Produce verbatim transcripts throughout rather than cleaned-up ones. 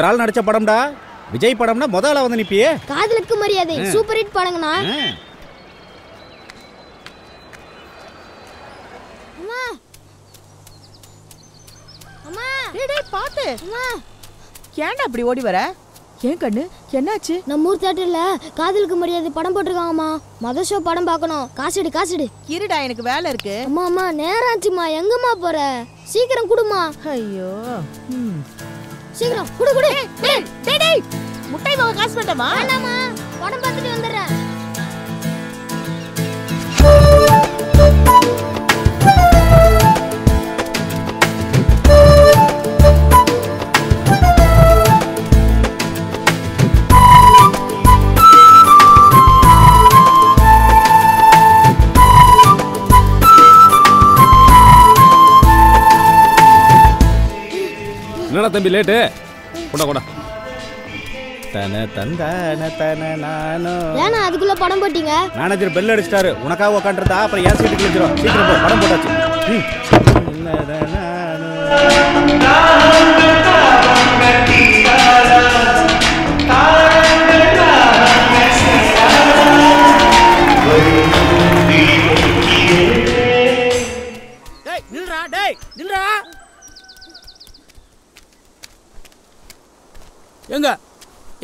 ஒன்றால் நடிச்ச படம்டா. விஜய் படம்னா முதல்ல வந்து நிப்பியே. காதலுக்கு மரியாதை சூப்பர் ஹிட் படங்கனா. அம்மா. அம்மா. டேய் டேய் பாத்து. அம்மா. ஏன்டா இப்படி ஓடி வர? ஏன் கண்ணு என்னாச்சு? நம்ம ஊர் தியேட்டர்ல காதலுக்கு மரியாதை படம் போட்டுருக்காங்கம்மா. மத ஷோ படம் பார்க்கணும். காசுடி காசுடி. இருடா எனக்கு வேலை இருக்கு. அம்மா அம்மா நேராச்சுமா எங்கம்மா போற? சீக்கிரம் குடுமா. ஐயோ. ம். சீக்கிரம் குடு குடு. டேய் டேய் டேய். முட்டை மாவு காசு பண்ணமா? ஆமாமா. படம் பார்த்துட்டு வந்தறேன். என்னடா தம்பி லேட்? கொடா கொடா. தன தந்தான தன நானோ. ஏனா அதுக்குள்ள படம் போட்டீங்க? மேனேஜர் பெல் அடிச்சிட்டாரு. உனக்கா உட்கார்ந்தா அப்புறம் ஏன் சீட் கிழிஞ்சிரும். சீக்கிரம் போ படம் போட்டாச்சு. டேய் நில்றா டேய் நில்றா. எங்க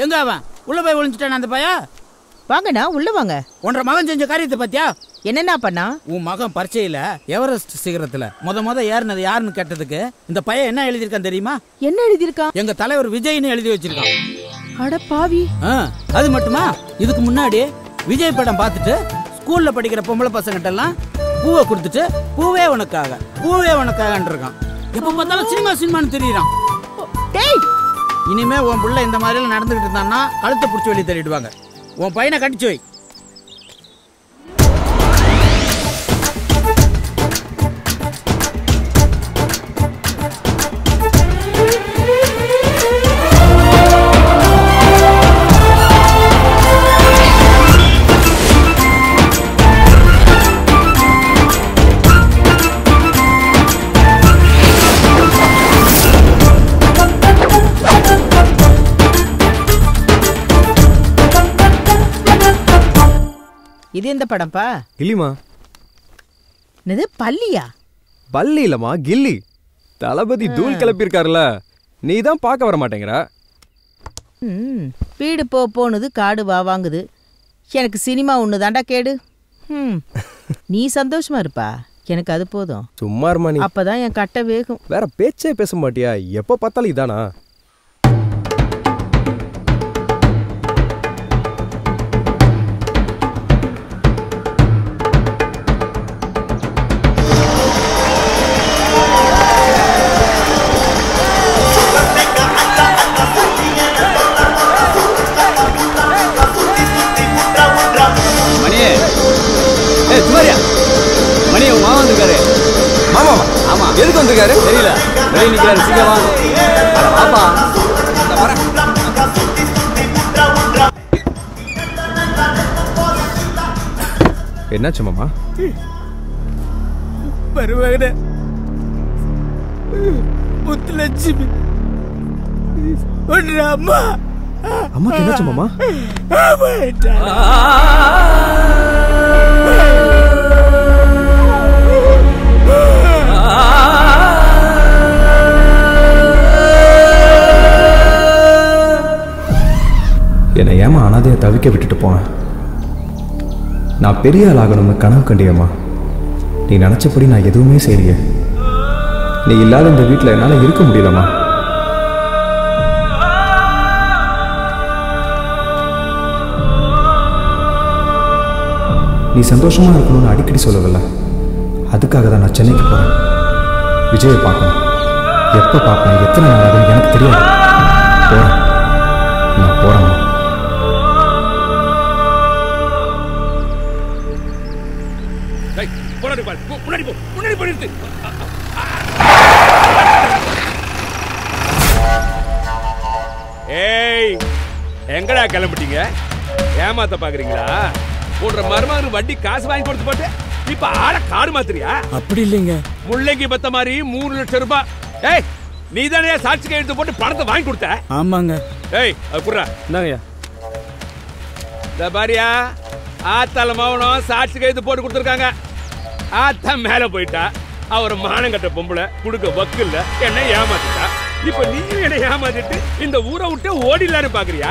எங்க அவன் உள்ள போய் ஒளிஞ்சிட்டான் அந்த பையா? வாங்கண்ணா உள்ள வாங்க. ஒன்றரை மகன் செஞ்ச காரியத்தை பார்த்தியா? என்னென்னா பண்ணா? உன் மகன் பரீட்சையில எவரெஸ்ட் சிகரத்துல முத முத ஏறினது யாருன்னு கேட்டதுக்கு இந்த பையன் என்ன எழுதியிருக்கான் தெரியுமா? என்ன எழுதியிருக்கான்? எங்க தலைவர் விஜய்னு எழுதி வச்சிருக்கான். அட பாவி. அது மட்டுமா இதுக்கு முன்னாடி விஜய் படம் பார்த்துட்டு ஸ்கூல்ல படிக்கிற பொம்பளை பசங்கிட்ட எல்லாம் பூவை கொடுத்துட்டு பூவே உனக்காக பூவே உனக்காகன்னு இருக்கான். எப்ப பார்த்தாலும் சினிமா சினிமான்னு தெரியுறான். இனிமே உன் பிள்ளை இந்த மாதிரில நடந்துகிட்டு இருந்தான்னா கழுத்தை பிடிச்சி வெளியே தள்ளிடுவாங்க. உன் பையனை கட்டிச்சு வை. இது எந்த படம்பா? கில்லிமா. என்னது பல்லியா? பல்லி இல்லம்மா கில்லி. தளபதி தூள் கிளப்பி இருக்காருல, நீ தான் பார்க்க வர மாட்டேங்கிறா. ம் வீடு போ போனது காடு வா வாங்குது. எனக்கு சினிமா ஒன்று தாண்டா கேடு. ம் நீ சந்தோஷமா இருப்பா, எனக்கு அது போதும். சும்மா இருமா நீ, அப்பதான் என் கட்ட வேகும். வேற பேச்சே பேச மாட்டியா? எப்போ பார்த்தாலும் இதானா? எதுக்கு வந்திருக்காரு தெரியல. வெளியே நிற்கிறாரு. சீக்கிரமா பாப்பா வர. என்னாச்சு மாமா? வருவாங்க முத்துலட்சுமி. அம்மா அம்மாக்கு என்னாச்சு மாமா? என்னை ஏமா அனாதையை தவிக்க விட்டுட்டு போனேன். நான் பெரிய ஆள் ஆகணும்னு கனவு கண்டியம்மா. நீ நினச்சபடி நான் எதுவுமே செய்யலையே. நீ இல்லாத இந்த வீட்டில் என்னால் இருக்க முடியலம்மா. நீ சந்தோஷமாக இருக்கணும்னு அடிக்கடி சொல்லவில்லை. அதுக்காக தான் நான் சென்னைக்கு போகிறேன். விஜயை பார்க்கணும். எப்போ பார்ப்பேன், எத்தனை நாள் ஆகுதுன்னு எனக்கு தெரியாது. போகிறேன், நான் போகிறேம்மா. முன்னாடி போ, முன்னாடி போயிடுது. ஏய் எங்கடா கிளம்பிட்டீங்க? ஏமாத்த பாக்குறீங்களா? போடுற மருமகனு வண்டி காசு வாங்கி கொடுத்து போட்டு இப்ப ஆள காடு மாத்திரியா? அப்படி இல்லைங்க. முள்ளங்கி பத்த மாதிரி மூணு லட்சம் ரூபாய். ஏய் நீ தானே சாட்சிக்கு எடுத்து போட்டு பணத்தை வாங்கி கொடுத்த. ஆமாங்க. ஏய் அது குடுறா. என்னங்கய்யா? இந்த பாரியா ஆத்தால மௌனம் சாட்சிக்கு எடுத்து போட்டு கொடுத்துருக்காங்க. ஆத்தா மேலே போயிட்டா, அவர் மானங்கட்ட பொம்பளை கொடுக்க வக்கு இல்லை, என்ன ஏமாத்திட்டா. இப்போ நீயும் என்ன ஏமாத்திட்டு இந்த ஊரை விட்டு ஓடிடலான்னு பார்க்குறியா?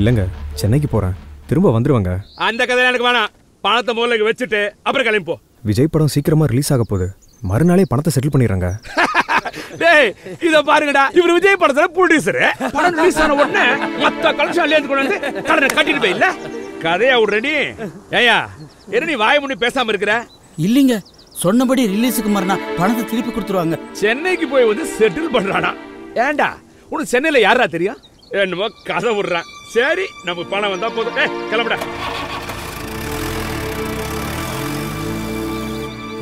இல்லைங்க, சென்னைக்கு போகிறேன், திரும்ப வந்துடுவாங்க. அந்த கதையில எனக்கு வேணாம், பணத்தை முதல்ல வச்சுட்டு அப்புறம் கிளம்பிப்போ. விஜய் படம் சீக்கிரமாக ரிலீஸ் ஆக போகுது, மறுநாளே பணத்தை செட்டில் பண்ணிடுறாங்க. டேய் இத பாருங்கடா, இவர் விஜய் படத்துல ப்ரொடியூசர். படம் ரிலீஸ் ஆன உடனே மத்த கலெக்ஷன்ல ஏத்து கொண்டு வந்து கடனை கட்டிட்டு போய் இல்ல கதையா விடுறடி. ஏயா என்ன நீ வாய் மூடி பேசாம இருக்கிற? இல்லைங்க, சொன்னபடி ரிலீஸுக்கு மறுநாள் பணத்தை திருப்பி கொடுத்துருவாங்க. சென்னைக்கு போய் வந்து செட்டில் பண்றானா? ஏண்டா உனக்கு சென்னையில யாரா தெரியும்? என்னமோ கதை விடுறான். சரி நமக்கு பணம் வந்தா போதும், கிளம்புடா.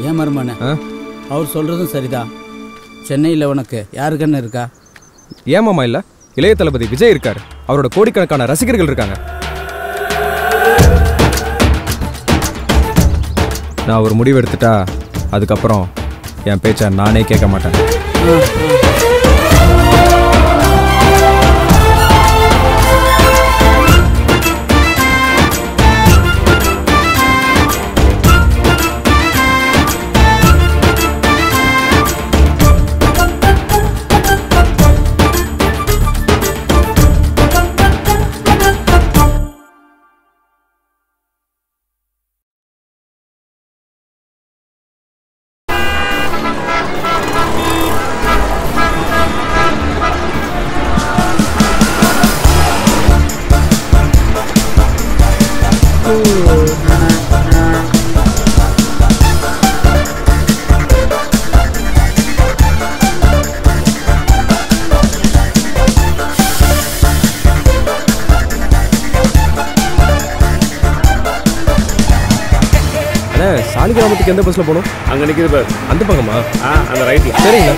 ஏன் மருமான அவர் சொல்றதும் சரிதான். சென்னையில் உனக்கு யாருக்குன்னு இருக்கா? ஏமாமா இல்லை, இளைய தளபதி விஜய் இருக்கார், அவரோட கோடிக்கணக்கான ரசிகர்கள் இருக்காங்க. நான் ஒரு முடிவு எடுத்துட்டா அதுக்கப்புறம் என் பேச்சை நானே கேட்க மாட்டேன். சாலிகிராமத்துக்கு எந்த பஸ்ல போனோம்? அங்க நிக்குது பாரு, அந்த பக்கமா? அந்த ரைட்ல. சரிங்களா?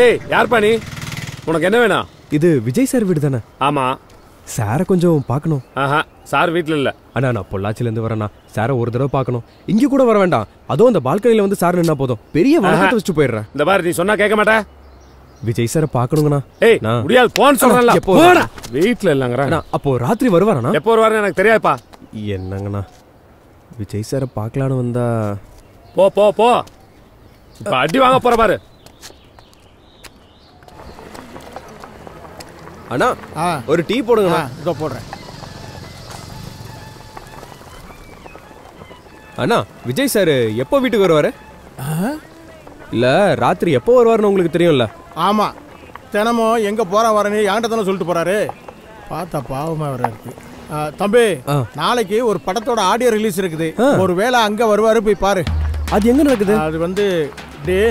ஏய் யார் பாணி, உனக்கு என்ன வேணும்? இது விஜய் சார் வீடு தானே? ஆமாம், சாரை கொஞ்சம் பார்க்கணும். ஆஹா, சார் வீட்டில் இல்லை. அண்ணா நான் பொள்ளாச்சிலேருந்து வரேண்ணா, சாரை ஒரு தடவை பார்க்கணும். இங்கே கூட வர வேண்டாம், அதுவும் அந்த பால்கனியில் வந்து சார் நின்னா போதும், பெரிய வழக்கத்தை வச்சுட்டு போயிடுறேன். இந்த பாரு, நீ சொன்னால் கேட்க மாட்டேன். விஜய் சாரை பார்க்கணுங்கண்ணா. ஏய் நான் முடியாது, போன் சொல்கிறேன்ல. எப்போ வீட்டில் இல்லைங்கிறேன்? அப்போது ராத்திரி வருவாரண்ணா? எப்போ வருவாருன்னு எனக்கு தெரியாதுப்பா. என்னங்கண்ணா விஜய் சாரை பார்க்கலான்னு வந்தா? போ போ போ, இப்போ அடி வாங்க போகிற பாரு. அண்ணா ஒரு டீ போடுங்கண்ணா. இதோ போடுறேன். அண்ணா விஜய் சார் எப்போ வீட்டுக்கு வருவார்? இல்லை ராத்திரி எப்போ வருவார்னு உங்களுக்கு தெரியும்ல? ஆமாம், தினமும் எங்கே போகிற வரேன்னு என்கிட்ட தானே சொல்லிட்டு போகிறாரு. பார்த்தா பாவமாக வர இருக்கு. தம்பி நாளைக்கு ஒரு படத்தோட ஆடியோ ரிலீஸ் இருக்குது, ஒரு வேளை அங்கே வருவார், போய் பாரு. அது எங்கே நடக்குது? அது வந்து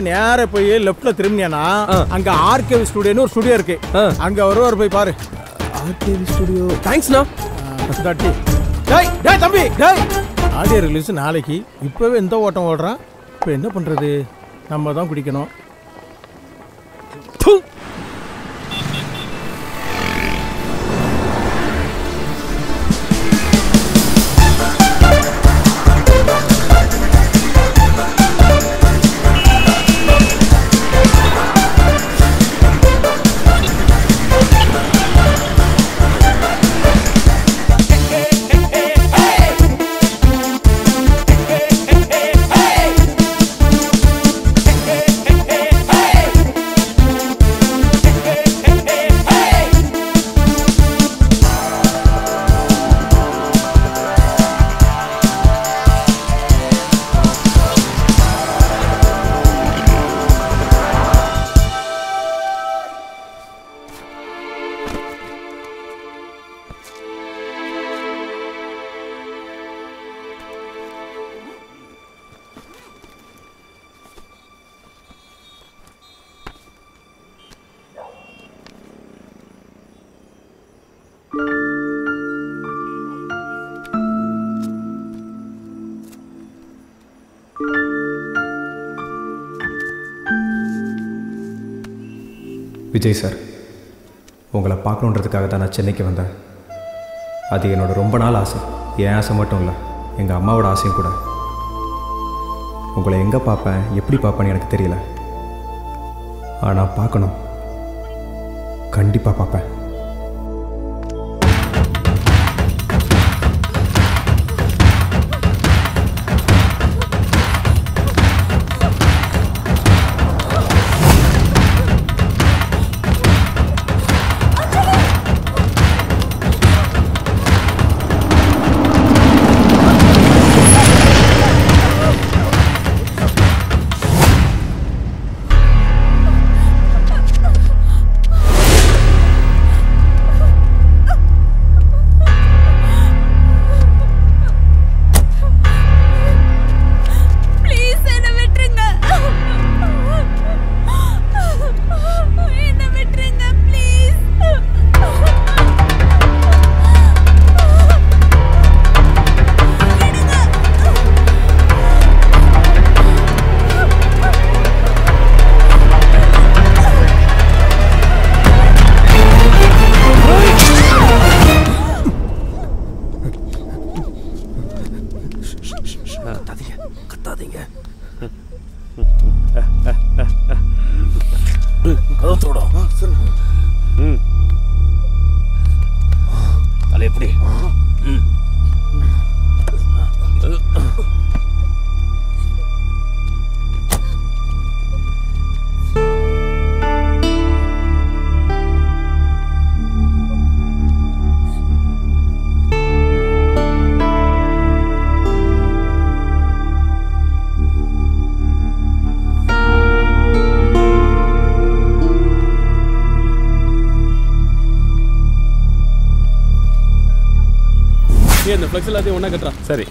நேர போய் லெப்ட்ல திரும்பினா அங்க ஆர்கேவி ஸ்டுடியோன்னு ஒரு ஸ்டுடியோ இருக்கு, அங்க ஒருவர் போய் பாரு. RKV studio. தேங்க்ஸ்ண்ணா. டேய் டேய் தம்பி, டேய் ஆடியோ ரிலீஸ் நாளைக்கு, இப்பவே எந்த ஓட்டம் ஓடுறான். இப்போ என்ன பண்றது, நம்ம தான் பிடிக்கணும். Hey! விஜய் சார், உங்களை பார்க்கணுன்றதுக்காக தான் நான் சென்னைக்கு வந்தேன். அது என்னோட ரொம்ப நாள் ஆசை. என் ஆசை மட்டும் இல்லை, எங்கள் அம்மாவோட ஆசையும் கூட. உங்களை எங்கே பார்ப்பேன், எப்படி பார்ப்பேன்னு எனக்கு தெரியல. ஆனால் பார்க்கணும், கண்டிப்பாக பார்ப்பேன். ஒன்னா கட்டுறா சரி.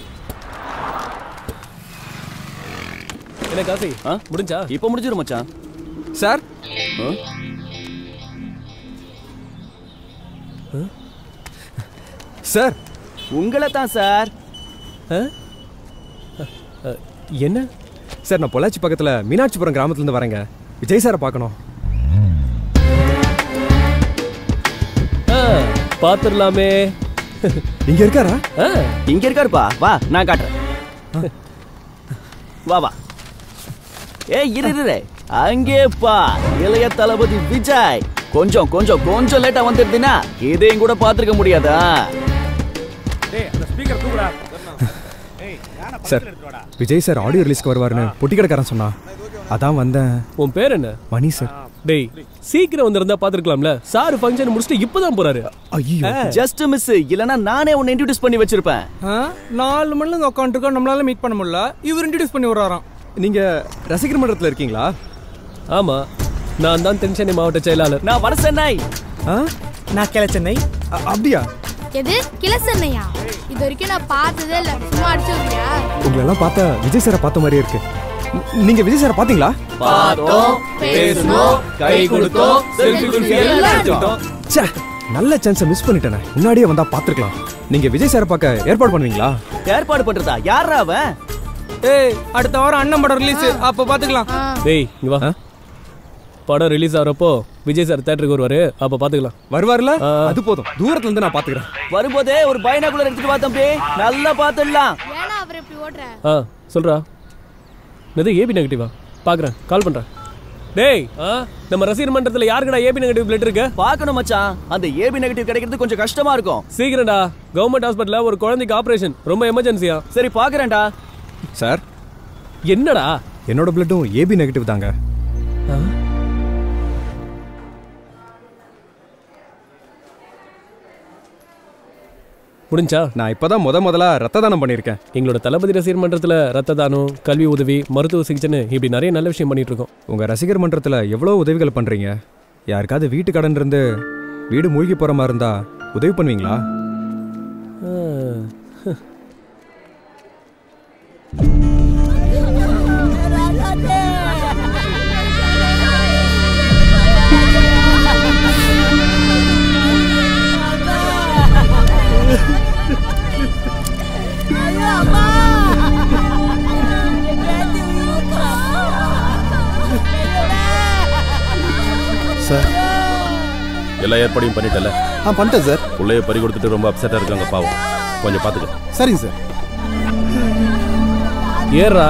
என்ன காசி முடிஞ்சா? இப்ப முடிஞ்சிடும் மச்சான். சார் சார் உங்களை தான் சார். என்ன சார், நான் பொள்ளாச்சி பக்கத்துல மீனாட்சிபுரம் கிராமத்துல இருந்து வரேங்க. விஜய் சாரை பார்க்கணும். பாத்துடலாமே. இங்க இருக்காரா? இங்க இருக்காருப்பா. வா நான் காட்டுறேன். வா வா. ஏ இரு, அங்கே பா. இளைய தளபதி விஜய். கொஞ்சம் கொஞ்சம் கொஞ்சம் லேட்டா வந்துருந்தீங்கன்னா இதையும் கூட பாத்துருக்க முடியாதா? சார் விஜய் சார் ஆடியோ ரிலீஸ்க்கு வருவாருன்னு பொட்டி கடைக்காரன் சொன்னா, அதான் வந்தேன். உன் பேர் என்ன? மணி சார். டேய் சீக்கிரம் வந்திருந்தா பாத்துக்கலாம்ல. சார் ஃபங்க்ஷன் முடிச்சிட்டு இப்பதான் போறாரு. ஐயோ ஜஸ்ட் மிஸ். இல்லனா நானே உன்னை இன்ட்ரோ듀ce பண்ணி வச்சிருப்பேன். நாலு மணில உட்கார்ந்து இருக்கோம், நம்மளால மீட் பண்ண முடியல. இவர் இன்ட்ரோ듀ce பண்ணி வராராம். நீங்க ரசிகர் மன்றத்துல இருக்கீங்களா? ஆமா, நான் தான் தென் சென்னை மாவட்ட செயலாளர். நான் வட சென்னை. நான் கிளை சென்னை. அப்படியா? எது கிளை சென்னையா? இது வரைக்கும் நான் பார்த்ததே இல்ல. சும்மா அடிச்சுக்கிறியா? உங்களெல்லாம் பார்த்தா விஜய் சாரை பார்த்த மாதிரியே இருக்கு. நீங்க விஜய் சார் பாத்தீங்களா? பாத்தோம், பேசணும், கை கொடுத்தோம், செல்ஃபி குல்ஃபி எல்லாம் எடுத்தோம். ச்சே, நல்ல சான்ஸ் மிஸ் பண்ணிட்டேனே. முன்னாடியே வந்தா பாத்துக்கலாம். நீங்க விஜய் சார் பார்க்க ஏற்பாடு பண்ணுவீங்களா? ஏற்பாடு பண்றதா? யாரா அவன்? ஏய் அடுத்த வாரம் அண்ணன் படம் ரிலீஸ், அப்ப பாத்துக்கலாம். டேய் இங்க வா. படம் ரிலீஸ் ஆறப்போ விஜய் சார் தியேட்டருக்கு வருவாரு, அப்ப பாத்துக்கலாம். வருவார்ல, அது போதும். தூரத்துல இருந்து நான் பாத்துக்கறேன். வரும்போதே ஒரு பைனாகுலர் எடுத்துட்டு வா தம்பி, நல்லா பாத்துடலாம். ஏனா அவர் இப்படி ஓட்றார். ஆ சொல்றா. இது ஏபி நெகட்டிவா? பாக்குறேன், கால் பண்றேன். டேய் நம்ம ரசிகர் மன்றத்துல யாருக்குடா ஏபி நெகட்டிவ் பிளட் இருக்கு? பார்க்கணும் மச்சான். அந்த ஏபி நெகட்டிவ் கிடைக்கிறது கொஞ்சம் கஷ்டமா இருக்கும். சீக்கிரம்டா. கவர்மெண்ட் ஹாஸ்பிடல்ல ஒரு குழந்தைக்கு ஆபரேஷன், ரொம்ப எமர்ஜென்சியா. சரி பாக்குறேன்டா. சார் என்னடா? என்னோட பிளட்டும் ஏபி நெகட்டிவ் தாங்க. முடிஞ்சா? நான் இப்பதான் முத முதலா ரத்த தானம் பண்ணியிருக்கேன். எங்களோட தளபதி ரசிகர் மன்றத்தில் ரத்த தானம், கல்வி உதவி, மருத்துவ சிகிச்சைன்னு இப்படி நிறைய நல்ல விஷயம் பண்ணிட்டு இருக்கோம். உங்க ரசிகர் மன்றத்தில் எவ்வளோ உதவிகள் பண்றீங்க. யாருக்காவது வீட்டு கடன் இருந்து வீடு மூழ்கி போற மாதிரி இருந்தா உதவி பண்ணுவீங்களா? சார் எல்லா ஏற்பாடையும் பண்ணிட்டல? ஆ பண்ணிட்டேன் சார். பிள்ளைய பறி கொடுத்துட்டு ரொம்ப அப்செட்டாக இருக்காங்க பாவம், கொஞ்சம் பார்த்துக்க. சரிங்க சார். ஏறா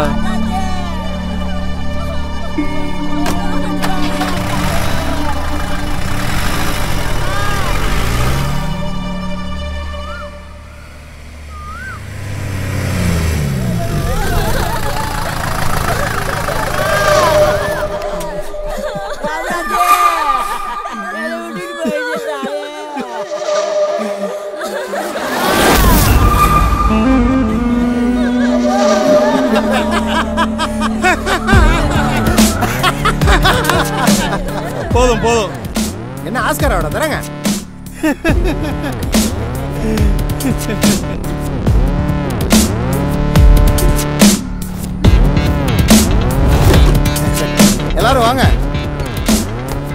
எல்லாரும் வாங்க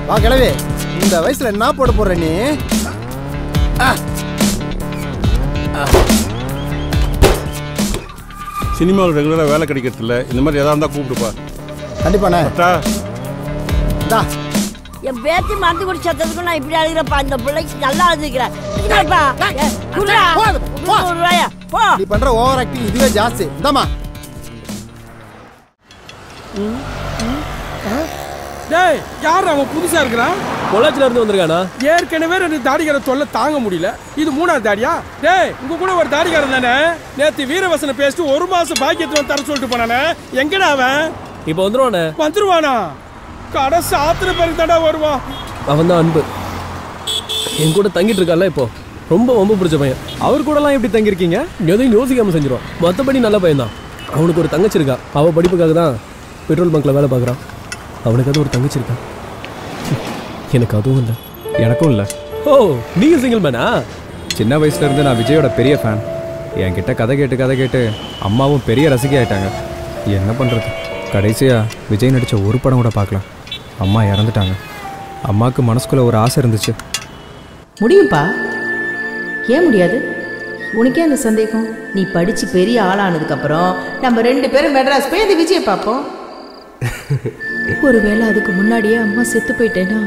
வா கிளவி. இந்த வயசுல என்ன போட போற நீ? சினிமாவில் ரெகுலரா வேலை கிடைக்கிறது இல்ல, இந்த மாதிரி ஏதாவது இருந்தா கூப்பிடுப்பா. கண்டிப்பா என் பேத்தி மருந்து குடிச்சதுக்கு நான் இப்படி அழுகிறப்பா. இந்த பிள்ளைக்கு நல்லா அழுதுக்கிறேன். நீ பண்ற ஓவர் ஆக்டிங் இதுவே ஜாஸ்தி. இந்தாமா டேய், யார் அவன் புதுசா இருக்கிறான்? கொலாச்சில இருந்து வந்திருக்கானா? ஏற்கனவே ரெண்டு தாடிகார தொல்லை தாங்க முடியல, இது மூணாவது தாடியா? டேய், உங்க கூட ஒரு தாடிகாரன் தானே நேத்து வீரவசனம் பேசிட்டு ஒரு மாசம் பாக்கியத்துல தர சொல்லிட்டு போனானே, எங்கடா அவன்? இப்ப வந்துருவானே. வந்துருவானா? கடை சாத்திர பேருக்கு தாடா வருவான். அவன் தான் அன்பு என் கூட தங்கிட்டு இருக்கால, இப்போ ரொம்ப ரொம்ப பிடிச்ச பையன். அவர் கூடலாம் எப்படி தங்கியிருக்கீங்க? எதையும் யோசிக்காமல் செஞ்சிடும். மற்றபடி நல்ல பையன் தான். அவனுக்கு ஒரு தங்கச்சிருக்கா, அவள் படிப்புக்காக தான் பெட்ரோல் பங்க்கில் வேலை பார்க்குறான். அவனுக்கு அது ஒரு தங்கச்சிருக்கா, எனக்கு அதுவும் இல்லை. எனக்கும் இல்லை. ஓ, நீங்கள் சிங்கிள் மேனா? சின்ன வயசுலேருந்து நான் விஜயோட பெரிய ஃபேன். என்கிட்ட கதை கேட்டு கதை கேட்டு அம்மாவும் பெரிய ரசிகையாயிட்டாங்க. என்ன பண்ணுறது, கடைசியாக விஜய் நடித்த ஒரு படம் கூட பார்க்கலாம். அம்மா இறந்துட்டாங்க. அம்மாவுக்கு மனசுக்குள்ளே ஒரு ஆசை இருந்துச்சு. முடியும்ப்பா, ஏன் முடியாது? உனக்கே அந்த சந்தேகம்? நீ படித்து பெரிய ஆளானதுக்கப்புறம் நம்ம ரெண்டு பேரும் மெட்ராஸ் போய் அந்த விஜயை பார்ப்போம். ஒருவேளை அதுக்கு முன்னாடியே அம்மா செத்து போயிட்டேன்னா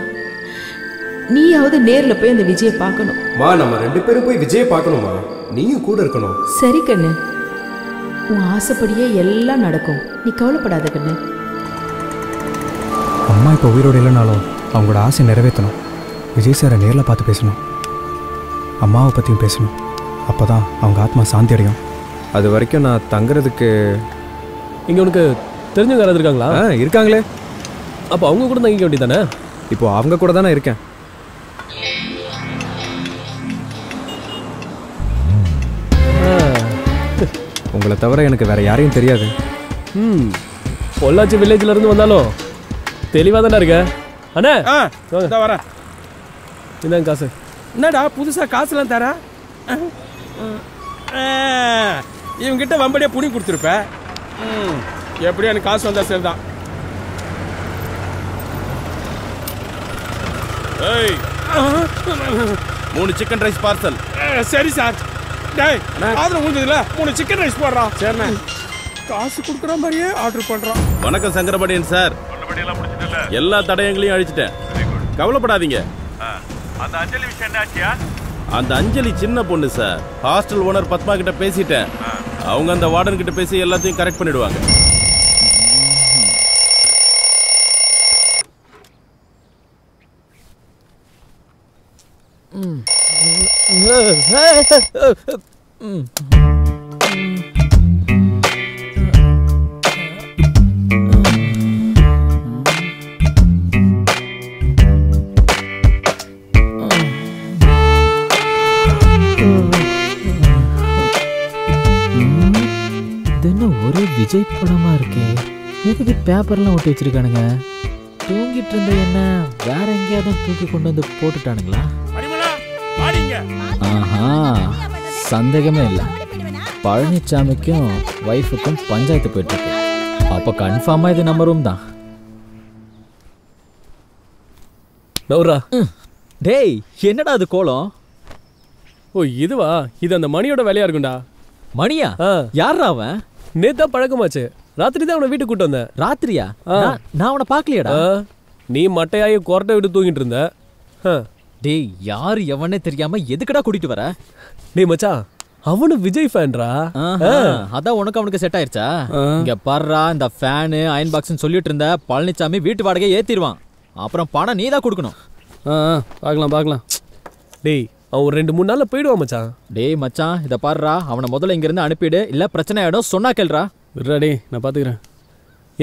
நீயாவது நேரில் போய் அந்த விஜயை பார்க்கணும். மா, நம்ம ரெண்டு பேரும் போய் விஜயை பார்க்கணுமா? நீயும் கூட இருக்கணும். சரி கண்ணு, உன் ஆசைப்படியே எல்லாம் நடக்கும். நீ கவலைப்படாத கண்ணு. அம்மா இப்போ உயிரோடு இல்லைனாலும் அவங்களோட ஆசை நிறைவேற்றணும். விஜய் சாரை நேரில் பார்த்து பேசணும், அம்மாவை பற்றியும் பேசணும். அப்போ தான் அவங்க ஆத்மா சாந்தி அடையும். அது வரைக்கும் நான் தங்குறதுக்கு இங்கே உனக்கு தெரிஞ்சவங்க யாராவது இருக்காங்களா? ஆ, இருக்காங்களே. அப்போ அவங்க கூட தங்கிக்க வேண்டியதானே? இப்போது அவங்க கூட தானே இருக்கேன். உங்களை தவிர எனக்கு வேறு யாரையும் தெரியாது. ம், பொள்ளாச்சி வில்லேஜிலேருந்து வந்தாலும் தெளிவாக தானே இருக்க அண்ணா? வர இதான் காசு. என்னடா புதுசாக காசுலாம் தர? இவங்கிட்ட வம்படியாக புடி கொடுத்துருப்பேன். ம், எப்படியும் எனக்கு காசு வந்தால் சரிதான். மூணு சிக்கன் ரைஸ் பார்சல். சரி சார். டேய், ஆதரவு முடிஞ்சதுல மூணு சிக்கன் ரைஸ் போடுறான். சரிண்ணா. காசு கொடுக்குற மாதிரியே ஆர்டர் பண்ணுறான். வணக்கம் சங்கரபாண்டியன் சார். எல்லா தடயங்களையும் அழிச்சிட்டேன், கவலைப்படாதீங்க. அந்த அஞ்சலி விஷயம் என்னாச்சியா? அந்த அஞ்சலி சின்ன பொண்ணு சார். ஹாஸ்டல் ஓனர் பத்மா கிட்ட பேசிட்டேன். அவங்க அந்த வார்டன் கிட்ட பேசி எல்லாத்தையும் கரெக்ட் பண்ணிடுவாங்க. விஜய் படமா இருக்கே, இதுக்கு பேப்பர்லாம் ஒட்டி வச்சிருக்கானுங்க. தூங்கிட்டு இருந்த என்ன வேற எங்கேயாவது தூக்கி கொண்டு வந்து போட்டுட்டானுங்களா? ஆஹா, சந்தேகமே இல்லை. பழனிசாமிக்கும் வைஃபுக்கும் பஞ்சாயத்து போயிட்டு இருக்கு. அப்ப கன்ஃபார்மா இது நம்ம ரூம் தான். டேய், என்னடா அது கோலம்? Oh, இதுவா? இது அந்த மணியோட வேலையா இருக்கும்டா. மணியா? யாரா அவன்? நேத்தா பழக்கமாச்சு. ராத்திரி தான் அவனை வீட்டுக்கு கூட்டி வந்தேன். ராத்திரியா? நான் அவனை பார்க்கலையடா. நீ மட்டையாய கொரட்டை விட்டு தூங்கிட்டு இருந்த. டேய், யார் எவனே தெரியாம எதுக்குடா கூட்டிட்டு வர? டேய் மச்சான், அவனு விஜய் ஃபேன்ரா. அதான் உனக்கு அவனுக்கு செட் ஆயிருச்சா? இங்க பாருடா, இந்த ஃபேனு அயன் பாக்ஸ்ன்னு சொல்லிட்டு இருந்த பழனிசாமி வீட்டு வாடகை ஏத்திடுவான். அப்புறம் பணம் நீ தான் கொடுக்கணும். பார்க்கலாம் பார்க்கலாம். டேய், அவன் ரெண்டு மூணு நாளில் போயிடுவான் மச்சான். டேய் மச்சான், இதை பாருடா, அவனை முதல்ல இங்கேருந்து அனுப்பிடு, இல்லை பிரச்சனை ஆகிடும். சொன்னா கேள்றா. விட்றா டே, நான் பார்த்துக்கிறேன்.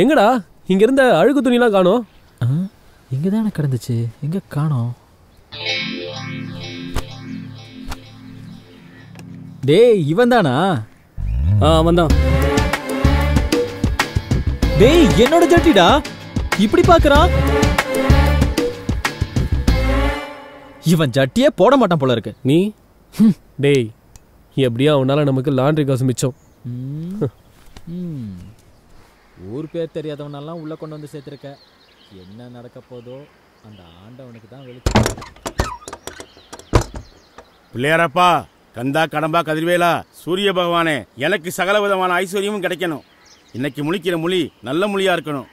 எங்கடா இங்கேருந்த அழுக்கு துணிலாம் காணும்? இங்கே தான் எனக்கு கிடந்துச்சு, எங்கே காணும்? டேய், இவன் தானா? ஆ, அவன் தான். டேய், என்னோட ஜட்டிடா இப்படி பாக்குறான். இவன் ஜட்டியே போட மாட்டான் போல இருக்கு. நீ டேய், எப்படியா அவனால நமக்கு லாண்ட்ரி காசு மிச்சம். ஊர் பேர் தெரியாதவனாலாம் உள்ள கொண்டு வந்து சேர்த்துருக்க. என்ன நடக்க போதோ அந்த ஆண்டவனுக்கு தான் வெளிச்சம். பிள்ளையாரப்பா, கந்தா, கடம்பா, கதிர்வேலா, சூரிய பகவானே, எனக்கு சகல விதமான ஐஸ்வர்யமும் கிடைக்கணும். இன்னைக்கு முழிக்கிற மொழி நல்ல மொழியா இருக்கணும்.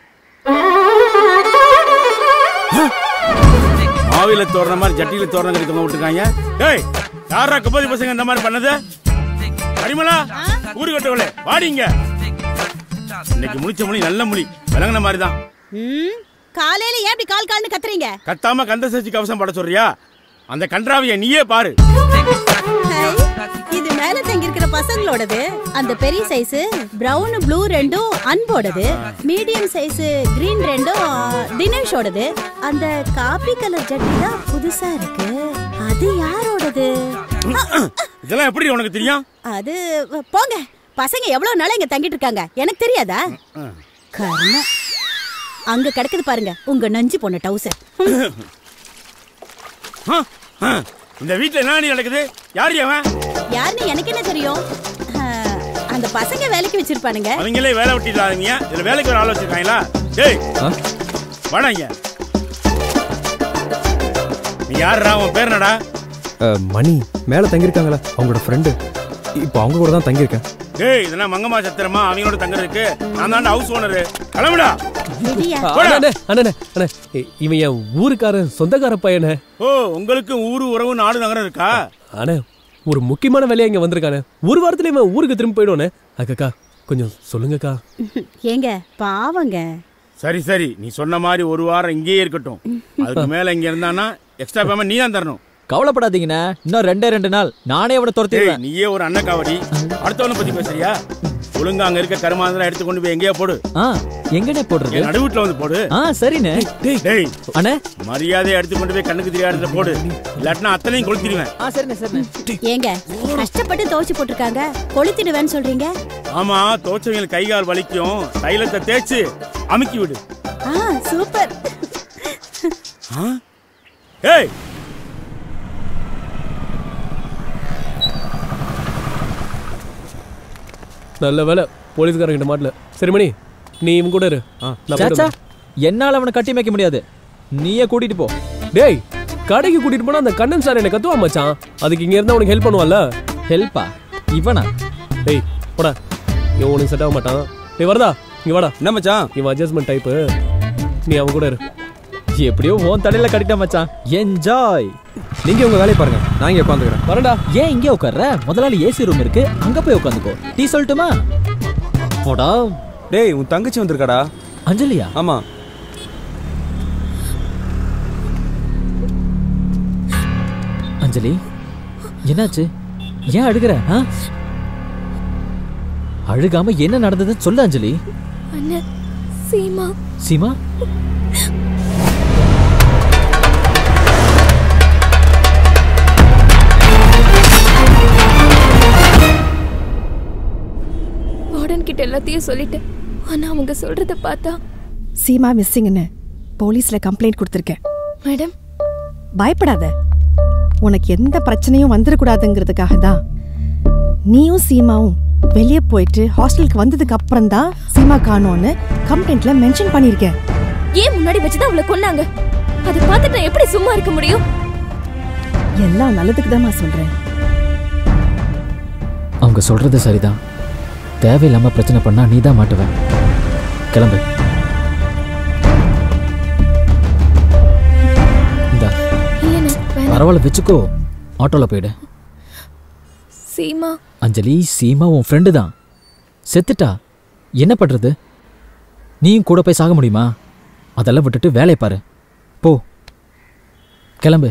மாவில தோரண மாதிரி ஜட்டியில தோரணம் கிடைக்க விட்டுருக்காங்க. டேய், யாரா கபோதி பசங்க இந்த மாதிரி பண்ணது? கரிமலா, ஊரு கட்டவளே, வாடிங்க. இன்னைக்கு முழிச்ச மொழி நல்ல மொழி, விளங்கின மாதிரி தான். காலையில ஏன் இப்படி கால் கால்னு கத்துறீங்க? கத்தாம கந்த சஷ்டி கவசம் பாட சொல்றியா? அந்த கன்றாவிய நீயே பாரு. இது மேல தங்கி இருக்கிற பசங்களோடது. அந்த பெரிய சைஸ் பிரவுன் ப்ளூ ரெண்டும் அன்போடது. மீடியம் சைஸ் கிரீன் ரெண்டும் தினேஷோடது. அந்த காபி கலர் ஜட்டி தான் புதுசா இருக்கு. அது யாரோடது? இதெல்லாம் எப்படி உனக்கு தெரியும்? அது போங்க, பசங்க எவ்வளவு நாளா இங்க தங்கிட்டு இருக்காங்க, எனக்கு தெரியாதா? கர்ணா, அங்க கிடக்குது பாருங்க உங்க நஞ்சு போன டவுசர். இந்த வீட்ல என்ன நடக்குது? யார் அவன்? யாருன்னு எனக்கு என்ன தெரியும்? அந்த பசங்க வேலைக்கு வச்சிருப்பானுங்க. அவங்களே வேலை விட்டுறாதீங்க. இதுல வேலைக்கு ஒரு ஆள் வச்சிருக்காங்களா? டேய், வாடாங்க. நீ யாரா? உன் பேர் என்னடா? மணி. மேல தங்கி இருக்காங்களா அவங்களோட ஃப்ரெண்டு? இப்போ அவங்க கூட தான் தங்கி இருக்கேன். டேய், இதெல்லாம் மங்கம்மா சத்திரமா அவங்களோட தங்கறதுக்கு நான் தான் ஹவுஸ் ஓனர். கிளம்புடா. இவன் என் ஊருக்காரன், சொந்தக்கார பையன. ஓ, உங்களுக்கு ஊரு உறவு நாடு நகரம் இருக்கா? ஆனா ஒரு முக்கியமான வேலையா இங்க வந்திருக்கானே. ஒரு வாரத்துல இவன் ஊருக்கு திரும்ப போயிடுவானே. அக்கா கொஞ்சம் சொல்லுங்கக்கா. ஏங்க பாவங்க. சரி சரி, நீ சொன்ன மாதிரி ஒரு வாரம் இங்கேயே இருக்கட்டும். அதுக்கு மேல இங்க இருந்தானா எக்ஸ்ட்ரா பேமெண்ட் நீ தான் தரணும். கவலைப்படாதீங்கண்ணா, இன்னும் ரெண்டே ரெண்டு நாள் நானே அவனை துரத்திடுவேன். நீயே ஒரு அண்ணன் காவடி. அடுத்தவனை பத்தி பேசுறியா? ஒழுங்க அங்க இருக்க கருமாந்திரம் எடுத்து கொண்டு போய் எங்கேயா போடு. எங்கடே போடுறது? நடு வீட்டுல வந்து போடு. சரிண்ணே. டேய் அண்ணே, மரியாதையை எடுத்து கொண்டு போய் கண்ணுக்கு தெரியாத போடு. இல்லாட்டினா அத்தனையும் கொளுத்திடுவேன். சரிண்ணே சரிண்ணே. ஏங்க கஷ்டப்பட்டு துவைச்சு போட்டிருக்காங்க, கொளுத்திடுவேன்னு சொல்றீங்க? ஆமா, துவைச்சவங்க கை கால் வலிக்கும். தைலத்தை தேய்ச்சு அமுக்கி விடு. சூப்பர். ஏய், நல்ல வேலை போலீஸ்காரங்கிட்ட மாட்டல. சரி மணி, நீ இவன் கூட இரு. என்னால் அவனை கட்டி மேய்க்க முடியாது, நீயே கூட்டிட்டு போ. டேய், கடைக்கு கூட்டிட்டு போனா அந்த கண்ணன் சார் என்னை கத்துவா மச்சான். அதுக்கு இங்க இருந்தா உனக்கு ஹெல்ப் பண்ணுவான்ல. ஹெல்ப்பா? இவனா? டேய் போடா, இவன் உனக்கு செட் ஆக மாட்டான். டேய் வரதா, இங்க வாடா. என்ன மச்சான் இவன் அட்ஜஸ்ட்மெண்ட் டைப்பு, நீ அவன் கூட இரு. எப்படியோ உன் தலையில கட்டிட்டா மச்சான், என்ஜாய். நீங்க உங்க வேலையை பாருங்க, நான் இங்க உட்காந்துக்கிறேன். வரடா. ஏன் இங்கே உட்கார்ற? முதலாளி ஏசி ரூம் இருக்கு, அங்க போய் உட்காந்துக்கோ. டீ சொல்லட்டுமா? போடா. டேய், உன் தங்கச்சி வந்திருக்காடா. அஞ்சலியா? ஆமா. அஞ்சலி, என்னாச்சு? ஏன் அழுகிற? அழுகாம என்ன நடந்ததுன்னு சொல்லு அஞ்சலி. சீமா. சீமா? எல்லாத்தையும் சொல்லிட்டேன். ஆனா அவங்க சொல்றத பார்த்தா சீமா மிஸ்ஸிங்னு போலீஸ்ல கம்ப்ளைண்ட் கொடுத்திருக்கேன். மேடம் பயப்படாத, உனக்கு எந்த பிரச்சனையும் வந்துடக்கூடாதுங்கிறதுக்காக தான் நீயும் சீமாவும் வெளியே போயிட்டு ஹாஸ்டலுக்கு வந்ததுக்கு அப்புறம் தான் சீமா காணோன்னு கம்ப்ளைண்ட்ல மென்ஷன் பண்ணியிருக்கேன். ஏன் முன்னாடி வச்சுதான் அவளை கொன்னாங்க? அதை பார்த்துட்டு நான் எப்படி சும்மா இருக்க முடியும்? எல்லாம் நல்லதுக்கு தான் நான் சொல்றேன். அவங்க சொல்றது சரிதான். தேவையில்லாம பிரச்சனை பண்ணா நீ தான் மாட்டுவ. கிளம்பு. பரவாயில்ல வச்சுக்கோ, ஆட்டோவில் போயிடு. சீமா. அஞ்சலி, சீமா உன் ஃப்ரெண்டு தான். செத்துட்டா என்ன பண்ணுறது? நீயும் கூட போய் சாக முடியுமா? அதெல்லாம் விட்டுட்டு வேலையை பாரு, போ, கிளம்பு.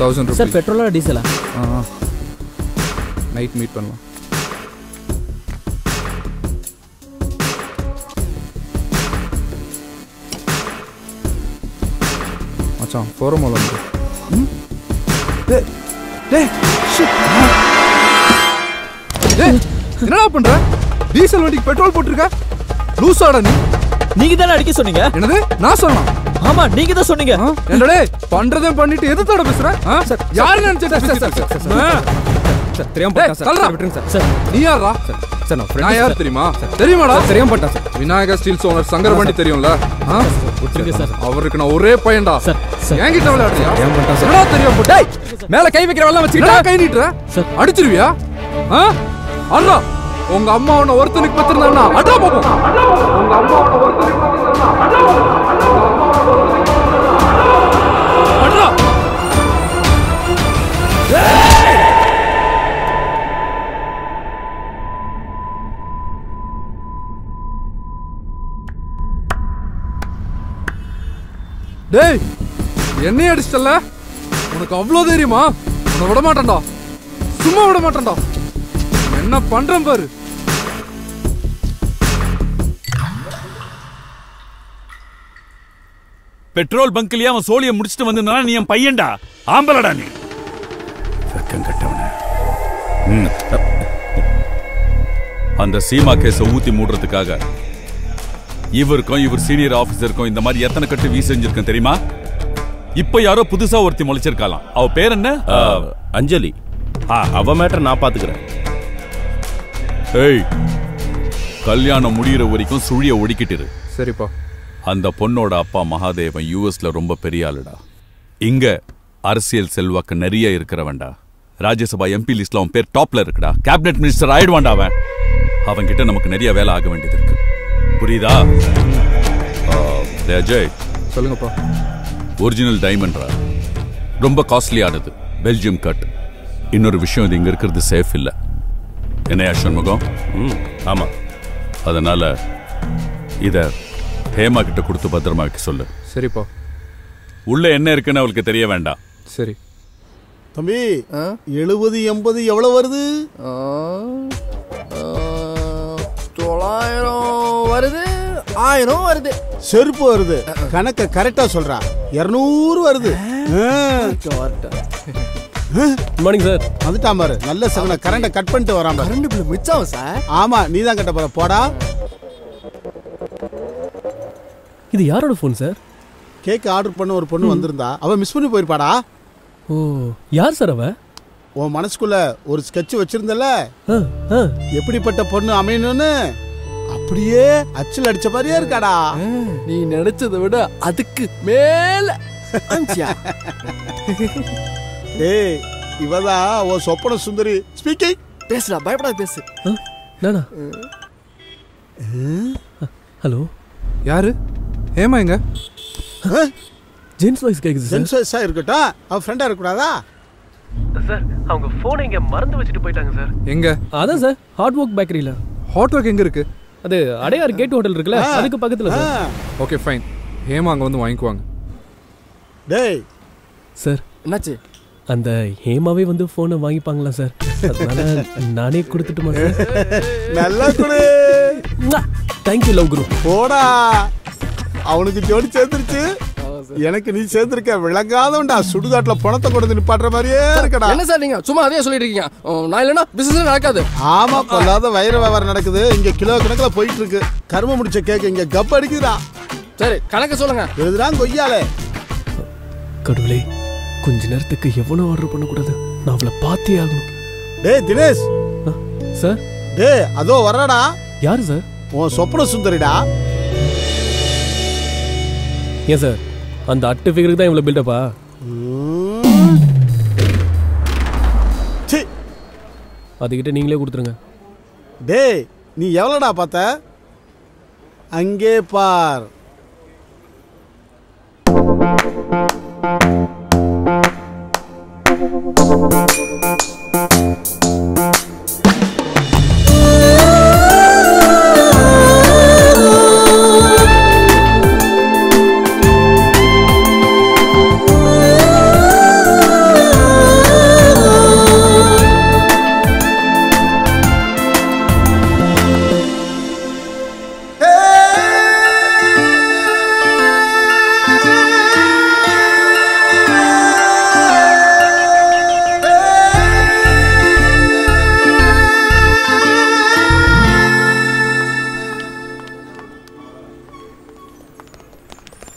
Thousand rupees. சார் பெட்ரோலா டீசலா? ஆ, நைட் மீட் பண்ணலாம். மச்சான் போற மூலம். ம், டே டே ஷிட், என்னடா பண்ற? டீசல் வண்டிக்கு பெட்ரோல் போட்டுருக்க, லூசாடா நீ. நீங்க தானே அடிக்க சொன்னீங்க. என்னது நான் சொன்னேன்? ஆமா நீங்க தான் சொன்னீங்க. என்னடா பண்றதே பண்ணிட்டு எதுதோட பேசுற? சார் யார் நினைச்சா? சார் சார் சார் தெரியாம பட்டா. சார் சொல்றா விட்டுங்க. சார் சார் நீ யாரா? சார் சார் நான் ஃப்ரெண்ட். நான் யார் தெரியுமா? தெரியுமாடா? தெரியாம பட்டா. Sir Vinayagar steels owner Sankarapandi தெரியும்ல? ஒத்துங்க சார், அவருக்கு நான் ஒரே பையன்டா. சார் என்கிட்ட விளையாடுறியா? தெரியாம பட்டா. சார் நான் தெரியாம பட்டா. டேய் மேல கை வைக்கிற வல்ல வச்சிட்டா கை நீட்ற. சார் அடிச்சிருவியா? ஆ அண்ணா, உங்க அம்மா உன்னை ஒருத்தனுக்கு பத்திருந்தாண்ணா. அண்ணா பாப்போம். உங்க அம்மா உன்னை ஒருத்தனுக்கு பத்திருந்தாண்ணா. அண்ணா அண்ணா. டேய் என்னையே அடிச்சிட்டல, உனக்கு அவ்வளோ தைரியமா? உன்னை விட மாட்டேன்டா, சும்மா விட மாட்டேன்டா. என்ன பண்றேன் பாரு. பெட்ரோல் பங்க்லயே அவன் சோழியை முடிச்சிட்டு வந்து நான் நீ என் பையன்டா, ஆம்பளடா நீ. வெக்கம் கட்டவனே. அந்த சீமா கேஸை ஊத்தி மூடுறதுக்காக இவருக்கும் இவர் சீனியர் ஆபீசருக்கும் இந்த மாதிரி எத்தனை கட்டு வீசி செஞ்சிருக்கேன் தெரியுமா? இப்ப யாரோ புதுசா ஒருத்தி முளைச்சிருக்காளாம். அவ பேர் என்ன? அஞ்சலி. அவ மேட்டர் நான் பாத்துக்கிறேன். ஏய், கல்யாணம் முடிகிற வரைக்கும் சுழிய ஒடிக்கிட்டு. சரிப்பா. அந்த பொண்ணோட அப்பா மகாதேவன் யூஎஸ்ல ரொம்ப பெரிய ஆளுடா. இங்க அரசியல் செல்வாக்கு நிறைய இருக்கிறவன்டா. ராஜ்யசபா எம்பி லிஸ்ட்ல அவன் பேர் டாப்ல இருக்குடா. கேபினட் மினிஸ்டர் ஆயிடுவான்டா அவன். அவன்கிட்ட நமக்கு நிறைய வேலை ஆக வேண்டியது இருக்கு, புரியுதா? அஜய் சொல்லுங்கப்பா. ஒரிஜினல் டைமண்ட்ரா, ரொம்ப காஸ்ட்லி ஆனது, பெல்ஜியம் கட். இன்னொரு விஷயம், இது இங்க இருக்கிறது சேஃப் இல்லை. என்னையா சண்முகம்? ம், ஆமாம். அதனால் இதை ஹேமா கிட்ட கொடுத்து பத்திரமா வைக்க சொல்லு. சரிப்பா. உள்ளே என்ன இருக்குன்னு அவளுக்கு தெரிய வேண்டாம். சரி தம்பி. எழுபது எண்பது எவ்வளோ வருது? தொள்ளாயிரம் வருது, ஆயிரம் வருது, செருப்பு வருது. கணக்கை கரெக்டாக சொல்கிறா. இரநூறு வருது. Morning sir. வந்துட்டான் பாரு, நல்ல சவனை. கரண்ட கட் பண்ணிட்டு வரான் பாரு. கரண்ட் பில் மிச்சாவும் சார். ஆமா நீ தான் கட்ட போற, போடா. இது யாரோட ஃபோன் சார்? கேக் ஆர்டர் பண்ண ஒரு பொண்ணு வந்திருந்தா, அவ மிஸ் பண்ணி போயிருப்பாடா. ஓ, யார் சார் அவ? உன் மனசுக்குள்ள ஒரு ஸ்கெட்ச் வச்சிருந்தல, எப்படிப்பட்ட பொண்ணு அமையணும்னு. அப்படியே அச்சல் அடிச்ச மாதிரியே இருக்காடா. நீ நினைச்சதை விட அதுக்கு மேல. ஏய் இவதா ஓ சொப்பன சுந்தரி ஸ்பீக்கிங். பேசுடா, பயப்படாத பேசு. நானா? ஹலோ, யாரு? ஹேமா எங்க? ஜென்ஸ் வாய்ஸ் கேக்குது. ஜென்ஸ் வாய்ஸா இருக்கட்டா, அவ ஃப்ரெண்டா இருக்கக்கூடாதா? சார் அவங்க ஃபோனை இங்க மறந்து வச்சிட்டு போயிட்டாங்க சார். எங்க? அதான் சார், ஹாட் வர்க் பேக்கரியில. ஹாட் வர்க் எங்க இருக்கு? அது அடையார் கேட் ஹோட்டல் இருக்குல்ல, அதுக்கு பக்கத்துல சார். ஓகே ஃபைன், ஹேமா அங்க வந்து வாங்கிக்குவாங்க. டேய் சார் என்னாச்சு? அந்த ஹேமாவே வந்து போனை வாங்கிப்பாங்களா சார்? அதனால நானே கொடுத்துட்டுமா சார்? நல்லா கொடு. தேங்க்யூ லவ் குரு. போடா. அவனுக்கு ஜோடி சேர்ந்துருச்சு. எனக்கு நீ சேர்ந்திருக்க விளங்காதவன்டா, சுடுகாட்டுல பணத்தை கொடுத்து நிப்பாட்டுற மாதிரியே இருக்கடா. என்ன சார் நீங்க சும்மா அதையே சொல்லிட்டு இருக்கீங்க? நான் இல்லைன்னா பிசினஸ் நடக்காது. ஆமா, கொல்லாத வயிறு வியாபாரம் நடக்குது. இங்க கிலோ கணக்குல போயிட்டு இருக்கு. கரும முடிச்ச கேக்கு இங்க கப் அடிக்குதா? சரி கணக்கு சொல்லுங்க. எழுதுடா கொய்யாலே. கடவுளே, கொஞ்ச நேரத்துக்கு எவனும் ஆர்டர் பண்ணக்கூடாது. நான் அவளை பார்த்தே ஆகணும். டேய் தினேஷ் சார், டேய் அதோ வரடா. யாரு சார்? உன் சொப்ன சுந்தரிடா. ஏன் சார் அந்த அட்டு ஃபிகருக்கு தான் இவ்வளவு பில்டப்பா? அதுக்கிட்ட நீங்களே கொடுத்துருங்க. டேய் நீ எவ்வளோடா பார்த்த? அங்கே பார்.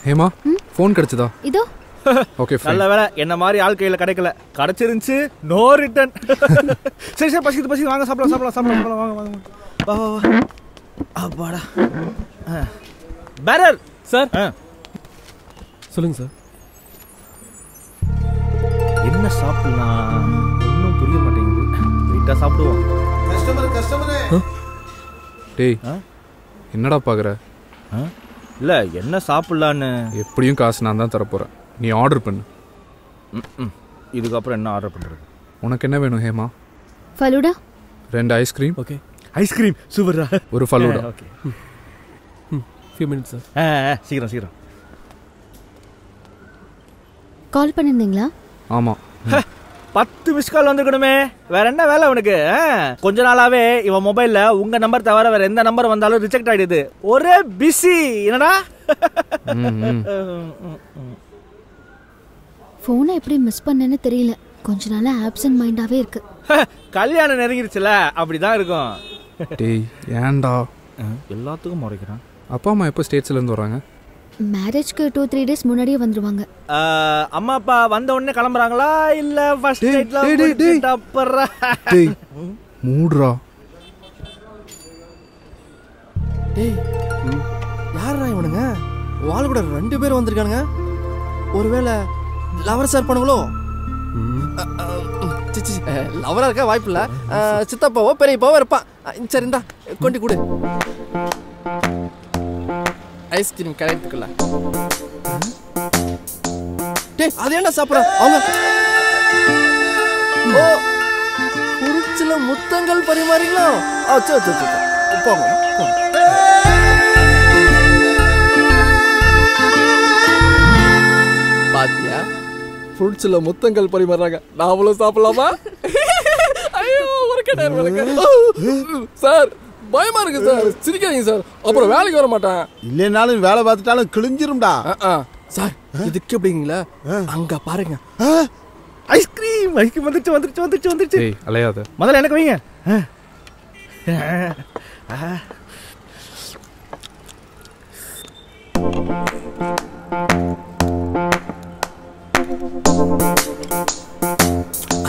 ஹேமா, ஃபோன் கிடைச்சதா? இதோ. Okay fine. நல்ல வேளை என்ன மாதிரி ஆள் கையில கிடைக்கல. கடச்சிருந்துச்சு நோ ரிட்டர்ன். சரி சரி பசிக்குது பசிக்குது, வாங்க சாப்பிடலாம் சாப்பிடலாம் சாப்பிடலாம், வாங்க வாங்க வா வா வா. அப்பாடா. Bearer sir. சொல்லுங்க சார். என்ன சாப்பிடலாம் ஒன்றும் புரிய மாட்டேங்குது. வெயிட்டாக சாப்பிடுவோம். கஸ்டமர் கஸ்டமரே. டேய் என்னடா பார்க்குற? ஆ இல்லை என்ன சாப்பிட்லான்னு. எப்படியும் காசு நான் தான் தரப்போகிறேன், நீ ஆர்டர் பண்ணு. ம், இதுக்கப்புறம் என்ன ஆர்டர் பண்ணுறது? உனக்கு என்ன வேணும் ஹேமா? ஃபலூடா, ரெண்டு ஐஸ்கிரீம். ஓகே ஐஸ்கிரீம் சூப்பரா, ஒரு ஃபலூடா. ஓகே ம், ஃபியூ மினிட்ஸ் சார். ஆ சீக்கிரம் சீக்கிரம். கால் பண்ணியிருந்தீங்களா? ஆமாம், பத்து மிஸ் கால் வந்துருக்கணுமே, வேற என்ன வேலை உனக்கு? கொஞ்ச நாளாவே இவன் மொபைல்ல உங்க நம்பர் தவிர வேற எந்த நம்பர் வந்தாலும் ரிஜெக்ட் ஆயிடுது. ஒரே பிஸி என்னடா. போனை எப்படி மிஸ் பண்ணேன்னு தெரியல, கொஞ்ச நாளா ஆப்சன்ட் மைண்டாவே இருக்கு. கல்யாணம் நெருங்கிருச்சுல, அப்படிதான் இருக்கும். டேய் ஏன்டா எல்லாத்துக்கும் முறைக்கிறான்? அப்பா அம்மா எப்போ ஸ்டேட்ஸ்ல இருந்து வராங்க? மேரேஜ்க்கு டூ த்ரீ டேஸ் முன்னாடியே வந்துருவாங்க. அம்மா அப்பா வந்த உடனே கிளம்புறாங்களா இல்ல ஃபர்ஸ்ட் நைட்ல போயிட்டு அப்புறா? டேய் மூடுடா. டேய் யாரடா இவனுங்க? வால் கூட ரெண்டு பேர் வந்திருக்கானுங்க. ஒருவேளை லவர் சார் பண்ணுங்களோ? சிச்சி லவரா இருக்க வாய்ப்பு இல்ல, சித்தப்பாவோ பெரியப்பாவோ இருப்பான். சரிந்தா கொண்டு கொடு ஐஸ்கிரீம் கிடைக்கல. டேய் அது என்ன சாப்பிடுற அவங்க? ஓ குறிச்சில முத்தங்கள் பரிமாறீங்களா? அச்சோ அச்சோ அச்சோ. போங்க போங்க. பாத்தியா குறிச்சில முத்தங்கள் பரிமாறாங்க, நாமளும் சாப்பிடலாமா? ஐயோ ஒரு கடை சார், பயமா இருக்கு சார். சிரிக்காதீங்க சார், அப்புறம் வேலைக்கு வர மாட்டேன். இல்லைனாலும் வேலை பார்த்துட்டாலும் கிழிஞ்சிரும்டா. சார் இதுக்கு எப்படிங்களா? அங்க பாருங்க ஐஸ்கிரீம். ஐஸ்கிரீம் வந்துருச்சு வந்துருச்சு வந்துருச்சு வந்துருச்சு. அலையாத, முதல்ல எனக்கு வைங்க.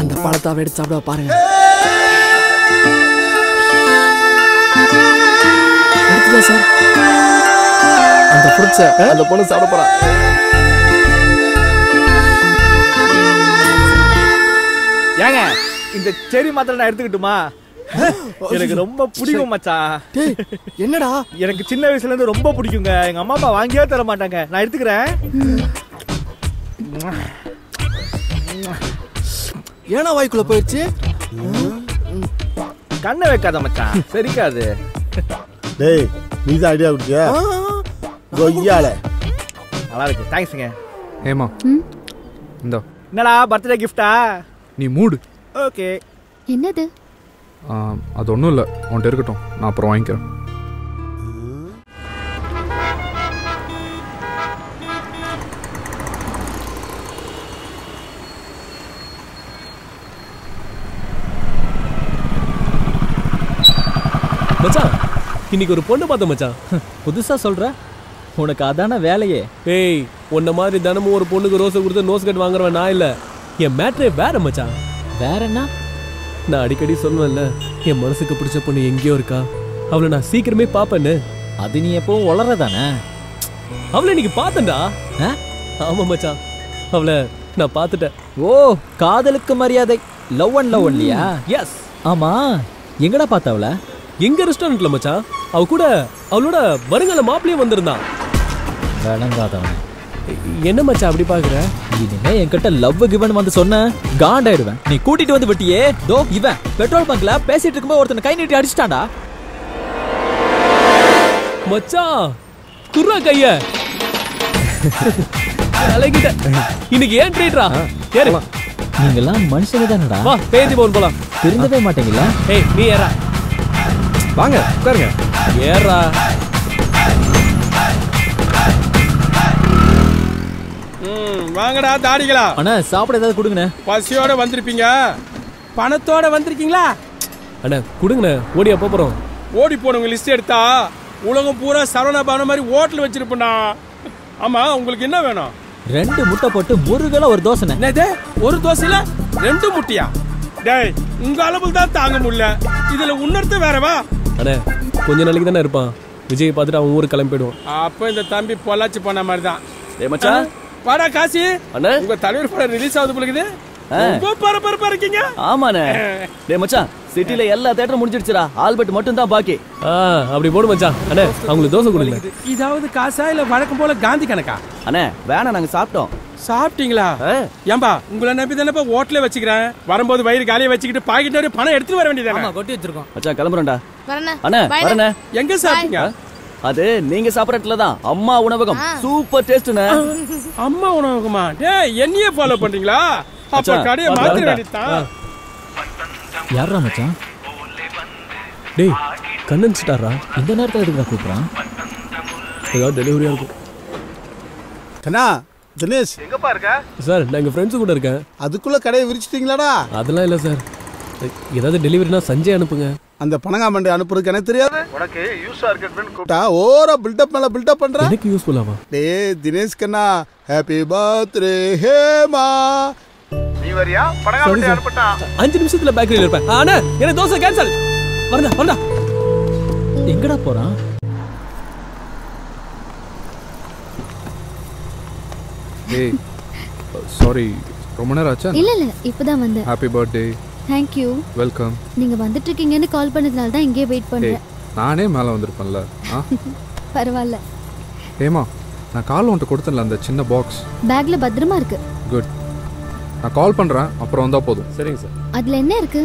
அந்த பழத்தாவை எடுத்து சாப்பிட பாருங்க. சார் அந்த புடிச்ச அந்த பொண்ணு சாப்பிட போறா. ஏங்க இந்த செரி மாத்திரை நான் எடுத்துக்கிட்டுமா? எனக்கு ரொம்ப பிடிக்கும் மச்சான். என்னடா எனக்கு சின்ன வயசுல இருந்து ரொம்ப பிடிக்குங்க. எங்க அம்மா அப்பா வாங்கியே தர மாட்டாங்க. நான் எடுத்துக்கிறேன். ஏன்னா வாய்க்குள்ள போயிடுச்சு. கண்ணை வைக்காத மச்சான், சரிக்காது. டேய் நீ தான் ஐடியா கொடுத்தியா? கொய்யால நல்லா இருக்கு. தேங்க்ஸ்ங்க. ஹேமா இந்தா. என்னடா பர்த்டே கிஃப்டா? நீ மூடு. ஓகே என்னது? அது ஒன்றும் இல்லை, உன்கிட்ட இருக்கட்டும், நான் அப்புறம் வாங்கிக்கிறேன். இன்னைக்கு ஒரு பொண்ணு பார்த்த மச்சான். புதுசா சொல்ற, உனக்கு அதான வேலையே. ஏய், உன்ன மாதிரி தினமும் ஒரு பொண்ணுக்கு ரோஸை கொடுத்து நோஸ் கட் வாங்குறவன் நான் இல்லை. என் மேட்ரே வேற மச்சான். வேறன்னா நான் அடிக்கடி சொல்லுவேன்ல, என் மனசுக்கு பிடிச்ச பொண்ணு எங்கேயோ இருக்கா, அவளை நான் சீக்கிரமே பார்ப்பேன்னு. அது நீ எப்பவும் வளர்றதானே. அவளை இன்னைக்கு பார்த்தண்டா. ஆமா மச்சான், அவளை நான் பார்த்துட்டேன். ஓ, காதலுக்கு மரியாதை, லவ் அண்ட் லவ் ஒன்லியா? எஸ். ஆமா, எங்கடா பார்த்த அவளை? எங்க ரெஸ்டாரண்ட்ல மச்சான். அவ கூட அவளோட வருங்கால மாப்பிள்ளையும் வந்திருந்தான். வேணங்காதவன், என்ன மச்சான் அப்படி பாக்குற? இனிமே என்கிட்ட லவ் கிவன் வந்து சொன்ன காண்டாயிடுவேன். நீ கூட்டிட்டு வந்து விட்டியே. தோ இவன் பெட்ரோல் பங்க்ல பேசிட்டு இருக்கும்போது ஒருத்தனை கை நீட்டி அடிச்சிட்டான்டா மச்சான். துர்ரா கைய அழகிட்ட இன்னைக்கு ஏன் ட்ரீட்ரா? நீங்கெல்லாம் மனுஷங்க தானடா. வா பேசி போன் போலாம். திருந்தவே மாட்டீங்களா? ஏய் நீ ஏறா, வாங்க உட்காருங்க. ஏறா வாங்கடா. தாடிகளா அண்ணா, சாப்பிட ஏதாவது கொடுங்கண்ணே. பசியோட வந்திருப்பீங்க, பணத்தோட வந்திருக்கீங்களா அண்ணா? கொடுங்கண்ணே, ஓடியா போறோம். ஓடி போனவங்க லிஸ்ட் எடுத்தா உலகம் பூரா சரவணா பவன மாதிரி ஹோட்டல் வச்சிருப்பா. ஆமா, உங்களுக்கு என்ன வேணும்? ரெண்டு முட்டை போட்டு முருகல ஒரு தோசை. என்னது, ஒரு தோசையில ரெண்டு முட்டையா? டேய், உங்க அளவுக்கு தான் தாங்க முடியல, இதுல உன்னர்த்த வேறவா? அண்ணே, கொஞ்ச நாளைக்கு தானே இருப்பான். விஜய் பார்த்துட்டு அவன் ஊருக்கு கிளம்பி போயிடுவான். அப்போ இந்த தம்பி பொள்ளாச்சி பண்ண மாதிரி தான். ஏ மச்சான் பாடா காசி அண்ணே, உங்க தலைவர் படம் ரிலீஸ் ஆகுது போலக்குது. ரொம்ப பரபரப்பா இருக்கீங்க. ஆமாண்ணே. டேய் மச்சான், சிட்டில எல்லா தியேட்டரும் முடிஞ்சிடுச்சுடா, ஆல்பர்ட் மட்டும் தான் பாக்கி. அப்படி போடு மச்சான். அண்ணே, அவங்களுக்கு தோசை கொடுங்க. இதாவது காசா இல்ல வழக்கம் போல காந்தி கணக்கா? அண்ணே வேணா, நாங்க சாப்பிட்டோம். சாப்பிட்டீங்களா? ஏம்பா உங்களை நம்பி தானப்பா ஹோட்டலே வச்சுக்கிறேன். வரும்போது வயிறு காலியை வச்சுக்கிட்டு பாக்கெட் நிறைய பணம் எடுத்துட்டு வர வேண்டியதானே. கொட்டி வச்சிருக்கோம் மச்சான். கிளம்புறேன்டா. அண்ணே வரேண்ணே. எங்க சாப்பிட்டீங்க? அது நீங்க சாப்பிட்ற இடத்துல தான், அம்மா உணவகம். சூப்பர் டேஸ்ட்ண்ணே. அம்மா உணவகமா? டேய், என்னையே ஃபாலோ பண்றீங்களா? அப்ப கடைய மாத்தி வேண்டியதா. யாரா மச்சான்? டேய் கண்ணன் ஸ்டாரா, இந்த நேரத்துல எதுக்கு கூப்பிடுறான்? ஏதாவது டெலிவரியா இருக்கும். கண்ணா, தினேஷ் எங்கப்பா இருக்க? சார் நான் எங்க ஃப்ரெண்ட்ஸ் கூட இருக்கேன். அதுக்குள்ள கடையை விரிச்சிட்டீங்களாடா? அதெல்லாம் இல்ல சார், ஏதாவது டெலிவரினா சஞ்சய் அனுப்புங்க. அந்த பணங்கா மண்டி அனுப்புறதுக்கு எனக்கு தெரியாது. உனக்கு யூஸா இருக்கட்டும் கூப்டா, ஓரா பில்ட் அப் மேல பில்ட் அப் பண்ற. எனக்கு யூஸ்புல்லாமா? டேய் தினேஷ் கண்ணா, ஹேப்பி பர்த்டே ஹேமா. நீ வரியா? பணங்கா மண்டி அனுப்புடா. அஞ்சு நிமிஷத்துல பேக்கரியில இருப்பேன். ஆனா என்ன தோசை கேன்சல். வரடா வரடா. எங்கடா போறான்? ஏய் சாரி, ரொம்ப நேரம் ஆச்சா? இல்ல இல்ல, இப்போதான் வந்தேன். Happy birthday. Thank you. Welcome. நீங்க வந்துட்டு இருக்கீங்கன்னு கால் பண்ணதுனால தான் இங்கே வெயிட் பண்றேன். நானே மேல வந்திருப்பேன்ல. பரவாயில்லை. ஹேமா, நான் கால் ஒன்ட்ட கொடுத்தேன்ல, அந்த சின்ன பாக்ஸ் பேக்ல பத்திரமா இருக்கு. குட். நான் கால் பண்றேன், அப்புறம் வந்தா போதும். சரிங்க சார். அதுல என்ன இருக்கு?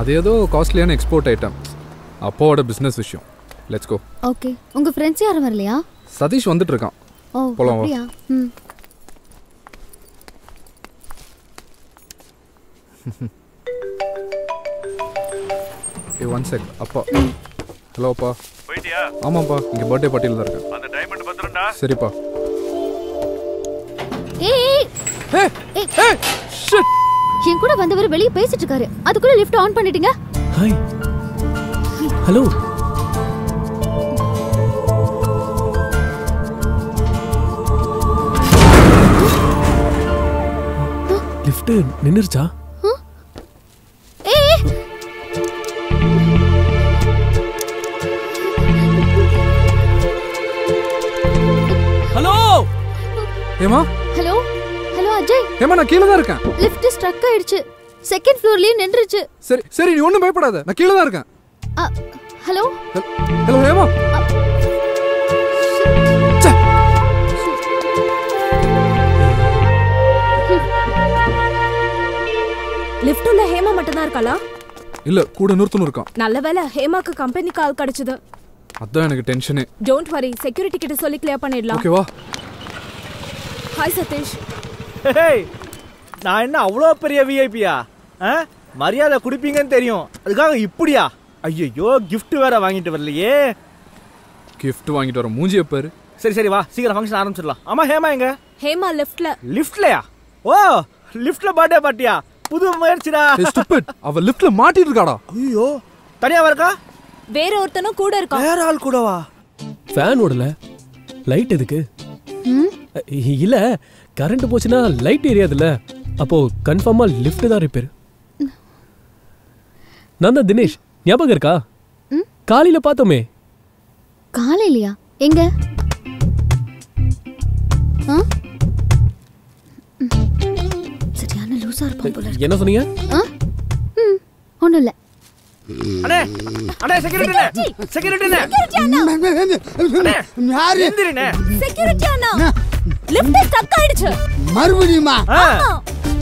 அது ஏதோ காஸ்ட்லியான எக்ஸ்போர்ட் ஐட்டம், அப்போட பிசினஸ் விஷயம். Let's go. ஓகே. உங்க ஃப்ரெண்ட்ஸ் யாரும் வரலையா? சதீஷ் வந்துட்டு இருக்கான். ஓ போலாம் வா. ம். One check. அப்பா ஹலோப்பா. போயிட்டியா? ஆமாப்பா, இங்கே பர்த்டே பார்ட்டியில் தான் இருக்கேன். அந்த டைமண்ட் பத்திரம்டா. சரிப்பா. ஏய் ஏய் ஏய் ஷிட். என் கூட வந்தவர் வெளியே பேசிட்டு இருக்காரு, அதுக்குள்ள லிஃப்ட் ஆன் பண்ணிட்டீங்க. Hi hello. லிஃப்ட் நின்னுருச்சா? ஏமா ஹலோ ஹலோ அஜய். ஏமா நான் கீழ தான் இருக்கேன். லிஃப்ட் ஸ்ட்ரக் ஆயிடுச்சு, செகண்ட் ஃப்ளோர்லயே நின்னுருச்சு. சரி சரி, நீ ஒண்ணும் பயப்படாத, நான் கீழ தான் இருக்கேன். ஹலோ ஹலோ ஏமா. லிஃப்ட் உள்ள ஹேமா மட்டும் தான் இருக்காளா? இல்ல கூட நூறுத்துன்னு இருக்கான். நல்ல வேளை ஹேமாக்கு கம்பெனி கால் கிடைச்சது, அதான் எனக்கு டென்ஷனே. டோன்ட் வரி, செக்யூரிட்டி கிட்ட சொல்லி கிளியர் பண்ணிடலாம். ஓகேவா? ஹாய் சதீஷ். ஹேய், நான் என்ன அவ்வளோ பெரிய விஐபியா? ஆ, மரியாதை கொடுப்பீங்கன்னு தெரியும், அதுக்காக இப்படியா? ஐயோ, கிஃப்ட் வேற வாங்கிட்டு வரலையே. கிஃப்ட் வாங்கிட்டு வர மூஞ்சிய பாரு. சரி சரி வா, சீக்கிரம் ஃபங்க்ஷன் ஆரம்பிச்சிடலாம். ஆமா ஹேமா எங்க? ஹேமா லிஃப்ட்ல. லிஃப்ட்லயா? ஓ லிஃப்ட்ல பர்த்டே பார்ட்டியா? புது முயற்சிடா. ஸ்டூபிட், அவ லிஃப்ட்ல மாட்டிட்டு இருக்காடா. ஐயோ, தனியா வரக்கா? வேற ஒருத்தனும் கூட இருக்கான். வேற ஆள் கூடவா? ஃபேன் ஓடல. லைட் எதுக்கு? ம் இல்ல கரண்ட் போச்சுனா லைட் எரியாதுல. அப்போ கன்ஃபார்மா லிஃப்ட் தான் ரிப்பேர். நான்தான் தினேஷ், ஞாபகம் இருக்கா? காலையில பார்த்தோமே. காலையிலயா? எங்க? சரியான லூசா இருப்பான் போல. என்ன சொன்னீங்க? ஒண்ணும் இல்ல. அட அட செக்யூரிட்டினே செக்யூரிட்டினே அட யாரு எந்திரனே செக்யூரிட்டியானா லிஃப்ட் ஸ்டக் ஆயிடுச்சு மறுபடியுமா? ஆமா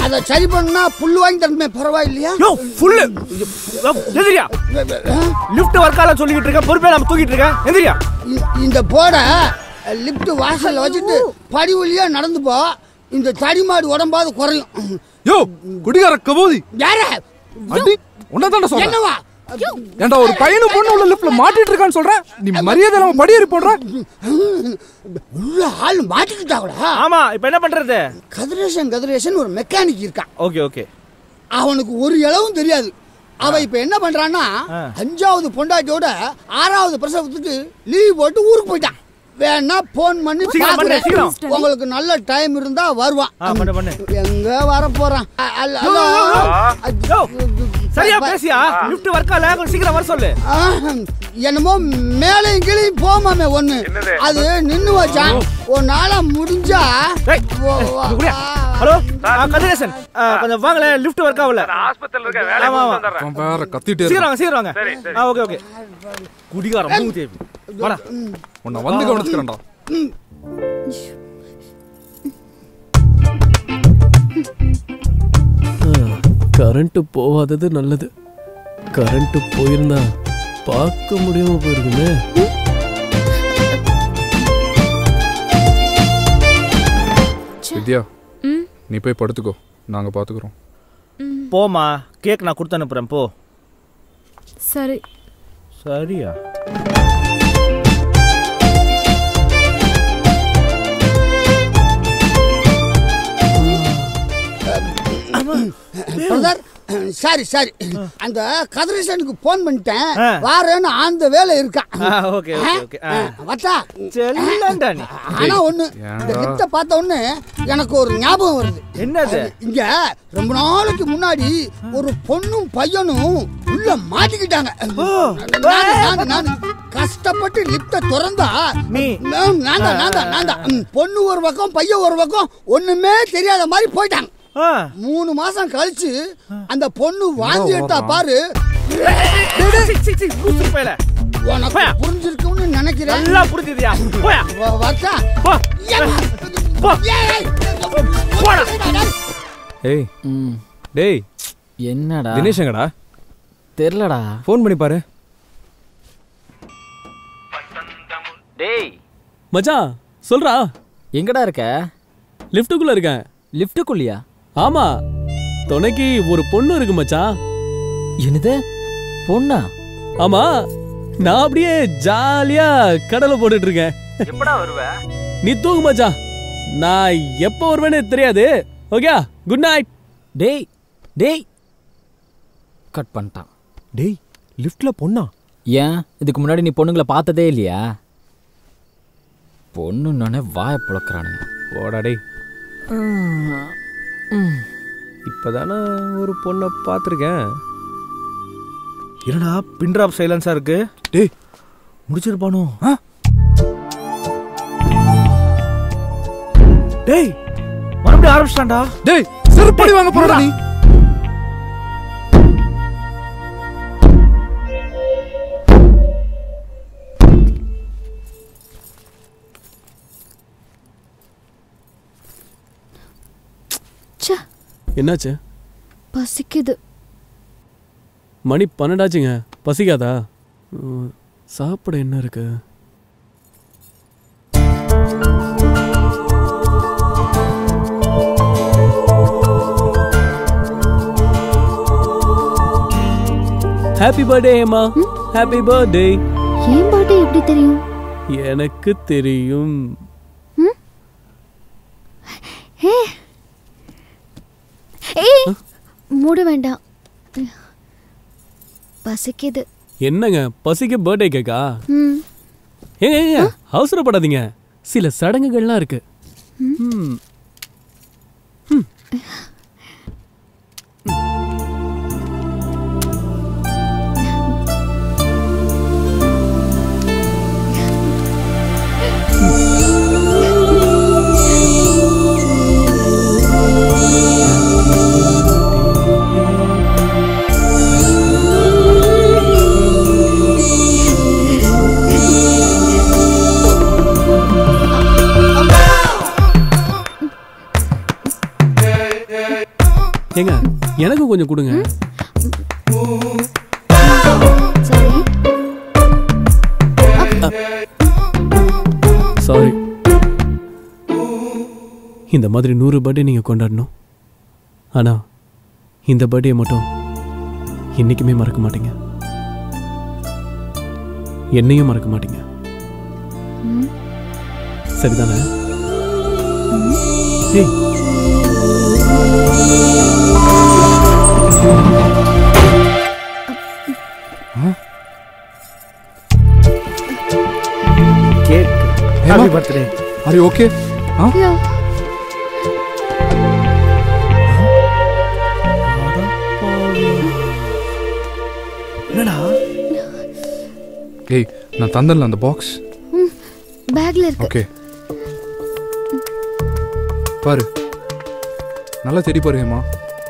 அத சரி பண்ணா புல்லு வாங்கி தரமே பரவாயில்லையா? யோ புல்லு எந்திரியா லிஃப்ட் வர்க் ஆல சொல்லிட்டு இருக்க பொறுப்பே நாம தூக்கிட்டு இருக்க எந்திரியா இந்த போட லிஃப்ட் வாசல்ல வச்சிட்டு படிவுலியா நடந்து போ இந்த தடி மாடு உடம்பாது குறையும். யோ குடிகார கபோதி யார அடி உன்னதான சொல்ற என்னவா ஏண்டா ஒரு பையனு பொண்ணு உள்ள லிஃப்ட்ல மாட்டிட்டு இருக்கான்னு சொல்ற? நீ மரியாதை நம்ம படியேறி போடுற உள்ள ஆளு மாட்டிட்டாங்களா? ஆமா இப்போ என்ன பண்றது? கதிரேசன் கதிரேசன் ஒரு மெக்கானிக் இருக்கான். ஓகே ஓகே அவனுக்கு ஒரு இளவும் தெரியாது. அவன் இப்போ என்ன பண்றான்னா அஞ்சாவது பொண்டாட்டியோட ஆறாவது பிரசவத்துக்கு லீவ் போட்டு ஊருக்கு போயிட்டான். வேணா போன் பண்ணி உங்களுக்கு நல்ல டைம் இருந்தா வருவான். எங்க வர போறான்? சரியா பேசியா லிஃப்ட் வர்க் ஆல சீக்கிரம் வர சொல்லு. என்னமோ மேலே கீழையும் போமாமே ஒண்ணு அது நின்னு வச்சான். ஒரு நாளா முடிஞ்சா ஹலோ கதிரேசன் கொஞ்சம் வாங்களே லிஃப்ட் வர்க் ஆகல ஹாஸ்பிடல்ல இருக்க வேலை வந்துறேன் பாரு கத்திட்டே சீக்கிரம் சீக்கிரம் வாங்க. ஆ ஓகே ஓகே குடிகார மூதே வாடா உன்னை வந்து கவனிச்சுக்கிறேன்டா. கரண்ட் போகாதது நல்லது. கரண்ட் போயிருந்தா பார்க்க முடியாம போயிருக்குமே. வித்யா நீ போய் படுத்துக்கோ நாங்க பாத்துக்கிறோம். போமா கேக் நான் கொடுத்து அனுப்புறேன் போ. சரி சரியா பிரதர். சாரி சாரி அந்த கதிரேசனுக்கு போன் பண்ணிட்டேன் வாரேன்னு அந்த வேலை இருக்கான். ஆனா ஒண்ணு இந்த கிட்ட பார்த்த உடனே எனக்கு ஒரு ஞாபகம் வருது. என்னது? இங்க ரொம்ப நாளைக்கு முன்னாடி ஒரு பொண்ணும் பையனும் உள்ள மாட்டிக்கிட்டாங்க. கஷ்டப்பட்டு லிப்ட திறந்தா பொண்ணு ஒரு பக்கம் பையன் ஒரு பக்கம் ஒண்ணுமே தெரியாத மாதிரி போயிட்டாங்க. மூணு மாசம் கழிச்சு அந்த பொண்ணு வாந்தி எடுத்தா பாரு. உனக்கு புரிஞ்சிருக்கும்னு நினைக்கிறேன். நல்லா புரிஞ்சுதியா? போயா வாடா போ போ போடா. ஏய் டேய் என்னடா தினேஷ்ங்கடா தெரியலடா ஃபோன் பண்ணி பாரு. டேய் மச்சான் சொல்றா எங்கடா இருக்க? லிஃப்ட்டுக்குள்ள இருக்கேன். லிஃப்ட்டுக்குள்ளயா? ஆமா துணைக்கு ஒரு பொண்ணு இருக்கு மச்சான். என்னது பொண்ணா? ஆமா நான் அப்படியே ஜாலியா கடலை போட்டுட்டு இருக்கேன். எப்படா வருவ? நீ தூங்கு மச்சான் நான் எப்போ வருவேன்னு தெரியாது. Okay good night. டேய் டேய் கட் பண்ணிட்டான். டேய் லிஃப்ட்ல பொண்ணா? ஏன் இதுக்கு முன்னாடி நீ பொண்ணுங்களை பார்த்ததே இல்லையா? பொண்ணுன்னே வாய புழக்கிறானுங்க. ஓடா டேய் இப்போதானே ஒரு பொண்ணை பார்த்துருக்கேன். என்னடா பின்ட்ராப் சைலன்ஸாக இருக்கு. டே முடிச்சிருப்பானோ? டேய் மறுபடியும் ஆரம்பிச்சிட்டான்டா. டேய் செருப்படி வாங்க போறடா நீ. என்னாச்சு? பசிக்குது. மணி பன்னெண்டாச்சுங்க பசிக்காதா? சாப்பிட என்ன இருக்கு? Happy birthday Hema. Happy birthday. ஏன் பர்த்டே எப்படி தெரியும்? எனக்கு தெரியும். ஏய் மூட வேண்டாம் பசிக்குது. என்னங்க பசிக்கு பர்த்டே கேக்கா? ம். ஏய் ஏய் அவசரப்படாதீங்க. சில சடங்குகள்லாம் இருக்கு. ம். ம். ஏங்க எனக்கு கொஞ்சம் கொடுங்க. சாரி. இந்த மாதிரி நூறு பர்த்டே நீங்க கொண்டாடணும். ஆனா இந்த பர்த்டே மட்டும் என்னைக்குமே மறக்க மாட்டீங்க. என்னையும் மறக்க மாட்டீங்க. சரிதானே? Cake. Happy birthday. Are you okay? Huh? Yeah. Nana. Hey, na thandalla and the box. Hmm. Bag la irukku. Okay. Paru. Nalla theri paru Hema.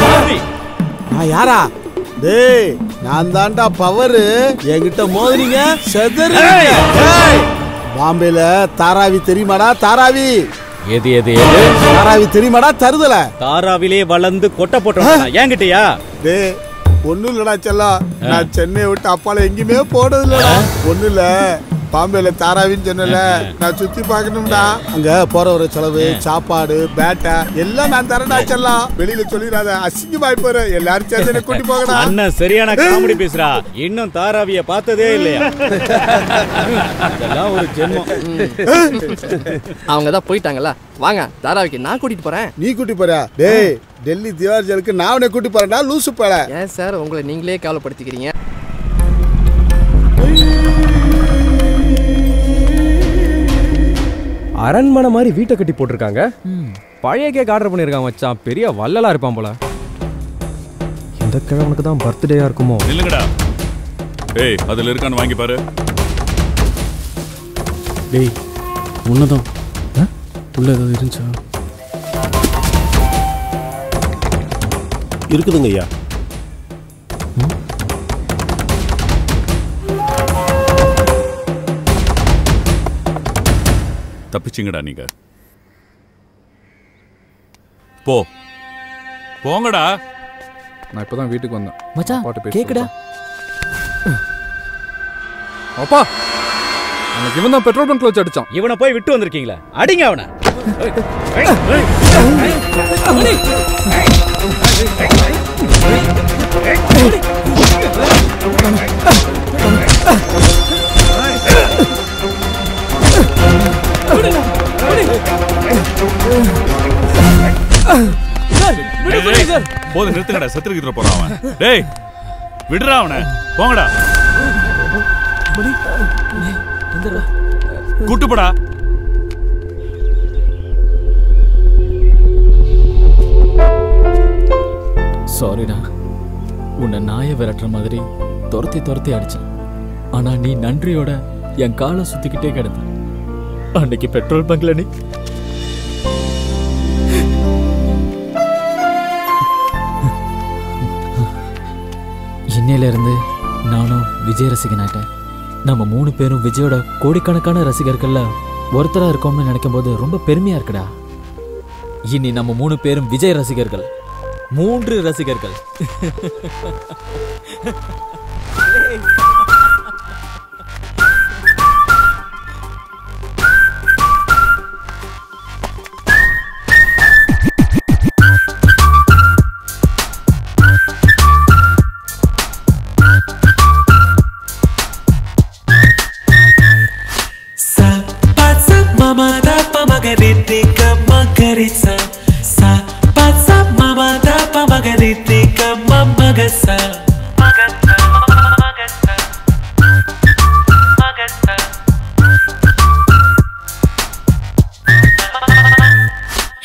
Sorry. நான் யாரா? டேய், நான் தான்டா பவர். என்கிட்ட மோதிரீங்க செதறீங்க. டேய், பாம்பேல தாராவி தெரியுமாடா? தாராவி எது எது எது தாராவி தெரியுமாடா? தருதல தாராவிலே வளந்து கொட்டை போட்டவனா என்கிட்டயா? டேய், ஒண்ணு இல்லடா செல்லா. நான் சென்னை விட்டு அப்பால எங்கயுமே போறது இல்லடா. ஒண்ணு இல்ல, பாம்பேல தாராவின்னு சொன்னல, நான் சுத்தி பாக்கணும்டா. அங்க போற ஒரு செலவு, சாப்பாடு, பேட்டா எல்லாம் நான் தரேன்டா செல்லா. வெளியில சொல்லிடாத, அசிங்கமாய் போற. எல்லாரும் சேர்ந்து கூட்டி போகடா. அண்ணா சரியான காமெடி பேசுறா. இன்னும் தாராவிய பார்த்ததே இல்லையா? இதெல்லாம் ஒரு ஜென்மம். அவங்க தான் போயிட்டாங்கல்ல. வாங்க, தாராவிக்கு நான் கூட்டிட்டு போறேன். நீ கூட்டி போற? டேய், டெல்லி திவார் ஜெயிலுக்கு நான் உன்னை கூட்டி போறேன்டா, லூசு போல. ஏன் சார் உங்களை நீங்களே கவலைப்படுத்திக்கிறீங்க? அரண்மனை மாதிரி வீட்டை கட்டி போட்டிருக்காங்க. பழைய கேக் ஆர்டர் பண்ணியிருக்காங்க மச்சான். பெரிய வல்லலா இருப்பான் போல. இந்த கிழவனுக்கு தான் பர்த்டேயா இருக்குமோ? இல்லங்கடா. ஏய், அதுல இருக்கான்னு வாங்கி பாரு. டேய், உன்னதான் உள்ள ஏதாவது இருந்துச்சா? இருக்குதுங்க ஐயா. தப்பிச்சிங்கடா நீங்க. போ போங்கடா. நான் இப்பதான் வீட்டுக்கு வந்தேன் மச்சான். கேக்குடா அப்பா, எனக்கு இவன் தான் பெட்ரோல் பங்க்ல வச்சு அடிச்சான். இவனை போய் விட்டு வந்திருக்கீங்களா? அடிங்க அவனை. போது நிறுத்துங்கடா, சத்திரிக்கிட்டு போறான் அவன். டேய், விடுறா அவனை. போங்கடா, கூட்டுப்படா. சாரிடா, உன்னை நாயை விரட்டுற மாதிரி துரத்தி துரத்தி அடிச்சேன். ஆனா நீ நன்றியோட என் காலை சுத்திக்கிட்டே கிடந்த. அன்னைக்கு பெட்ரோல் பங்க்ல நீ இன்னையிலிருந்து நானும் விஜய் ரசிகனாட்டேன். நம்ம மூணு பேரும் விஜயோட கோடிக்கணக்கான ரசிகர்கள்ல ஒருத்தராக இருக்கோம்னு நினைக்கும் போது ரொம்ப பெருமையாக இருக்குடா. இனி நம்ம மூணு பேரும் விஜய் ரசிகர்கள். மூன்று ரசிகர்கள். magaritti ka magaritsa sa patsa mama da pa magaritti ka magasa magasa magasa magasa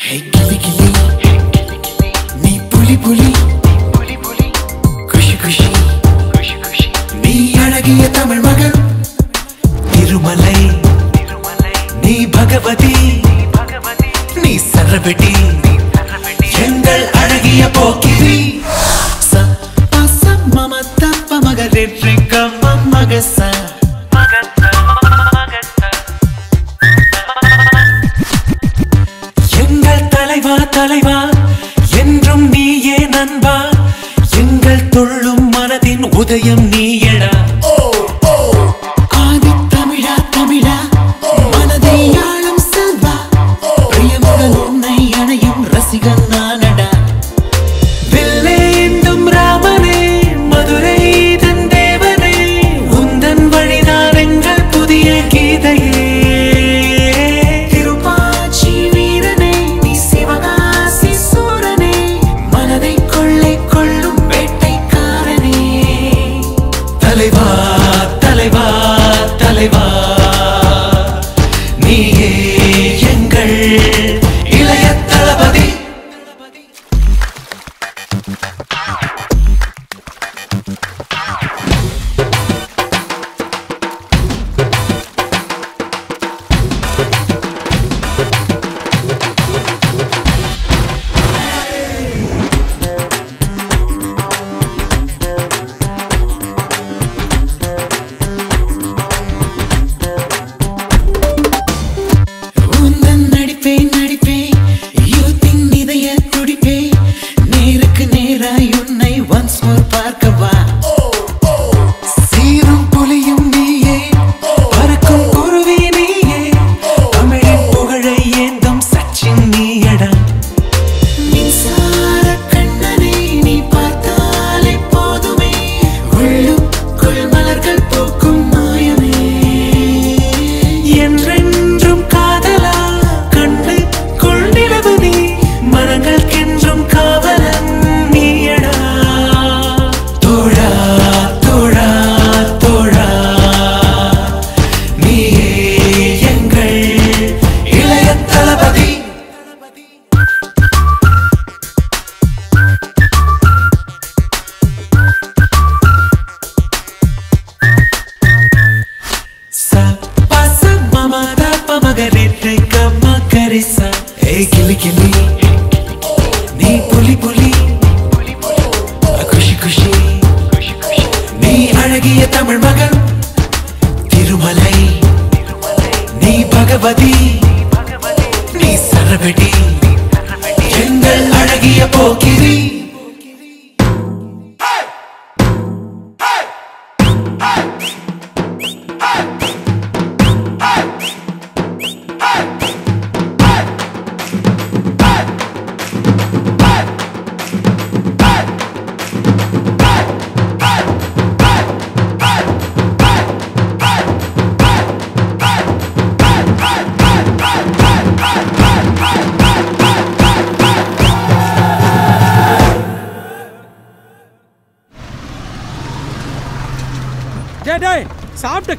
hey kili kili hey kili kili ni puli puli ni puli puli kushi kushi kushi kushi ni alagiya tamil magal tirumalai நீ பகவதி நீ சரவெடி எங்கள் அழகிய போக்கிரி ச பச மம தப்ப மகரெற்றி கம்ம மகச மகச மகச எங்கள் தலைவா தலைவா என்றும் நீயே நண்பா எங்கள் துள்ளும் மனதின் உதயம் நீயடா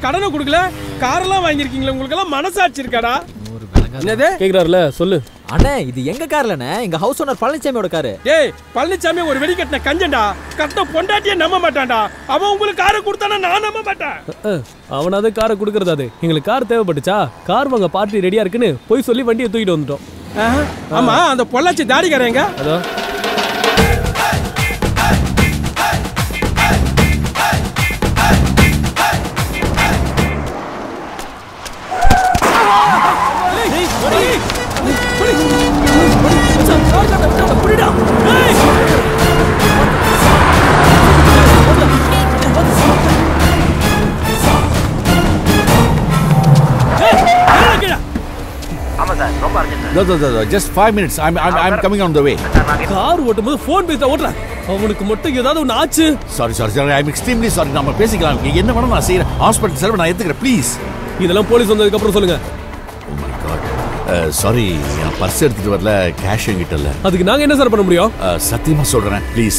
கடனை கொடுக்கல காரெல்லாம் வாங்கி இருக்கீங்களா உங்களுக்கு எல்லாம் மனசாட்சி இருக்கடா என்னது கேக்குறாருல சொல்லு அண்ணே இது எங்க கார்லனே எங்க ஹவுஸ் ஓனர் பழனிசாமியோட கார் டேய் பழனிசாமி ஒரு வெடி கட்டன கஞ்சன்டா கட்ட பொண்டாட்டியே நம்ப மாட்டான்டா அவன் உங்களுக்கு காரை கொடுத்தானே நான் நம்ப மாட்டேன் அவனாவது காரை குடுக்குறது அது உங்களுக்கு கார் தேவைப்பட்டுச்சா கார் வாங்க பார்ட்டி ரெடியா இருக்குன்னு போய் சொல்லி வண்டியை தூக்கிட்டு வந்துட்டோம் ஆமா அந்த பொள்ளாச்சி தாடிக்காரங்க அதோ No, no, no, no. Just five minutes. I'm, I'm, I'm coming on the way. Car, what? My phone is on. I'm going to come to you. That one, not. Sorry, sorry, sorry. I'm extremely sorry. I'm not paying. I'm going. What am I saying? Hospital, sir. I'm not. Please. You tell police on the. Come on, tell me. Oh my God. Sorry, I purse எடுத்துட்டு வரல cash என்கிட்ட இல்ல. அதுக்கு நாங்க என்ன sir பண்ண முடியும்? சத்தியமா சொல்றேன் ப்ளீஸ்.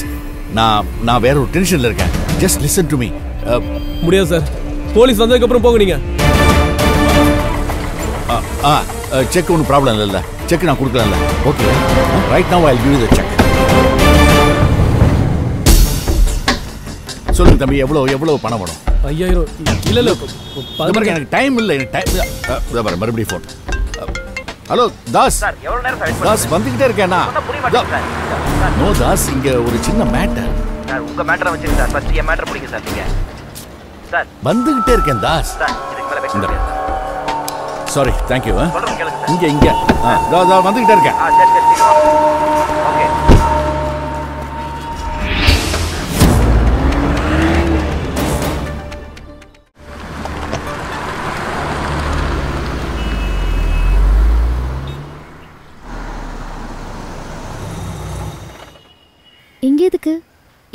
நான் நான் வேற ஒரு டென்ஷன்ல இருக்கேன். Just listen to me. முடியாது சார். போலீஸ் வந்ததுக்கு அப்புறம் போங்க நீங்க. ஆ செக் ஒன்னும் ப்ராப்ளம் இல்ல. செக் நான் கொடுக்கறேன்ல. Okay. Right now I'll give you the check. சொல்லுங்க தம்பி எவ்வளவு எவ்வளவு பணம் வேணும்? ஐயாயிரம் இல்ல இல்ல எனக்கு டைம் இல்ல எனக்கு டைம் இல்ல பாரு மறுபடியும் ஃபோன் ஹலோ தாஸ் சார் எவ்வளவு நேரம் வெயிட் பண்ணு தாஸ் வந்துக்கிட்டே இருக்கேனா நோ தாஸ் இங்க ஒரு சின்ன மேட்டர் சார் உங்க மேட்டரை வச்சிருங்க சார் ஃபர்ஸ்ட் இந்த மேட்டர் புடிங்க சார் நீங்க சார் வந்துக்கிட்டே இருக்கேன் தாஸ் சார் இதுக்கு மேல வெயிட் பண்ணுங்க சாரி थैंक यू இங்க இங்க தா தா வந்துக்கிட்டே இருக்கேன் ஆ சரி சரி ஓகே எங்க எதுக்கு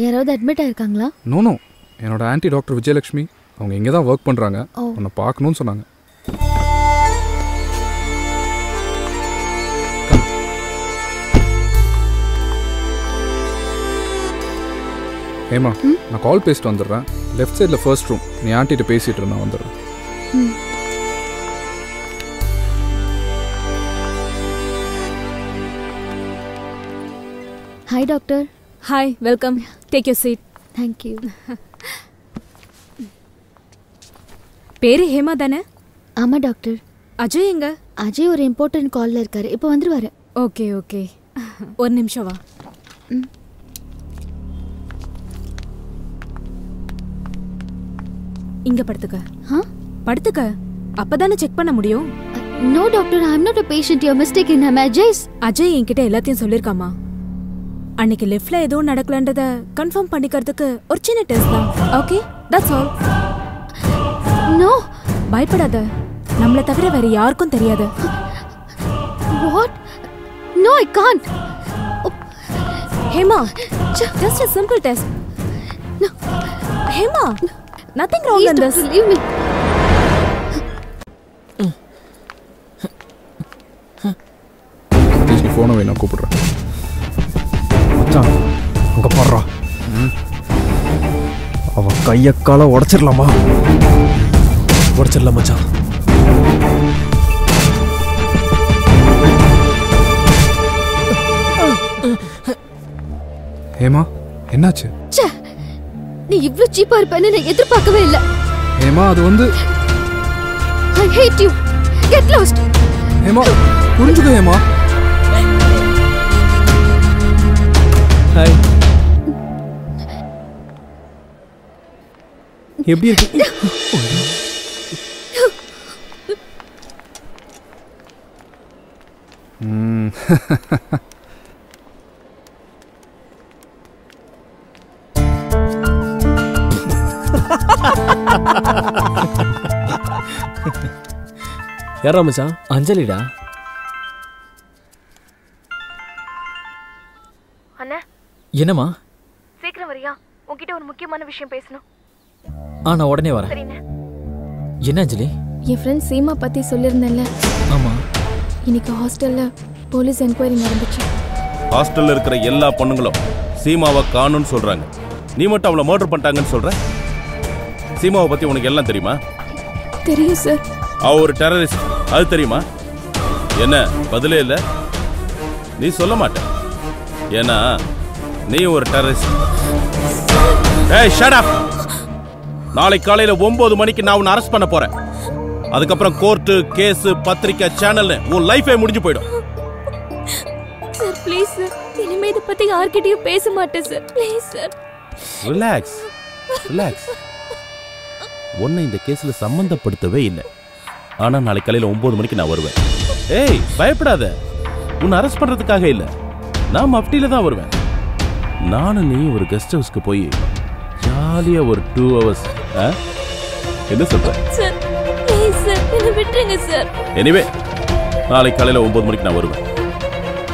யாராவது அட்மிட் ஆயிருக்காங்களா நோ நோ என்னோட ஆன்ட்டி டாக்டர் விஜயலட்சுமி அவங்க இங்க தான் வர்க் பண்றாங்க உன்னை பார்க்கணும்னு சொன்னாங்க ஹேமா நான் கால் பேசிட்டு வந்துடுறேன் லெஃப்ட் சைடில் ஃபர்ஸ்ட் ரூம் நீ ஆன்ட்டிகிட்ட பேசிட்டு நான் வந்துடுறேன் hi doctor Hi, welcome. Take your seat. Thank you. Peri Hema thana? Ama doctor. Ajay enga? Ajay or important call la irkaru. Ipo vandruvara. Okay, okay. Or nimisham va. Inga paduka. Huh? Paduka. Appa thana check panna mudiyum. No doctor, I am not a patient. You are mistaken. I am Ajay's. Ajay engitta ellathiyum sollirukama. அன்னைக்கு லெஃப்ட்ல ஏதோ நடக்கலன்றத confirm பண்ணிக்கிறதுக்கு ஒரு சின்ன test தான் okay that's all know பயப்படாத நம்மள தவிர வேற யாருக்கும் தெரியாது what no I can't Hema just a simple test no Hema nothing wrong in this leave me நீ போன் வேணா கூப்பிடுற அங்க போடுறா அவன் கையை காலை உடச்சிடலாமா உடச்சிடலாம் மச்சான் ஹேமா என்னாச்சு நீ இவ்வளவு சீப்பா இருப்பேன்னு நான் எதிர்பார்க்கவே இல்லை ஹேமா அது வந்து I hate you. Get lost. Hema புரிஞ்சுக்க ஹேமா ஹாய் எப்படி இருக்கு ம் யாரா மச்சான் அஞ்சலிடா என்னமா சீக்கிரம் வரியா உன்கிட்ட ஒரு முக்கியமான விஷயம் பேசணும் ஆ நான் உடனே வரேன் சரிண்ணே என்ன அஞ்சலி என் ஃப்ரெண்ட் சீமா பத்தி சொல்லிருந்தல்ல ஆமா இன்னைக்கு ஹாஸ்டல்ல போலீஸ் என்கொயரி நடந்துச்சு ஹாஸ்டல்ல இருக்கிற எல்லா பொண்ணுங்களும் சீமாவை காணோம்னு சொல்றாங்க நீ மட்டும் அவளை மர்டர் பண்ணிட்டாங்கன்னு சொல்ற சீமாவை பத்தி உனக்கு எல்லாம் தெரியுமா தெரியும் சார் அவ ஒரு டெரரிஸ்ட் அது தெரியுமா என்ன பதிலே இல்ல நீ சொல்ல மாட்டே ஏன்னா நீ ஒரு டெரரிஸ்ட் ஏய் ஷட் அப் நாளை காலையில ஒன்பது மணிக்கு நான் உன்னை அரெஸ்ட் பண்ண போறேன் அதுக்கப்புறம் கோர்ட்டு கேஸ் பத்திரிக்கை சேனல் உன் லைஃபே முடிஞ்சு போய்டும் சார் ப்ளீஸ் சார் இனிமே இத பத்தி யார்கிட்டயும் பேச மாட்டேன் sir please sir relax relax ஒண்ணே இந்த கேஸ்ல சம்பந்தப்படுத்தவே இல்லை ஆனா நாளை காலையில ஒன்பது மணிக்கு நான் வருவேன் ஏய் பயப்படாத உன்னை அரெஸ்ட் பண்றதுக்காக இல்ல நான் மப்டில தான் வருவேன் நானும் நீ ஒரு கெஸ்ட் ஹவுஸ்க்கு போய் ஜாலியாக ஒரு டூ ஹவர்ஸ் என்ன சொல்றேன் எனிவே நாளைக்கு காலையில் ஒன்பது மணிக்கு நான் வருவேன்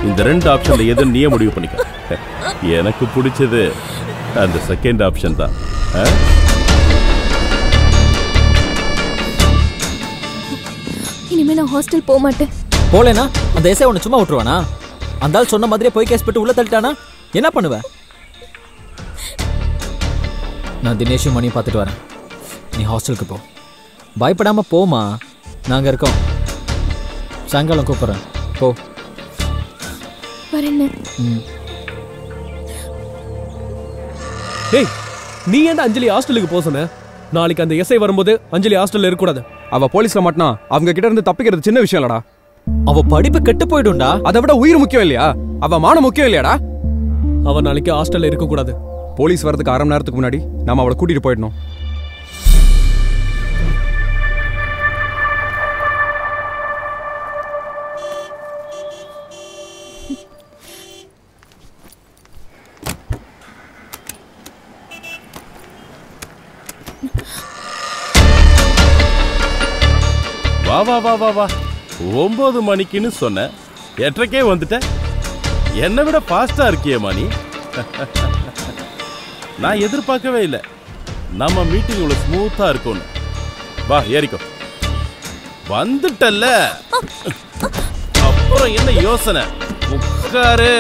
இந்த ரெண்டு ஆப்ஷனில் எதுவும் நீயே முடிவு பண்ணிக்க எனக்கு பிடிச்சது அந்த செகண்ட் ஆப்ஷன் தான் இனிமேல் நான் ஹாஸ்டல் போக மாட்டேன் போலேனா அந்த ஏசை உன்னை சும்மா விட்டுருவானா? அந்த ஆள் சொன்ன மாதிரியே போய் கேஸ் போட்டு உள்ளே தள்ளிட்டானா என்ன பண்ணுவேன்? நான் தினேஷும் மணியும் பார்த்துட்டு வரேன். நீ ஹாஸ்டலுக்கு போ. பயப்படாமல் போமா, நாங்கள் இருக்கோம். சாயங்காலம் கூப்பிட்றேன், போ. ஏய், நீ ஏன் அஞ்சலி ஹாஸ்டலுக்கு போக சொன்ன? நாளைக்கு அந்த எஸ்ஐ வரும்போது அஞ்சலி ஹாஸ்டலில் இருக்கக்கூடாது. அவள் போலீஸில் மாட்டினா அவங்க கிட்ட இருந்து தப்பிக்கிறது சின்ன விஷயம் இல்லடா. அவ படிப்பு கெட்டு போயிடும்டா. அதை விட உயிர் முக்கியம் இல்லையா? அவ மானம் முக்கியம் இல்லையாடா? அவ நாளைக்கு ஹாஸ்டல்ல இருக்க கூடாது. போலீஸ் வரதுக்கு அரை மணி நேரத்துக்கு முன்னாடி நாம அவளை கூட்டிட்டு போயிடணும். வா வா வா வா வா, ஒன்பது மணிக்குன்னு சொன்ன, எட்டரைக்கே வந்துட்ட. என்னை விட ஃபாஸ்டா இருக்கியே மணி. நான் எதிர்பார்க்கவே இல்லை நம்ம மீட்டிங் இவ்வளோ ஸ்மூத்தாக இருக்கும்னு. வா ஏறிக்கோ. வந்துட்டல்ல, அப்புறம் என்ன யோசனை? உட்காரு.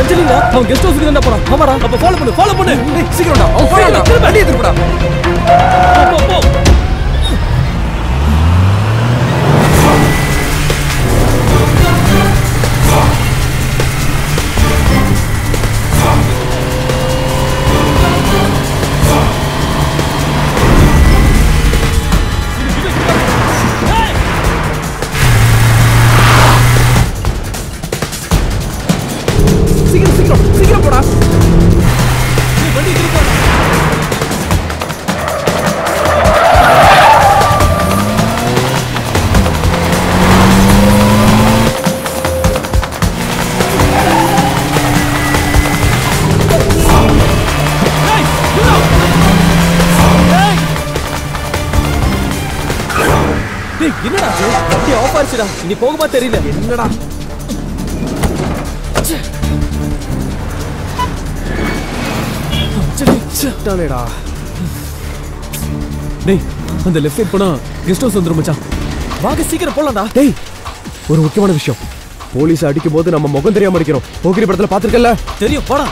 அஞ்சலிடா அவன் கெஸ்ட் ஹவுஸ்க்கு தான் போறான். ஆமாடா, அப்ப ஃபாலோ பண்ணு, ஃபாலோ பண்ணு. டேய் சீக்கிரம்டா, அவன் ஃபாலோடா, அடி எடுத்துடா. போ போ. நீ போகுமா தெரியல. என்னடா டாலேடா. டேய் அந்த லெஃப்ட் சைடு போனா கெஸ்ட் ஹவுஸ் வந்துரும் மச்சான். வாங்க சீக்கிரம் போலாம்டா. டேய் ஒரு முக்கியமான விஷயம், போலீஸ் அடிக்கும் போது நம்ம முகம் தெரியாம அடிக்கிறோம். போகிரி படத்துல பாத்துக்கல தெரியும். போடா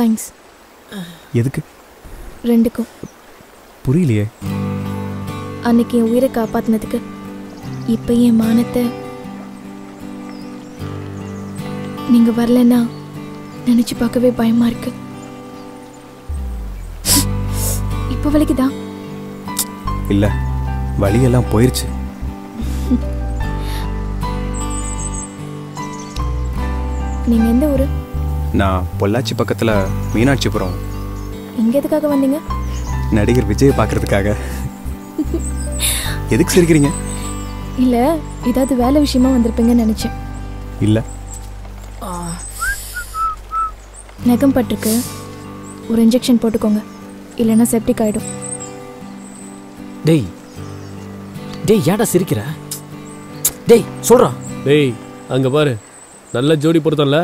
Thanks. எதுக்கு? ரெண்டுக்கும். புரியலையே. அன்னைக்கு என் உயிரை காப்பாத்தினதுக்கு இப்ப என் மானத்தை நீங்க வரலன்னா நினைச்சு பார்க்கவே பயமா இருக்கு. இப்ப வலிக்குதா? இல்ல, வலியெல்லாம் போயிருச்சு. நீங்க எந்த ஊரு? நான் பொள்ளாச்சி பக்கத்துல மீனாட்சிபுரம். இங்க எதுக்காக வந்தீங்க? நடிகர் விஜயை பாக்குறதுக்காக. எதுக்கு சிரிக்கிறீங்க? இல்ல, ஏதாவது வேலை விஷயமா வந்திருப்பீங்கன்னு நினைச்சேன். இல்ல, நகம் பட்டிருக்கு, ஒரு இன்ஜெக்ஷன் போட்டுக்கோங்க, இல்லைன்னா செப்டிக் ஆயிடும். டேய் டேய் யாடா சிரிக்கிற? டேய் சொல்றா. டேய் அங்க பாரு, நல்ல ஜோடி பொருத்தம்ல.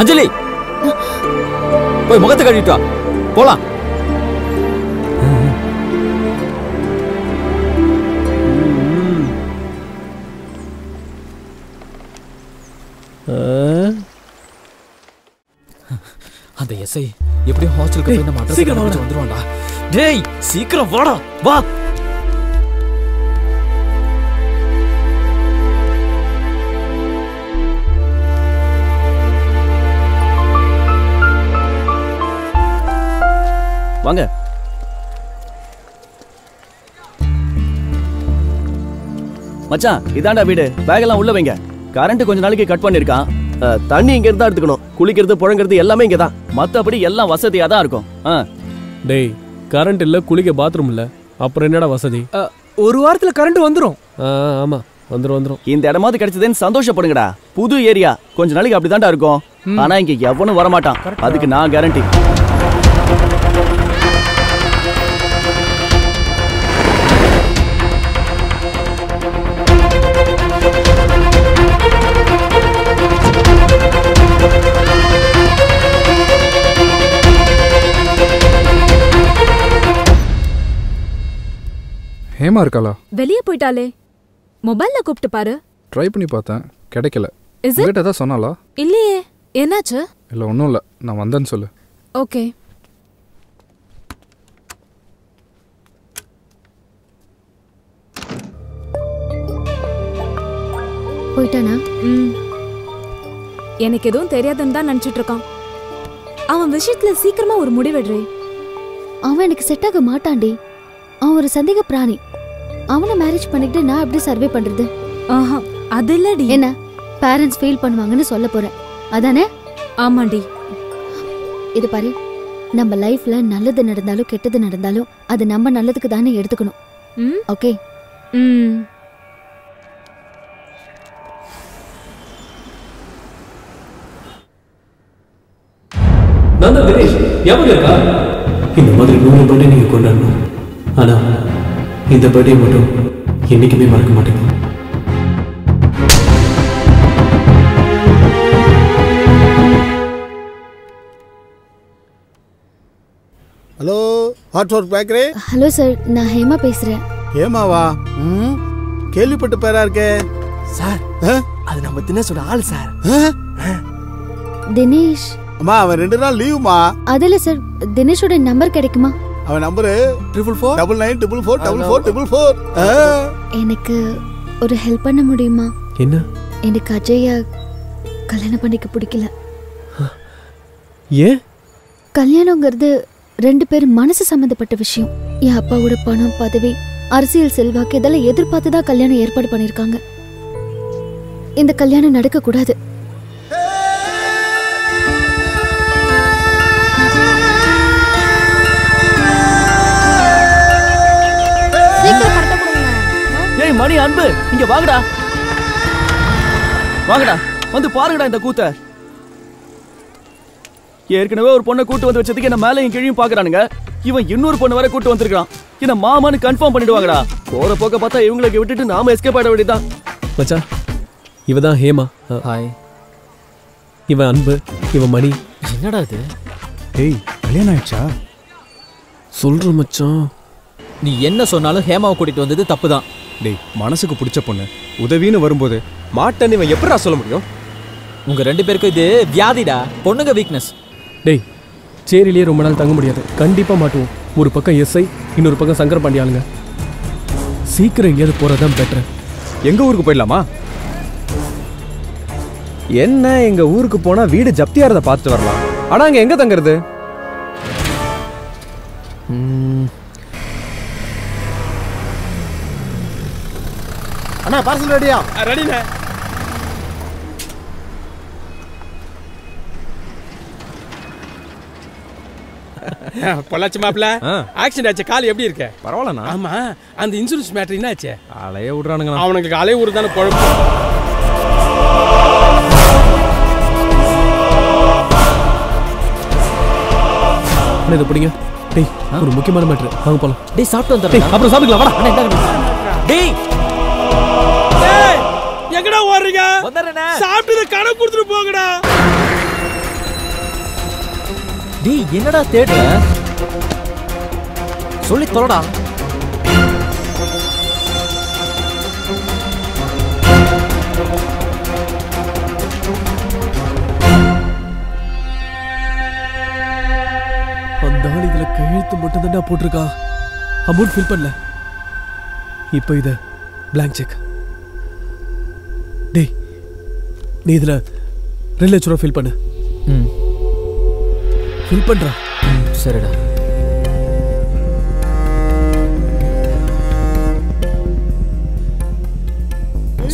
அஞ்சலி, போய் முகத்தை கழுவிட்டு வா, போலாம். அந்த எஸ்ஐ எப்படியும் ஹாஸ்டலுக்கு போய் நம்ம அட்ரஸ் கண்டுபிடிச்சு வந்துருவான்டா. டேய் சீக்கிரம் வாடா, வா. வாங்க. மச்சான், இதாண்டா வீடு. பேக் எல்லாம் உள்ள வைங்க. கரண்ட் கொஞ்ச நாளைக்கு கட் பண்ணிருக்கான். தண்ணி இங்க இருந்தா எடுத்துக்கணும். குளிக்கிறது புழங்கிறது எல்லாமே இங்க தான். மத்தபடி எல்லாம் வசதியா தான் இருக்கும். டேய் கரண்ட் இல்ல, குளிக்க பாத்ரூம் இல்ல, அப்புறம் என்னடா வசதி? ஒரு வாரத்துல கரண்ட் வந்துரும். ஆமா வந்துரும் வந்துரும். இந்த இடமாவது கிடைச்சதுன்னு சந்தோஷப்படுங்கடா. புது ஏரியா, கொஞ்ச நாளைக்கு அப்படிதான்டா இருக்கும். ஆனா இங்க எவனும் வரமாட்டான், அதுக்கு நான் கேரண்டி. ஹேமா இருக்காளா? வெளியே போயிட்டாலே. மொபைல்ல கூப்பிட்டு பாரு. ட்ரை பண்ணி பார்த்தேன், கிடைக்கல. உங்ககிட்ட தான் சொன்னாளா? இல்லையே, என்னாச்சு? இல்லை ஒன்றும் இல்லை, நான் வந்தேன்னு சொல்லு. ஓகே. போயிட்டானா? ம், எனக்கு எதுவும் தெரியாதுன்னு தான் நினச்சிட்டு இருக்கான். அவன் விஷயத்தில் சீக்கிரமாக ஒரு முடிவெடுறே. அவன் எனக்கு செட் ஆக மாட்டான்டி. அவன் ஒரு சந்தேக பிராணி. அவனை மேரேஜ் பண்ணிட்டு நான் எப்படி சர்வே பண்றது? ஆஹா, அது இல்லடி. என்ன பேரண்ட்ஸ் ஃபீல் பண்ணுவாங்கன்னு சொல்ல போறேன், அதானே? ஆமாண்டி. இது பாரு, நம்ம லைஃப்ல நல்லது நடந்தாலும் கெட்டது நடந்தாலும் அது நம்ம நல்லதுக்கு தானே எடுத்துக்கணும். ஓகே. ம், நந்தன் தினேஷ் ஞாபகம் இருக்கா? இந்த மாதிரி நூறு பர்த்டே நீங்க கொண்டாடணும். ஆனா இந்த பர்த்டே மட்டும் என்னைக்குமே மறக்க மாட்டேங்க. Hello, hot work bakery. Hello sir, நான் ஹேமா பேசுறேன். ஹேமாவா? ம், கேள்விப்பட்ட பேரா இருக்கே. சார் அது நம்ம தினேஷோட ஆள் சார். தினேஷ். அம்மா அவன் ரெண்டு நாள் லீவுமா. அதுல சார், தினேஷோட நம்பர் கிடைக்குமா? அவன் number triple four double nine triple four double four triple four. எனக்கு ஒரு ஹெல்ப் பண்ண முடியுமா? என்ன? எனக்கு அஜயா கல்யாணம் பண்ணிக்க பிடிக்கல. ஏன்? கல்யாணங்கிறது ரெண்டு பேர் மனசு சம்மந்தப்பட்ட விஷயம். என் அப்பாவோட பணம், பதவி, அரசியல் செல்வாக்கு இதெல்லாம் எதிர்பார்த்து தான் கல்யாணம் ஏற்பாடு பண்ணியிருக்காங்க. இந்த கல்யாணம் நடக்கக்கூடாது. மணி அன்பு இங்க வாங்கடா வாங்கடா வந்து பாருங்கடா இந்த கூத்த. ஏற்கனவே ஒரு பொண்ணை கூட்டு வந்து வச்சதுக்கு என்ன மேலையும் கீழையும் பாக்குறானுங்க. இவன் இன்னொரு பொண்ணு வரை கூட்டு வந்திருக்கான். என்ன மாமான்னு கன்ஃபார்ம் பண்ணிடுவாங்கடா. போற போக்க பார்த்தா இவங்களுக்கு விட்டுட்டு நாம எஸ்கேப் ஆட வேண்டியதான். மச்சான் இவதான் ஹேமா. ஹாய். இவன் அன்பு, இவன் மணி. என்னடா இது? ஏய் கல்யாணம் ஆயிடுச்சா? சொல்ற மச்சான். நீ என்ன சொன்னாலும் ஹேமாவை கூட்டிட்டு வந்தது தப்பு தான். டேய் மனசுக்கு பிடிச்ச பொண்ணு உதவின்னு வரும்போது மாட்டேன்னு இவன் எப்படா சொல்ல முடியும்? உங்க ரெண்டு பேருக்கும் இது வியாதிடா, பொண்ணுங்க வீக்னஸ். டேய் சேரிலேயே ரொம்ப நாள் தங்க முடியாது, கண்டிப்பாக மாட்டுவோம். ஒரு பக்கம் எஸ்ஐ, இன்னொரு பக்கம் சங்கர பாண்டி ஆளுங்க. சீக்கிரம் எங்கேயாவது போறதுதான் பெட்டர். எங்கள் ஊருக்கு போயிடலாமா? என்ன எங்கள் ஊருக்கு போனால் வீடு ஜப்தியாகிறத பார்த்து வரலாம். ஆனால் அங்கே எங்கே தங்குறது? அண்ணா பார்சல் ரெடியா? ரெடிண்ணே. பொள்ளாச்சி மாப்பிள்ள, ஆக்சிடென்ட் ஆச்சு, கால் எப்படி இருக்க? பரவாயில்லண்ணா. ஆமா அந்த இன்சூரன்ஸ் மேட்டர் என்ன ஆச்சு? அலைய விடுறானுங்க, அவனுக்கு அலைய விடுதானே குழப்பம். இது பிடிங்க. டேய் ஒரு முக்கியமான மேட்டர், வாங்க போலாம். டேய் சாப்பிட்டு வந்துடுறேன், அப்புறம் சாப்பிக்கலாம் வாடா. அண்ணா என்ன? டேய் எங்கடா ஓடுறீங்க? வந்தறேனே. சாப்பிட்டு கண குடுத்துட்டு போங்கடா. டேய் என்னடா தேடுற? சொல்லி தொலைடா. அந்த ஆள் இதுல கையெழுத்து மட்டும் தான்டா போட்டிருக்கா, அமௌண்ட் ஃபில் பண்ணல. இப்போ இது பிளாங்க் செக். டேய் நீ இதுல ரெண்டு லட்ச ரூபா ஃபில் பண்ணு. ம் ஃபில் பண்றா. சரிடா.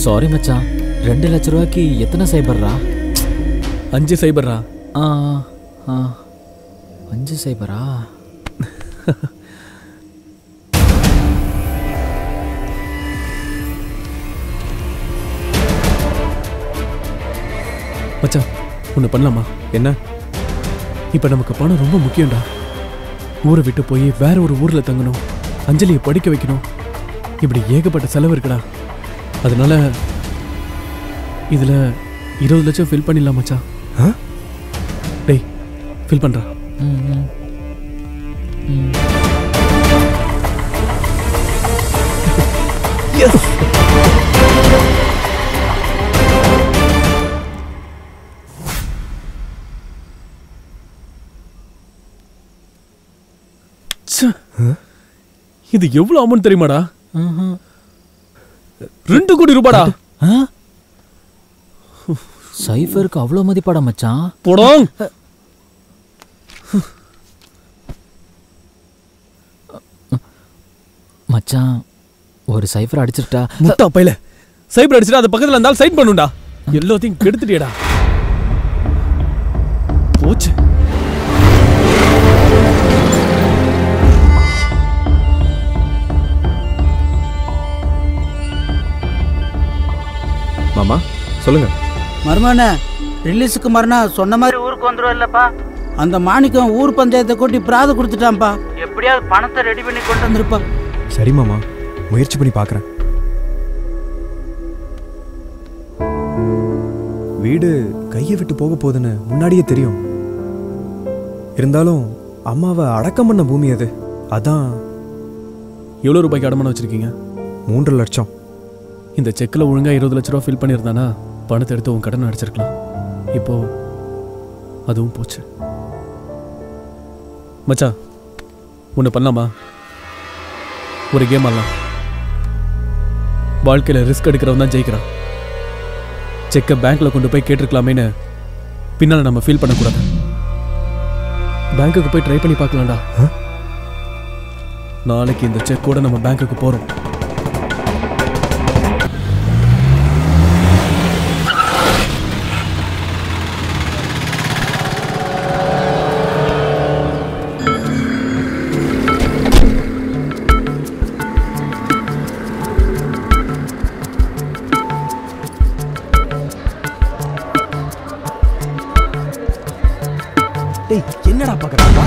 சாரி மச்சான், ரெண்டு லட்ச ரூபாய்க்கு எத்தனை சைபர்ரா? அஞ்சு சைபர்ரா. ஆ ஆ அஞ்சு சைபரா? மச்சான் ஒன்று பண்ணலாமா? என்ன? இப்போ நமக்கு பணம் ரொம்ப முக்கியம்டா. ஊரை விட்டு போய் வேற ஒரு ஊரில் தங்கணும், அஞ்சலியை படிக்க வைக்கணும், இப்படி ஏகப்பட்ட செலவு இருக்குடா. அதனால இதில் இருபது லட்சம் ஃபில் பண்ணிடலாம் மச்சான். ஆ டேய் ஃபில் பண்ணுறா. ம் ம் எஸ். இது எவ்வளவு அமௌண்ட் தெரியுமாடா? ரெண்டு கோடி ரூபாடா. சைஃபருக்கு அவ்வளவு மதிப்பாடா மச்சான்? போடும். மச்சான் ஒரு சைஃபர் அடிச்சிட்டா முட்டா பையில. சைஃபர் அடிச்சிட்டா அது பக்கத்துல இருந்தால் சைன் பண்ணுடா. எல்லாத்தையும் கெடுத்துட்டியடா. போச்சு. மாமா சொல்லுங்க. மர்மனே ரிலீஸுக்கு மறுனா சொன்ன மாதிரி ஊருக்கு வந்துடும் இல்லப்பா. அந்த மாணிக்கம் ஊர் பஞ்சாயத்தை கூட்டி பிராது கொடுத்துட்டான்ப்பா. எப்படியாவது பணத்தை ரெடி பண்ணி கொண்டு வந்துருப்பா. சரி மாமா முயற்சி பண்ணி பார்க்குறேன். வீடு கையை விட்டு போக போகுதுன்னு முன்னாடியே தெரியும். இருந்தாலும் அம்மாவை அடக்கம் பண்ண பூமி அது. அதான். எவ்வளோ ரூபாய்க்கு அடமானம் வச்சுருக்கீங்க? மூன்று லட்சம். இந்த செக்கில் ஒழுங்காக இருபது லட்ச ரூபா ஃபில் பண்ணியிருந்தானா பணத்தை எடுத்து உன் கடன் அடிச்சிருக்கலாம். இப்போது அதுவும் போச்சு. மச்சான் ஒன்று பண்ணலாமா? ஒரு கேம் ஆடலாம். வாழ்க்கையில் ரிஸ்க் எடுக்கிறவன் தான் ஜெயிக்கிறான். செக்கை பேங்க்கில் கொண்டு போய் கேட்டிருக்கலாமேன்னு பின்னால் நம்ம ஃபீல் பண்ணக்கூடாது. பேங்க்குக்கு போய் ட்ரை பண்ணி பார்க்கலாம்டா. நாளைக்கு இந்த செக்கோட நம்ம பேங்க்குக்கு போகிறோம். டேய் என்னடா பாக்குறடா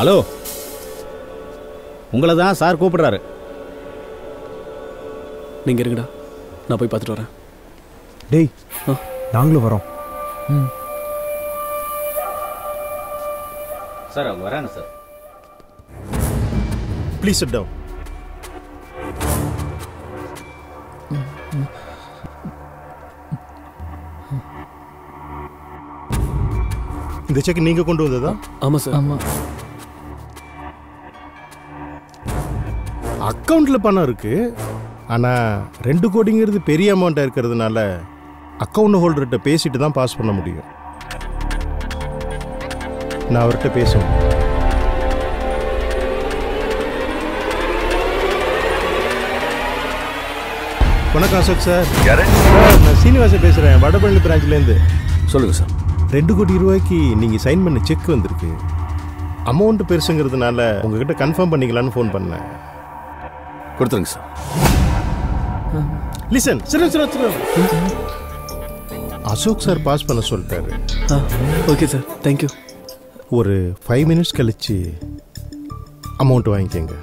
ஹலோ உங்களை தான் சார் கூப்பிடுறாரு நீங்கள் இருங்கடா நான் போய் பார்த்துட்டு வரேன் டேய் நாங்களும் வரோம் ம் சார் அவங்க வராங்க சார் ப்ளீஸ் சிட் டவுன் இந்த செக் நீங்கள் கொண்டு வந்ததா ஆமாம் சார் ஆமாம் அக்கௌண்ட்டில் பணம் இருக்குது ஆனால் ரெண்டு கோடிங்கிறது பெரிய அமௌண்ட்டாக இருக்கிறதுனால அக்கௌண்ட் ஹோல்டர்கிட்ட பேசிட்டு தான் பாஸ் பண்ண முடியும் நான் அவர்கிட்ட பேசுவேன் வணக்கம் அசோக் சார் நான் சீனிவாசன் பேசுகிறேன் வடபழனி பிரான்ச்லேருந்து சொல்லுங்கள் சார் ரெண்டு கோடி ரூபாய்க்கு நீங்கள் சைன் பண்ண செக் வந்திருக்கு அமௌண்ட் பெருசுங்கிறதுனால உங்ககிட்ட கன்ஃபார்ம் பண்ணிக்கலான்னு ஃபோன் பண்ணேன் கொடுத்துருங்க சார் லிசன் சிறு சிறு சிறு அசோக் சார் பாஸ் பண்ண சொல்லிட்டாரு ஓகே சார் தேங்க்யூ ஒரு ஃபைவ் மினிட்ஸ் கழிச்சு அமௌண்ட் வாங்கிக்கோங்க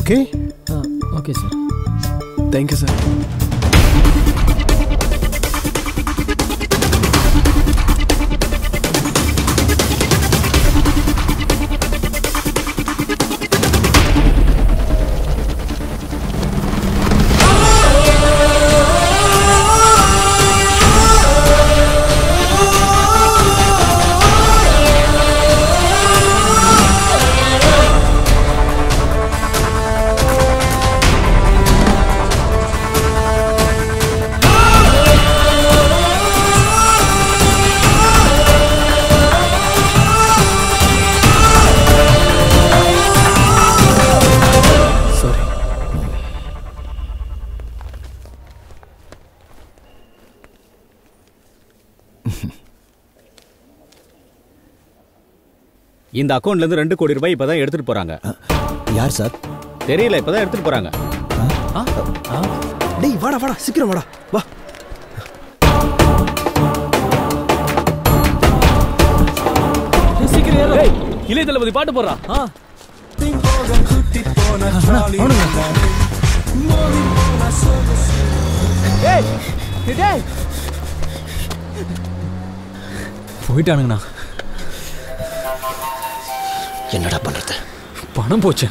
okay okay sir thank you sir இந்த அக்கௌண்ட்லேருந்து ரெண்டு கோடி ரூபாய் இப்போதான் எடுத்துட்டு போறாங்க யார் சார் தெரியல இப்போதான் எடுத்துட்டு போறாங்க டேய் வாடா வாடா சீக்கிரம் வாடா வா சீக்கிரம் டேய் இளைய தளபதி பாட்டு போறா டேய் டேய் போயிட்டானுங்கண்ணா என்னடா பண்றது பணம் போச்சு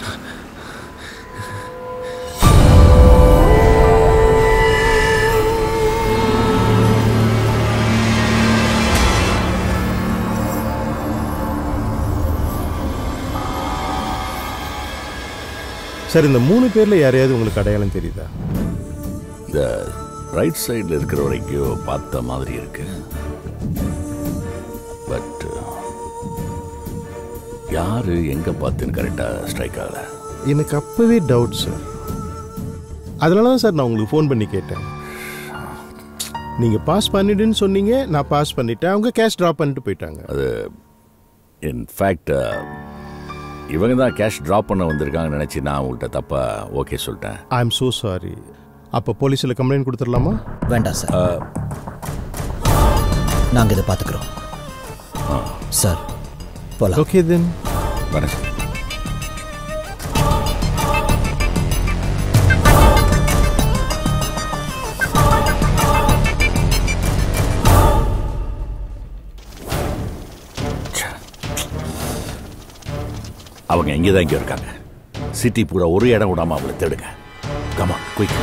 சார் இந்த மூணு பேர்ல யாரையாவது உங்களுக்கு அடையாளம் தெரியுதா இந்த ரைட் சைடில் இருக்கிற வரைக்கும் பார்த்த மாதிரி இருக்கு பட் யாரு எங்க பார்த்தேன்னு கரெக்டா ஸ்ட்ரைக் ஆகல எனக்கு அப்பவே டவுட் சார் அதனால தான் சார் நான் உங்களுக்கு ஃபோன் பண்ணி கேட்டேன் நீங்க பாஸ் பண்ணிடுன்னு சொன்னீங்க, நான் பாஸ் பண்ணிட்டேன், அவங்க கேஷ் ட்ராப் பண்ணிட்டு போயிட்டாங்க. அது இன்ஃபேக்ட் இவங்க தான் கேஷ் ட்ராப் பண்ண வந்திருக்காங்கன்னு நினச்சி நான் அவங்கள்ட்ட தப்பாக ஓகே சொல்லிட்டேன். I am so sorry. அப்போ போலீஸில் கம்ப்ளைண்ட் கொடுத்துடலாமா? வேண்டாம் சார், நாங்கள் இதை பார்த்துக்கிறோம் சார். ஓகே தென் வரேன். அவங்க எங்கே தான் இங்கே இருக்காங்க, சிட்டி பூரா ஒரு இடம் விடாமல் அவளை தேடுங்க. Come on, quick.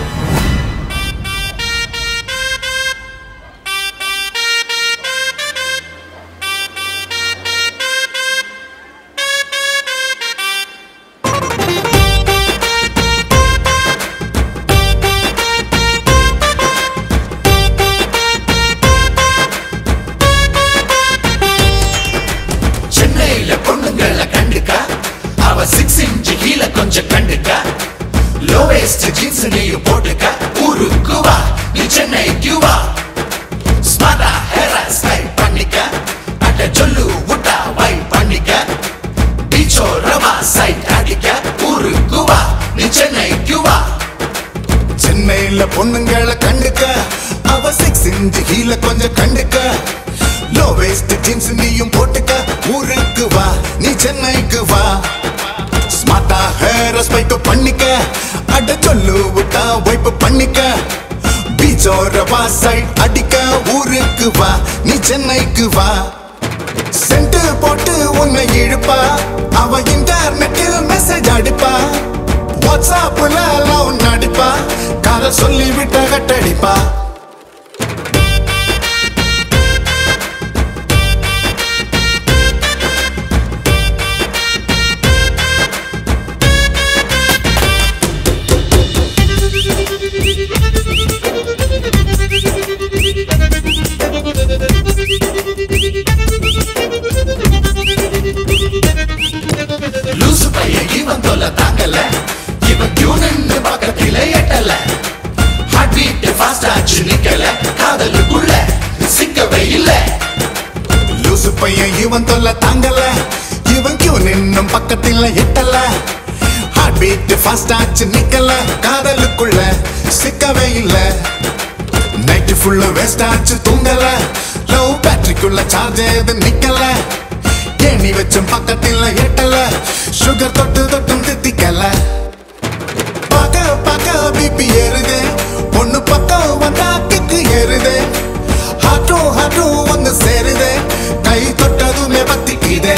சென்னைக்கு வா, சென்ட்டு போட்டு உன்னை இழுப்பா, அவ இன்டர்நெட்டில் மெசேஜ் அடிப்பா, வாட்ஸ்அப்ல லவ் நடிப்பா, கால சொல்லி விட்ட கட்டடிப்பா. இவன் தொல்ல தாங்கல, இவன் கியூ நின்னும் பக்கத்தில் எட்டல, ஹார்ட் பீட் ஃபாஸ்ட் ஆச்சு நிக்கல, காதலுக்குள்ள சிக்கவே இல்ல, நைட் ஃபுல்லா வேஸ்ட் ஆச்சு தூங்கல, லவ் பேட்டரிக்குள்ள சார்ஜ் ஏது நிக்கல, ஏணி வச்சும் பக்கத்தில் எட்டல, சுகர் தொட்டு தொட்டும் தித்திக்கல, பார்க்க பார்க்க பிபி ஏறுதே, ஒன்னு பக்கம் வந்தா கிக்கு ஏறுதே, ஹாட்டும் ஹாட்டும் ஒன்று சேருதே, கை தொட்டதுமே பத்திக்குதே.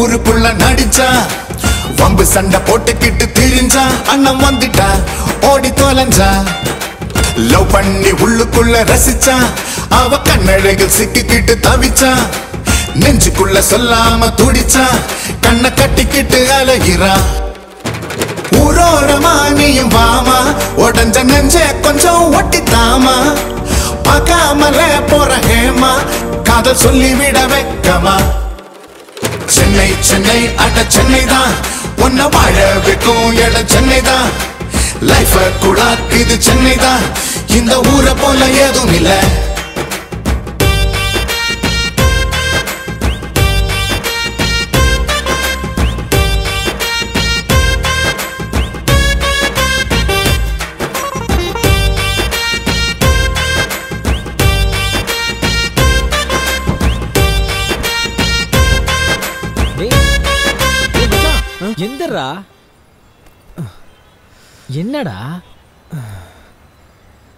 ஊருக்குள்ள நடிச்சா வம்பு சண்டை போட்டுக்கிட்டு திரிஞ்சா, அண்ணன் வந்துட்டா ஓடி தொலைஞ்சா, லவ் பண்ணி உள்ளுக்குள்ள ரசிச்சா, அவ கண்ணழகில் சிக்கிக்கிட்டு தவிச்சா, நெஞ்சுக்குள்ள சொல்லாம துடிச்சா, கண்ணை கட்டிக்கிட்டு அலையிறா, ஊரோரமா நீயும் வாமா, உடஞ்ச நெஞ்ச கொஞ்சம் ஒட்டி தாமா, பார்க்காமல போற ஹேமா, காதல் சொல்லிவிட வைக்கமா. சென்னை சென்னை அட சென்னை தான், உன்னை வாழ வைக்கும் எட சென்னை தான், லைஃப் கூட இது சென்னை தான், இந்த ஊரை போல ஏதும் இல்ல. என்னடா?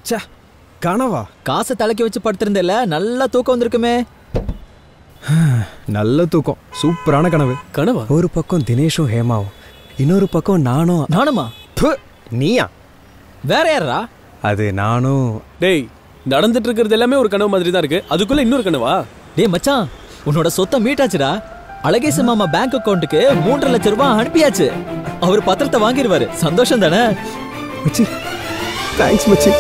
சே, கனவா? காசை தலைக்கு வச்சு படுத்திருந்தல, நல்லா தூக்கம் வந்திருக்குமே. நல்ல தூக்கம், சூப்பரான கனவு. கனவா? ஒரு பக்கம் தினேஷும் ஹேமாவும், இன்னொரு பக்கம் நானும். நானுமா? நீயா? வேற யாரா? அது நானும். டேய், நடந்துட்டு இருக்கிறது எல்லாமே ஒரு கனவு மாதிரி தான் இருக்கு, அதுக்குள்ள இன்னொரு கனவா? டேய் மச்சான், உன்னோட சொத்தை மீட்டாச்சுடா. அழகேச மாமா பேங்க் அக்கௌண்ட்டுக்கு மூன்று லட்சம் ரூபாய் அனுப்பியாச்சு. அவர் பத்திரத்தை வாங்கிடுவாரு. சந்தோஷம் தானே? தேங்க்ஸ் மச்சி.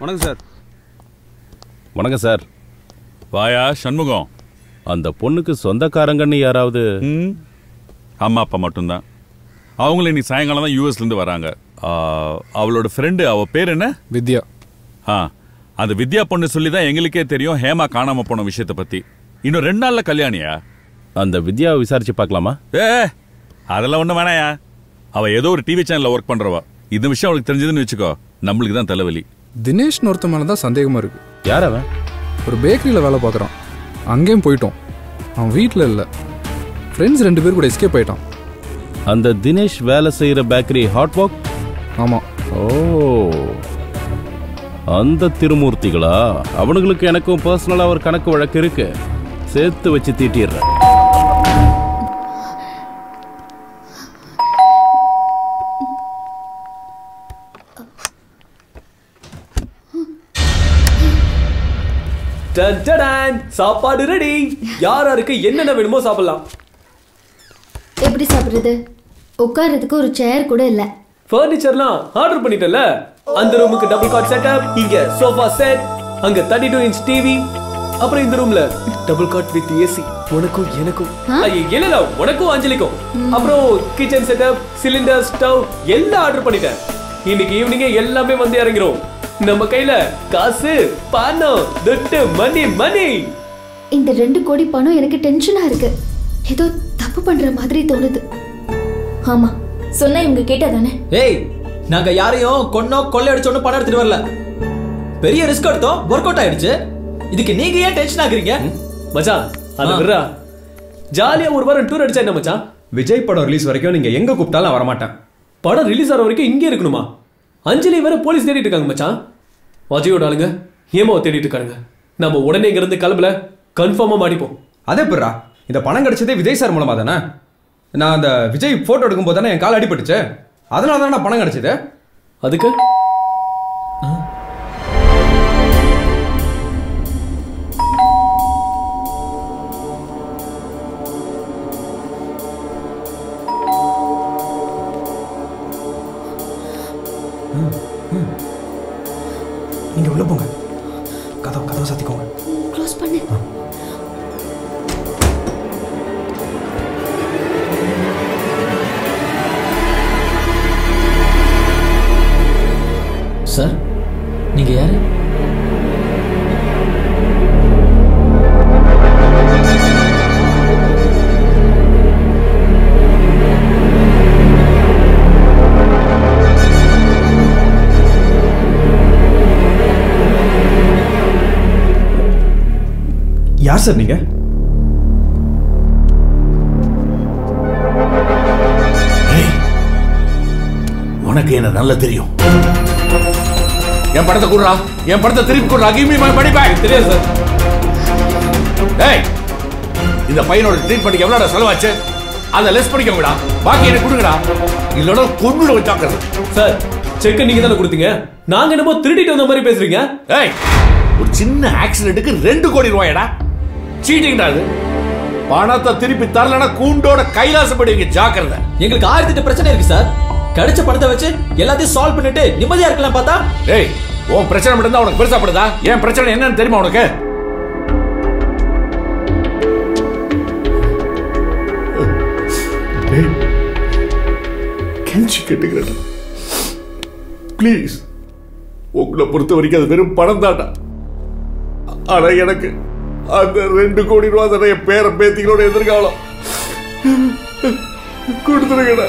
வணக்கம் சார். வணக்கம் சார். வாயா சண்முகம், அந்த பொண்ணுக்கு சொந்தக்காரங்கன்னு யாராவது? அம்மா அப்பா மட்டும்தான். அவங்கள இன்னைக்கு சாயங்காலம் தான் யூஎஸ்லேருந்து வராங்க. அவளோட ஃப்ரெண்டு, அவள் பேர் என்ன? வித்யா. ஆ, அந்த வித்யா பொண்ணு சொல்லி தான் எங்களுக்கே தெரியும் ஹேமா காணாமல் போன விஷயத்தை பற்றி. இன்னும் ரெண்டு நாளில் கல்யாணியா? அந்த வித்யாவை விசாரித்து பார்க்கலாமா? ஏ, அதெல்லாம் ஒன்றும் வேணாயா. அவள் ஏதோ ஒரு டிவி சேனலில் ஒர்க் பண்ணுறவா. இந்த விஷயம் அவளுக்கு தெரிஞ்சதுன்னு வச்சுக்கோ, நம்மளுக்கு தான் தலைவலி. தினேஷ்னு ஒருத்த மேலே தான் சந்தேகமாக இருக்குது. யார் அவன்? ஒரு பேக்கரியில் வேலை பார்க்குறான். அங்கேயும் போயிட்டோம். அவன் வீட்டில் இல்லை, ஃப்ரெண்ட்ஸ் ரெண்டு பேர் கூட எஸ்கேப் ஆகிட்டான். அந்த தினேஷ் வேலை செய்கிற பேக்கரி ஹாட் வாக்? ஆமாம். ஓ, அந்த திருமூர்த்திகளா? அவனுங்களுக்கு எனக்கும் பர்சனலாக ஒரு கணக்கு வழக்கு இருக்கு, சேர்த்து வச்சு தீட்டிடுறேன். சாப்பாடு ரெடி. யாராருக்கு என்னென்ன வேணுமோ சாப்பிடலாம். எப்படி சாப்பிடுறது? உட்கார்றதுக்கு ஒரு சேர் கூட இல்ல. ஃபர்னிச்சர்லாம் ஆர்டர் பண்ணிட்டல. அந்த ரூமுக்கு டபுள் காட் செட்டப், இங்க சோஃபா செட், அங்க முப்பத்தி இரண்டு இன்ச் டிவி, அப்புறம் இந்த ரூம்ல டபுள் காட் வித் ஏசி. உனக்கு எனக்கும் இல்ல, உனக்கும் அஞ்சலிக்கும். அப்புறம் கிச்சன் செட்டப், சிலிண்டர், ஸ்டவ் எல்லாம் ஆர்டர் பண்ணிட்டேன். இன்னைக்கு ஈவினிங்கே எல்லாமே வந்து இறங்கிறோம். நம்ம கையில காசு, பணம், துட்டு, மணி மணி. இந்த ரெண்டு கோடி பணம் எனக்கு டென்ஷனா இருக்கு. ஏதோ தப்பு பண்ற மாதிரி தோணுது. ஆமா, சொன்னா இவங்க கேட்டாதானே. ஏய், நாங்க யாரையும் கொன்னோ கொள்ளை அடிச்சோன்னு பணம் எடுத்துட்டு வரல. பெரிய ரிஸ்க் எடுத்தோம், ஒர்க் அவுட் ஆயிடுச்சு. இதுக்கு நீங்க ஏன் டென்ஷன் ஆகுறீங்க? மச்சான், அது விடுறா. ஜாலியா ஒரு வாரம் டூர் அடிச்சா என்ன மச்சான்? விஜய் படம் ரிலீஸ் வரைக்கும் நீங்க எங்க கூப்பிட்டாலும் வரமாட்டேன். படம் ரிலீஸ் ஆகிற வரைக்கும் இங்கே இருக்கணுமா? அஞ்சலி வேற போலீஸ் தேடிட்டு இருக்காங்க மச்சான். அஜயோட ஆளுங்க ஹேமாவை தேடிட்டு இருக்காங்க. நம்ம உடனே இங்கிருந்து கிளம்பல, கன்ஃபார்மா மாட்டிப்போம். அதே பிறா, இந்த பணம் கிடைச்சதே விஜய் சார் மூலமா தானே? நான் அந்த விஜய் போட்டோ எடுக்கும் போது தானே என் கால் அடிபட்டுச்சு, அதனால தானே பணம் கிடைச்சது. அதுக்கு நீங்க உள்ள போங்க, கதவு கதவு சத்திக்கோங்க, க்ளோஸ் பண்ணு. சார், நீங்க யாரு? யார் சார் நீங்க? உனக்கு என்ன நல்லா தெரியும். என் படத்தை கொடுறா, என் படத்தை திருப்பி கொடுறா. Give me my money back. தெரியாது சார். டேய், இந்த பையனோட ட்ரீட்மெண்ட் எவ்வளவு செலவாச்சு? அதை லெஸ் பண்ணிக்கோங்கடா, பாக்கி எனக்கு கொடுங்கடா. இல்லைன்னா கொண்டு போய் தாக்குறேன். சார், செக் நீங்க தானே கொடுத்தீங்க. நாங்க என்னமோ திருடிட்டு வந்த மாதிரி பேசுறீங்க. ஏய், ஒரு சின்ன ஆக்சிடென்ட்டுக்கு ரெண்டு கோடி ரூபாயடா. சீட்டிங் அது. பணத்தை திருப்பி தரலனா கூண்டோட கைலாசப்படுவீங்க, ஜாக்கிரதை. எங்களுக்கு ஆயிரத்தி எட்டு பிரச்சனை இருக்கு சார். கிடைச்ச பணத்தை வச்சு எல்லாத்தையும் சால்வ் பண்ணிட்டு நிம்மதியா இருக்கலாம் பார்த்தா. ஏய், உன் பிரச்சனை மட்டும் தான் உனக்கு பெருசா படுதா? என் பிரச்சனை என்னன்னு தெரியுமா உனக்கு? கெஞ்சி கேட்டுக்கிறேன், பிளீஸ். உங்களை பொறுத்த வரைக்கும் அது வெறும் பணம் தாண்டா. ஆனா எனக்கு அந்த ரெண்டு கோடி ரூபாய் தானே என் பேர பேத்திகளோட எதிர்காலம். கொடுத்துருக்கடா.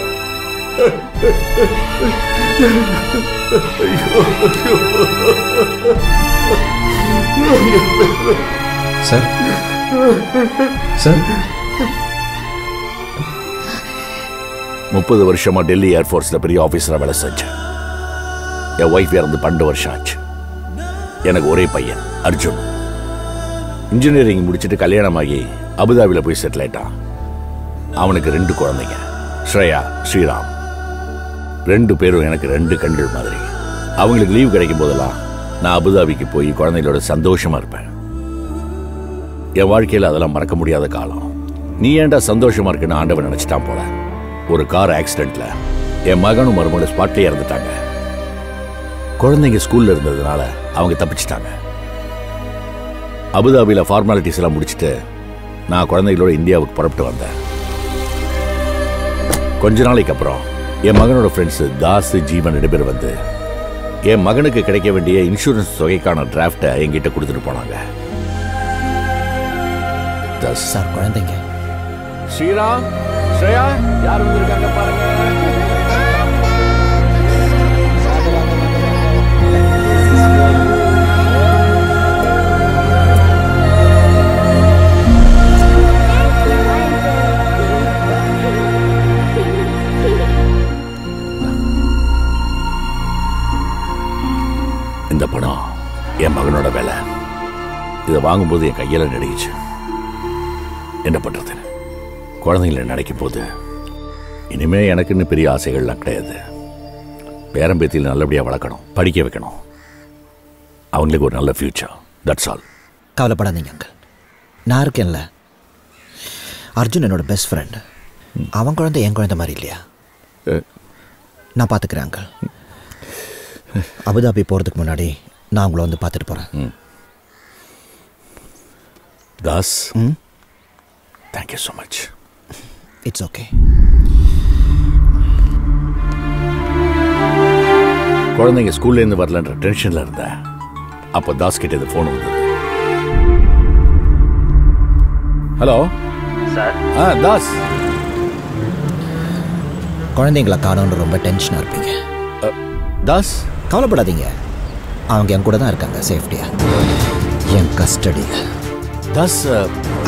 सर सर முப்பது வருஷமா டெல்லி ஏர்ஃபோர்ஸ்ல பெரிய ஆபீசரா வேலை செஞ்சேன். என் ஒய்ஃப் இறந்து பன்னெண்டு வருஷம் ஆச்சு. எனக்கு ஒரே பையன் அர்ஜுன். இன்ஜினியரிங் முடிச்சுட்டு கல்யாணமாகி அபுதாபியில் போய் செட்டில் ஆயிட்டான். அவனுக்கு ரெண்டு குழந்தைங்க, ஸ்ரேயா, ஸ்ரீராம். ரெண்டு பேரும் எனக்கு ரெண்டு கண்கள் மாதிரி. அவங்களுக்கு லீவ் கிடைக்கும் போதெல்லாம் நான் அபுதாபிக்கு போய் குழந்தைகளோட சந்தோஷமா இருப்பேன். என் வாழ்க்கையில் அதெல்லாம் மறக்க முடியாத காலம். நீ ஏன்டா சந்தோஷமா இருக்குன்னு ஆண்டவன் நினைச்சிட்டான் போல. ஒரு கார் ஆக்சிடென்ட்ல என் மகனும் மருமகளும் ஸ்பாட்லேயே இறந்துட்டாங்க. குழந்தைங்க ஸ்கூல்ல இருந்ததுனால அவங்க தப்பிச்சிட்டாங்க. அபுதாபியில் ஃபார்மாலிட்டிஸ் எல்லாம் முடிச்சுட்டு நான் குழந்தைகளோட இந்தியாவுக்கு புறப்பட்டு வந்தேன். கொஞ்ச நாளைக்கு அப்புறம் என் மகனோட ஃப்ரெண்ட்ஸு தாஸ், ஜீவன் ரெண்டு பேர் வந்து என் மகனுக்கு கிடைக்க வேண்டிய இன்சூரன்ஸ் தொகைக்கான டிராஃப்டை என்கிட்ட கொடுத்துட்டு போனாங்க. தாஸ் சார், குழந்தைங்க ஸ்ரீராம், ஸ்ரேயா யார் வந்திருக்காங்க பாருங்க. இந்த பணம் என் மகனோட வேலை. இதை வாங்கும்போது என் கையில நடுங்கிச்சு. என்ன பண்றது? குழந்தைங்கள நடக்கும் போது இனிமே எனக்குன்னு பெரிய ஆசைகள்லாம் கிடையாது. பேரம்பேத்தியில் நல்லபடியாக வளர்க்கணும், படிக்க வைக்கணும், அவங்களுக்கு ஒரு நல்ல ஃபியூச்சர். That's all. கவலைப்படாதீங்க அங்கிள், நான் இருக்கேன்ல. அர்ஜுன் என்னோட பெஸ்ட் ஃப்ரெண்டு. அவன் குழந்தை என் குழந்தை மாதிரி இல்லையா? நான் பார்த்துக்கிறேன் அங்கிள். அபுதாபி போகிறதுக்கு முன்னாடி நான் உங்களை வந்து பார்த்துட்டு போகிறேன். தாஸ், ம், thank you so much. It's okay. குழந்தைங்க ஸ்கூல்லேருந்து வரலன்ற டென்ஷனில் இருந்தேன். அப்போ தாஸ் கிட்ட இது ஃபோன் வந்தது. Hello sir. ஆ தாஸ், குழந்தைங்கள காணோன்னு ரொம்ப டென்ஷனாக இருப்பீங்க. தாஸ் கவலைப்படாதீங்க, அவங்க என் கூட தான் இருக்காங்க, சேஃப்டியாக என் கஸ்டடியில். தாஸ்,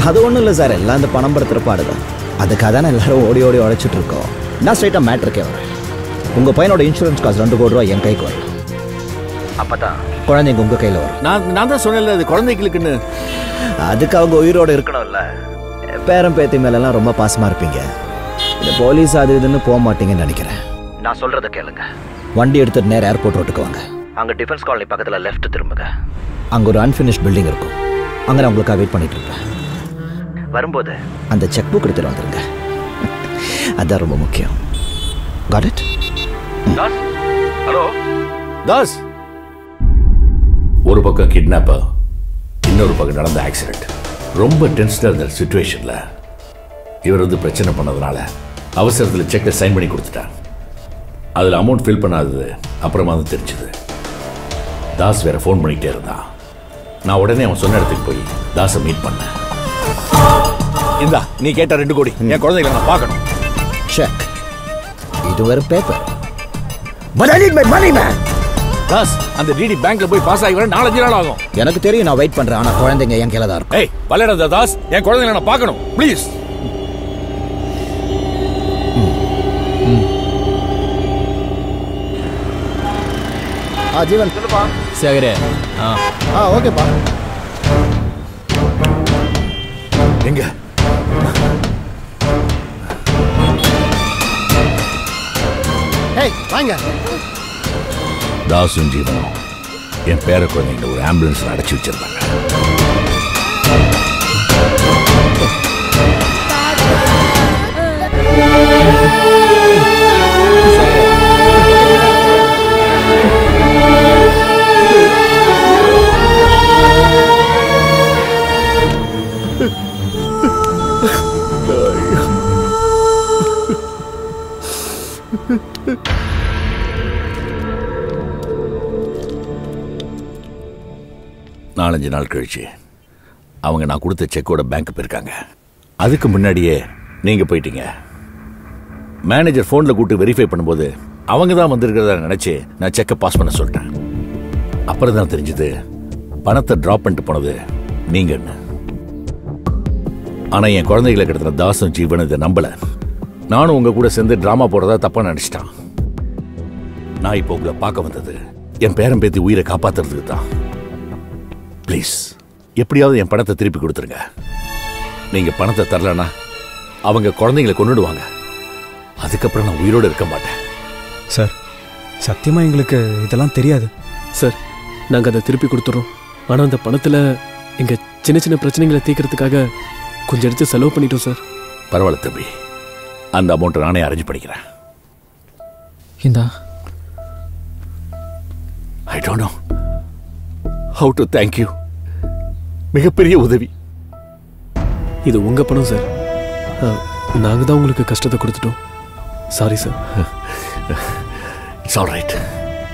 அது ஒன்றும் இல்லை சார், எல்லாம் இந்த பணம் படுத்துறப்பாடு தான். அதுக்காக தானே எல்லாரும் ஓடி ஓடி உழைச்சிட்டு இருக்கோம். நான் ஸ்ட்ரைட்டாக மேட்ருக்கே வரேன். உங்கள் பையனோட இன்சூரன்ஸ் காசு ரெண்டு கோடி ரூபா என் கைக்கு வரும். அப்போ தான் குழந்தைங்க உங்கள் கையில் வரும். நான் நான் தான் சொன்னேன்ல, அது குழந்தைங்களுக்குன்னு. அதுக்கு அவங்க உயிரோடு இருக்கணும்ல. பேரம் பேத்தி மேலெல்லாம் ரொம்ப பாசமாக இருப்பீங்க. இந்த போலீஸ் அது இதுன்னு போக மாட்டீங்கன்னு நினைக்கிறேன். நான் சொல்கிறத கேளுங்க. வண்டி எடுத்துட்டு நேர ஏர்போர்ட் ரோட்டுக்கு வாங்க. அங்கே டிஃபென்ஸ் காலனி பக்கத்தில் லெஃப்ட் திரும்புங்க. அங்கே ஒரு அன்ஃபினிஷ்ட் பில்டிங் இருக்கும். அங்கே நான் உங்களுக்காக வெயிட் பண்ணிட்டு இருப்பேன். வரும்போது அந்த செக் புக் எடுத்துட்டு வந்துருங்க, அதுதான் ரொம்ப முக்கியம். Got it? ஹலோ தாஸ். ஒரு பக்கம் கிட்னாப்பர், இன்னொரு பக்கம் நடந்த ஆக்சிடென்ட். ரொம்ப டென்ஷனாக இருந்த சுச்சுவேஷனில் இவர் வந்து பிரச்சனை பண்ணதுனால அவசரத்தில் செக்கை சைன் பண்ணி கொடுத்துட்டார். அதில் அமௌண்ட் ஃபில் பண்ணாதது அப்புறமா தான் தெரிஞ்சது. தாஸ் வேற ஃபோன் பண்ணிகிட்டே இருந்தான். நான் உடனே அவன் சொன்ன இடத்துக்கு போய் தாஸை மீட் பண்ணேன். இந்தா நீ கேட்ட ரெண்டு கோடி, என் குழந்தைகளை நான் பார்க்கணும். செக், இது ஒரு paper. But I need my money, man. Das, அந்த டிடி பேங்க்ல போய் பாஸ் ஆகி வர நாலஞ்சு நாள் ஆகும். எனக்கு தெரியும், நான் வெயிட் பண்றேன். ஆனா குழந்தைங்க என் கையில தான் இருக்கு. ஏய் பலரதா தாஸ், என் குழந்தைகளை நான் பார்க்கணும் ப்ளீஸ். ஆ ஜீவன் சொல்லுப்பா. சேகரே, ஆ ஆ ஓகேப்பா. எங்க தாசும் ஜீவனும் என் பேர குழந்தைங்க ஒரு ஆம்புலன்ஸ் அடைச்சு வச்சிருந்தாங்க. நாலஞ்சு நாள் கழிச்சு அவங்க நான் கொடுத்த செக்கோட பேங்க் போயிருக்காங்க. அதுக்கு முன்னாடியே நீங்கள் போயிட்டீங்க. manager phone la kootu verify பண்ணும்போது அவங்க தான் வந்திருக்கிறதா நினைச்சு நான் செக்க பாஸ் பண்ண சொல்லிட்டேன். அப்புறம் தான் தெரிஞ்சது பணத்தை டிராப் பண்ணிட்டு போனது நீங்கன்னு. ஆனா என் குழந்தைகளை கிடத்துற தாசும் ஜீவன் இதை நம்பல. நானும் உங்க கூட சேர்ந்து டிராமா போடுறதா தப்பா நினைச்சிட்டான். நான் இப்போ உங்களை பார்க்க வந்தது என் பேரன் பேத்தி உயிரை காப்பாத்துறதுக்கு தான். ப்ளீஸ் எப்படியாவது என் பணத்தை திருப்பி கொடுத்துருங்க. நீங்க பணத்தை தரலன்னா அவங்க குழந்தைங்களை கொண்டுடுவாங்க. அதுக்கப்புறம் நான் உயிரோடு இருக்க மாட்டேன். சார் சத்தியமா எங்களுக்கு இதெல்லாம் தெரியாது சார். நாங்கள் அதை திருப்பி கொடுத்துட்றோம். ஆனால் அந்த பணத்தில் எங்கள் சின்ன சின்ன பிரச்சனைகளை தீர்க்கறதுக்காக கொஞ்சம் எடுத்து செலவு பண்ணிட்டோம் சார். பரவாயில்ல தம்பி, அந்த அமௌண்ட்டை நானே அரேஞ்ச் பண்ணிக்கிறேன். இந்தா. I don't know how to thank you. மிகப்பெரிய உதவி. இது உங்கள் பணம் சார். நாங்கள் தான் உங்களுக்கு கஷ்டத்தை கொடுத்துட்டோம். Sorry sir. It's all right,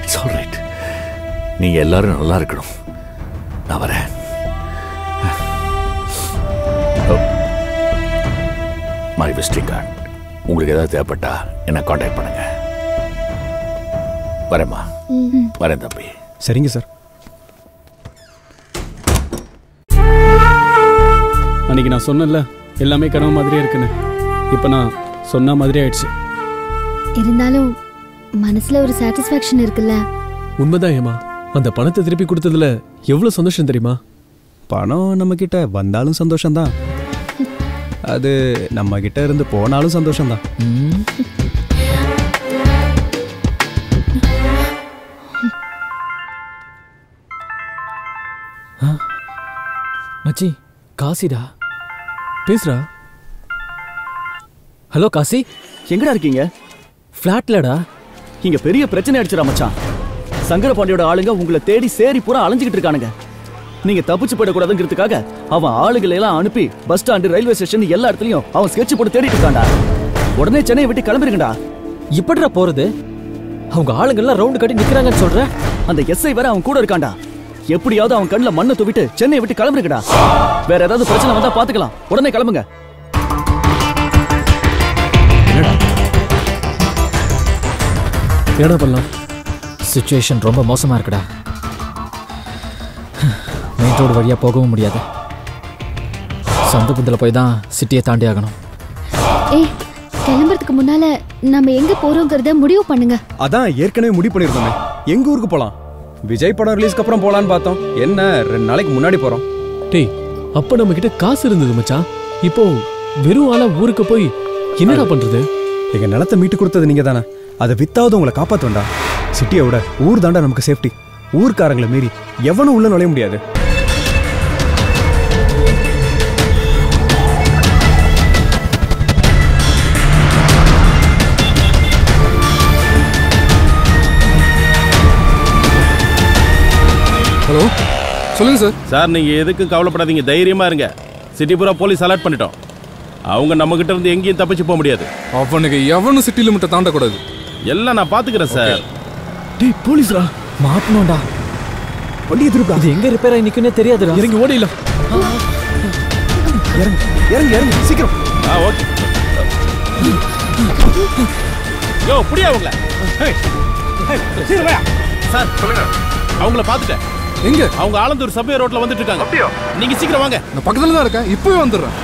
it's all right. நீங்கள் எல்லாரும் நல்லா இருக்கணும். நான் வரேன். மை விசிட்டிங் கார்டு உங்களுக்கு ஏதாவது தேவைப்பட்டா என்னை காண்டாக்ட் பண்ணுங்க. வரேம்மா, வரேன் தம்பி. சரிங்க சார். அன்னைக்கு நான் சொன்னேன்ல எல்லாமே கனவு மாதிரியே இருக்குன்னு. இப்போ நான் சொன்ன மாதிரி ஆயிடுச்சு. இருந்தாலும் மனசுல ஒரு சாட்டிஸ்ஃபேக்ஷன் இருக்குல்ல. உண்மைதான் ஹேமா, அந்த பணத்தை திருப்பி கொடுத்ததுல எவ்வளவு சந்தோஷம் தெரியுமா? பணம் நம்ம கிட்ட வந்தாலும் சந்தோஷம்தான், அது நம்ம கிட்ட இருந்து போனாலும் சந்தோஷம்தான். மச்சி காசிடா பேசுறா. ஹலோ காசி, எங்கடா இருக்கீங்க? ஃப்ளாட்லடா. இங்க பெரிய பிரச்சனை அடிச்சுடா மச்சான். சங்கர பாண்டியோட ஆளுங்க உங்களை தேடி சேரி பூரா அலைஞ்சிக்கிட்டு இருக்கானுங்க. நீங்க தப்பிச்சு போயிடக்கூடாதுங்கிறதுக்காக அவன் ஆளுகளை எல்லாம் அனுப்பி பஸ் ஸ்டாண்டு, ரயில்வே ஸ்டேஷன் எல்லா இடத்துலையும் அவன் ஸ்கெட்ச் போட்டு தேடிட்டு இருக்காண்டா. உடனே சென்னையை விட்டு கிளம்பிருக்கண்டா. இப்படிடா போறது? அவங்க ஆளுங்கெல்லாம் ரவுண்டு கட்டி நிக்கிறாங்கன்னு சொல்ற. அந்த எஸ்ஐ வேற அவன் கூட இருக்காண்டா. எப்படியாவது அவன் கண்ணில் மண்ணை தூவிட்டு சென்னையை விட்டு கிளம்பிருக்கடா. வேற ஏதாவது பிரச்சனை வந்தா பாத்துக்கலாம், உடனே கிளம்புங்க. என்னடா பண்ணலாம்? சிச்சுவேஷன் ரொம்ப மோசமாக இருக்குடா. மெயின் ரோடு வழியாக போகவும் முடியாது. சொந்த புந்தில் போய் தான் சிட்டியை தாண்டி ஆகணும். ஏய், கிளம்புறதுக்கு முன்னால் நம்ம எங்கே போகிறோங்கிறத முடிவு பண்ணுங்க. அதான் ஏற்கனவே முடிவு பண்ணியிருந்தோமே, எங்கள் ஊருக்கு போகலாம். விஜய் படம் ரிலீஸ்க்கு அப்புறம் போகலான்னு பார்த்தோம். என்ன ரெண்டு நாளைக்கு முன்னாடி போகிறோம். டேய், அப்போ நம்மக்கிட்ட காசு இருந்தது மச்சான். இப்போ வெறும் ஆளாக ஊருக்கு போய் என்னடா பண்ணுறது? எங்கள் நிலத்தை மீட்டு கொடுத்தது நீங்கள் தானே, அதை வித்தாவது உங்களை காப்பாற்றண்டா. சிட்டியை விட ஊர் தாண்டா நமக்கு சேஃப்டி. ஊர்க்காரங்களை மீறி எவனும் உள்ள நுழைய முடியாது. ஹலோ, சொல்லுங்க சார். சார் நீங்க எதுக்கு கவலைப்படாதீங்க, தைரியமா இருங்க. சிட்டி பூரா போலீஸ் அலர்ட் பண்ணிட்டோம். அவங்க நம்ம கிட்ட இருந்து எங்கேயும் தப்பிச்சு போக முடியாது. அவனுக்கு எவனும் சிட்டி லிமிட்டை தாண்டக்கூடாது. எல்லாம் நான் பாத்துக்கிறேன் சார். டேய் போலீஸ்ரா, மாட்டனோடா. வண்டியை திருப்பா. இது எங்க ரிப்பேர் ஆகி நிக்குனே தெரியாதுடா. இறங்கி ஓடிடலாம். இறங்கு இறங்கு இறங்கு சீக்கிரம். ஆ ஓகே. யோ புடியா அவங்கள. ஹே சீக்கிரம் வா. சார் சொல்லுங்க. அவங்கள பாத்துட்டேன். எங்க? அவங்க ஆலந்தூர் சபை ரோட்ல வந்துட்டு இருக்காங்க. அப்படியே நீங்க சீக்கிரம் வாங்க. நான் பக்கத்துல தான் இருக்கேன், இப்பவே வந்துறேன்.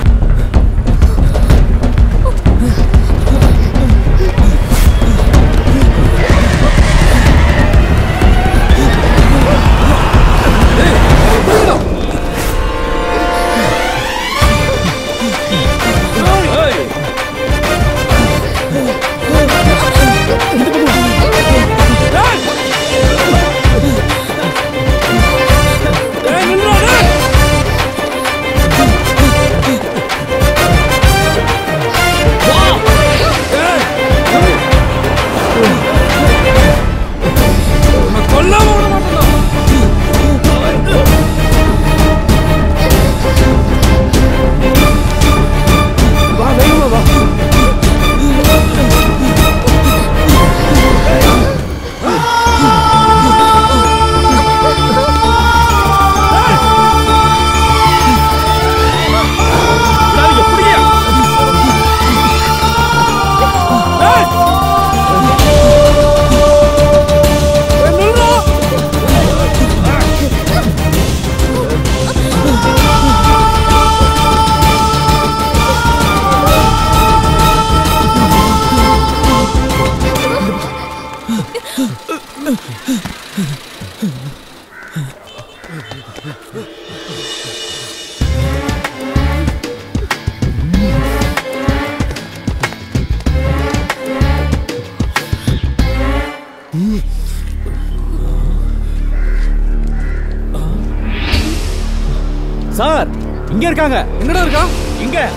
சார் இங்க இருக்காங்க. எங்கடா இருக்கா? இங்க.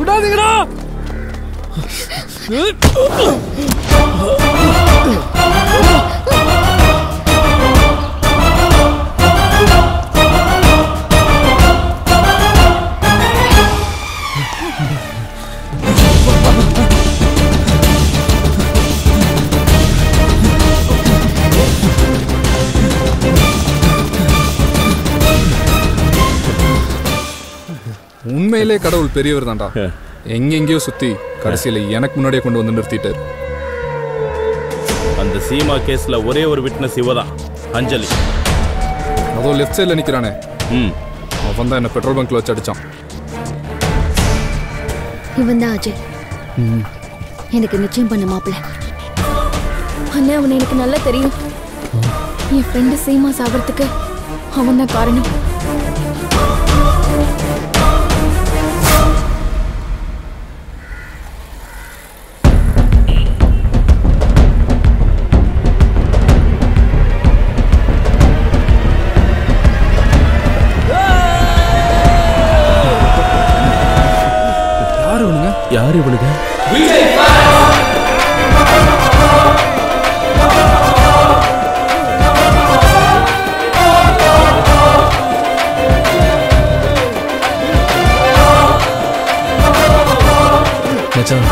விடாதீங்கடா. உண்மையிலே கடவுள் பெரியவர் தான்டா. எங்கெங்கயோ சுத்தி கடைசியில எனக்கு முன்னாடியே கொண்டு வந்து நிறுத்திட்டார். அந்த சீமா கேஸ்ல ஒரே ஒரு விட்னஸ் இவதான், அஞ்சலி. அதோ லெஃப்ட் சைட்ல நிக்கிறானே, ம், அவன் தான் என்ன பெட்ரோல் பங்க்ல வச்சு அடிச்சான். இவன் தான் அஜய். ம், எனக்கு நிச்சயம் பண்ண மாப்பிள்ள அண்ணே. அவன் எனக்கு நல்லா தெரியும். என் ஃப்ரெண்டு சீமா சாகிறதுக்கு அவன் தான் காரணம். யார் இவனுங்க? விஜய் மச்சான்,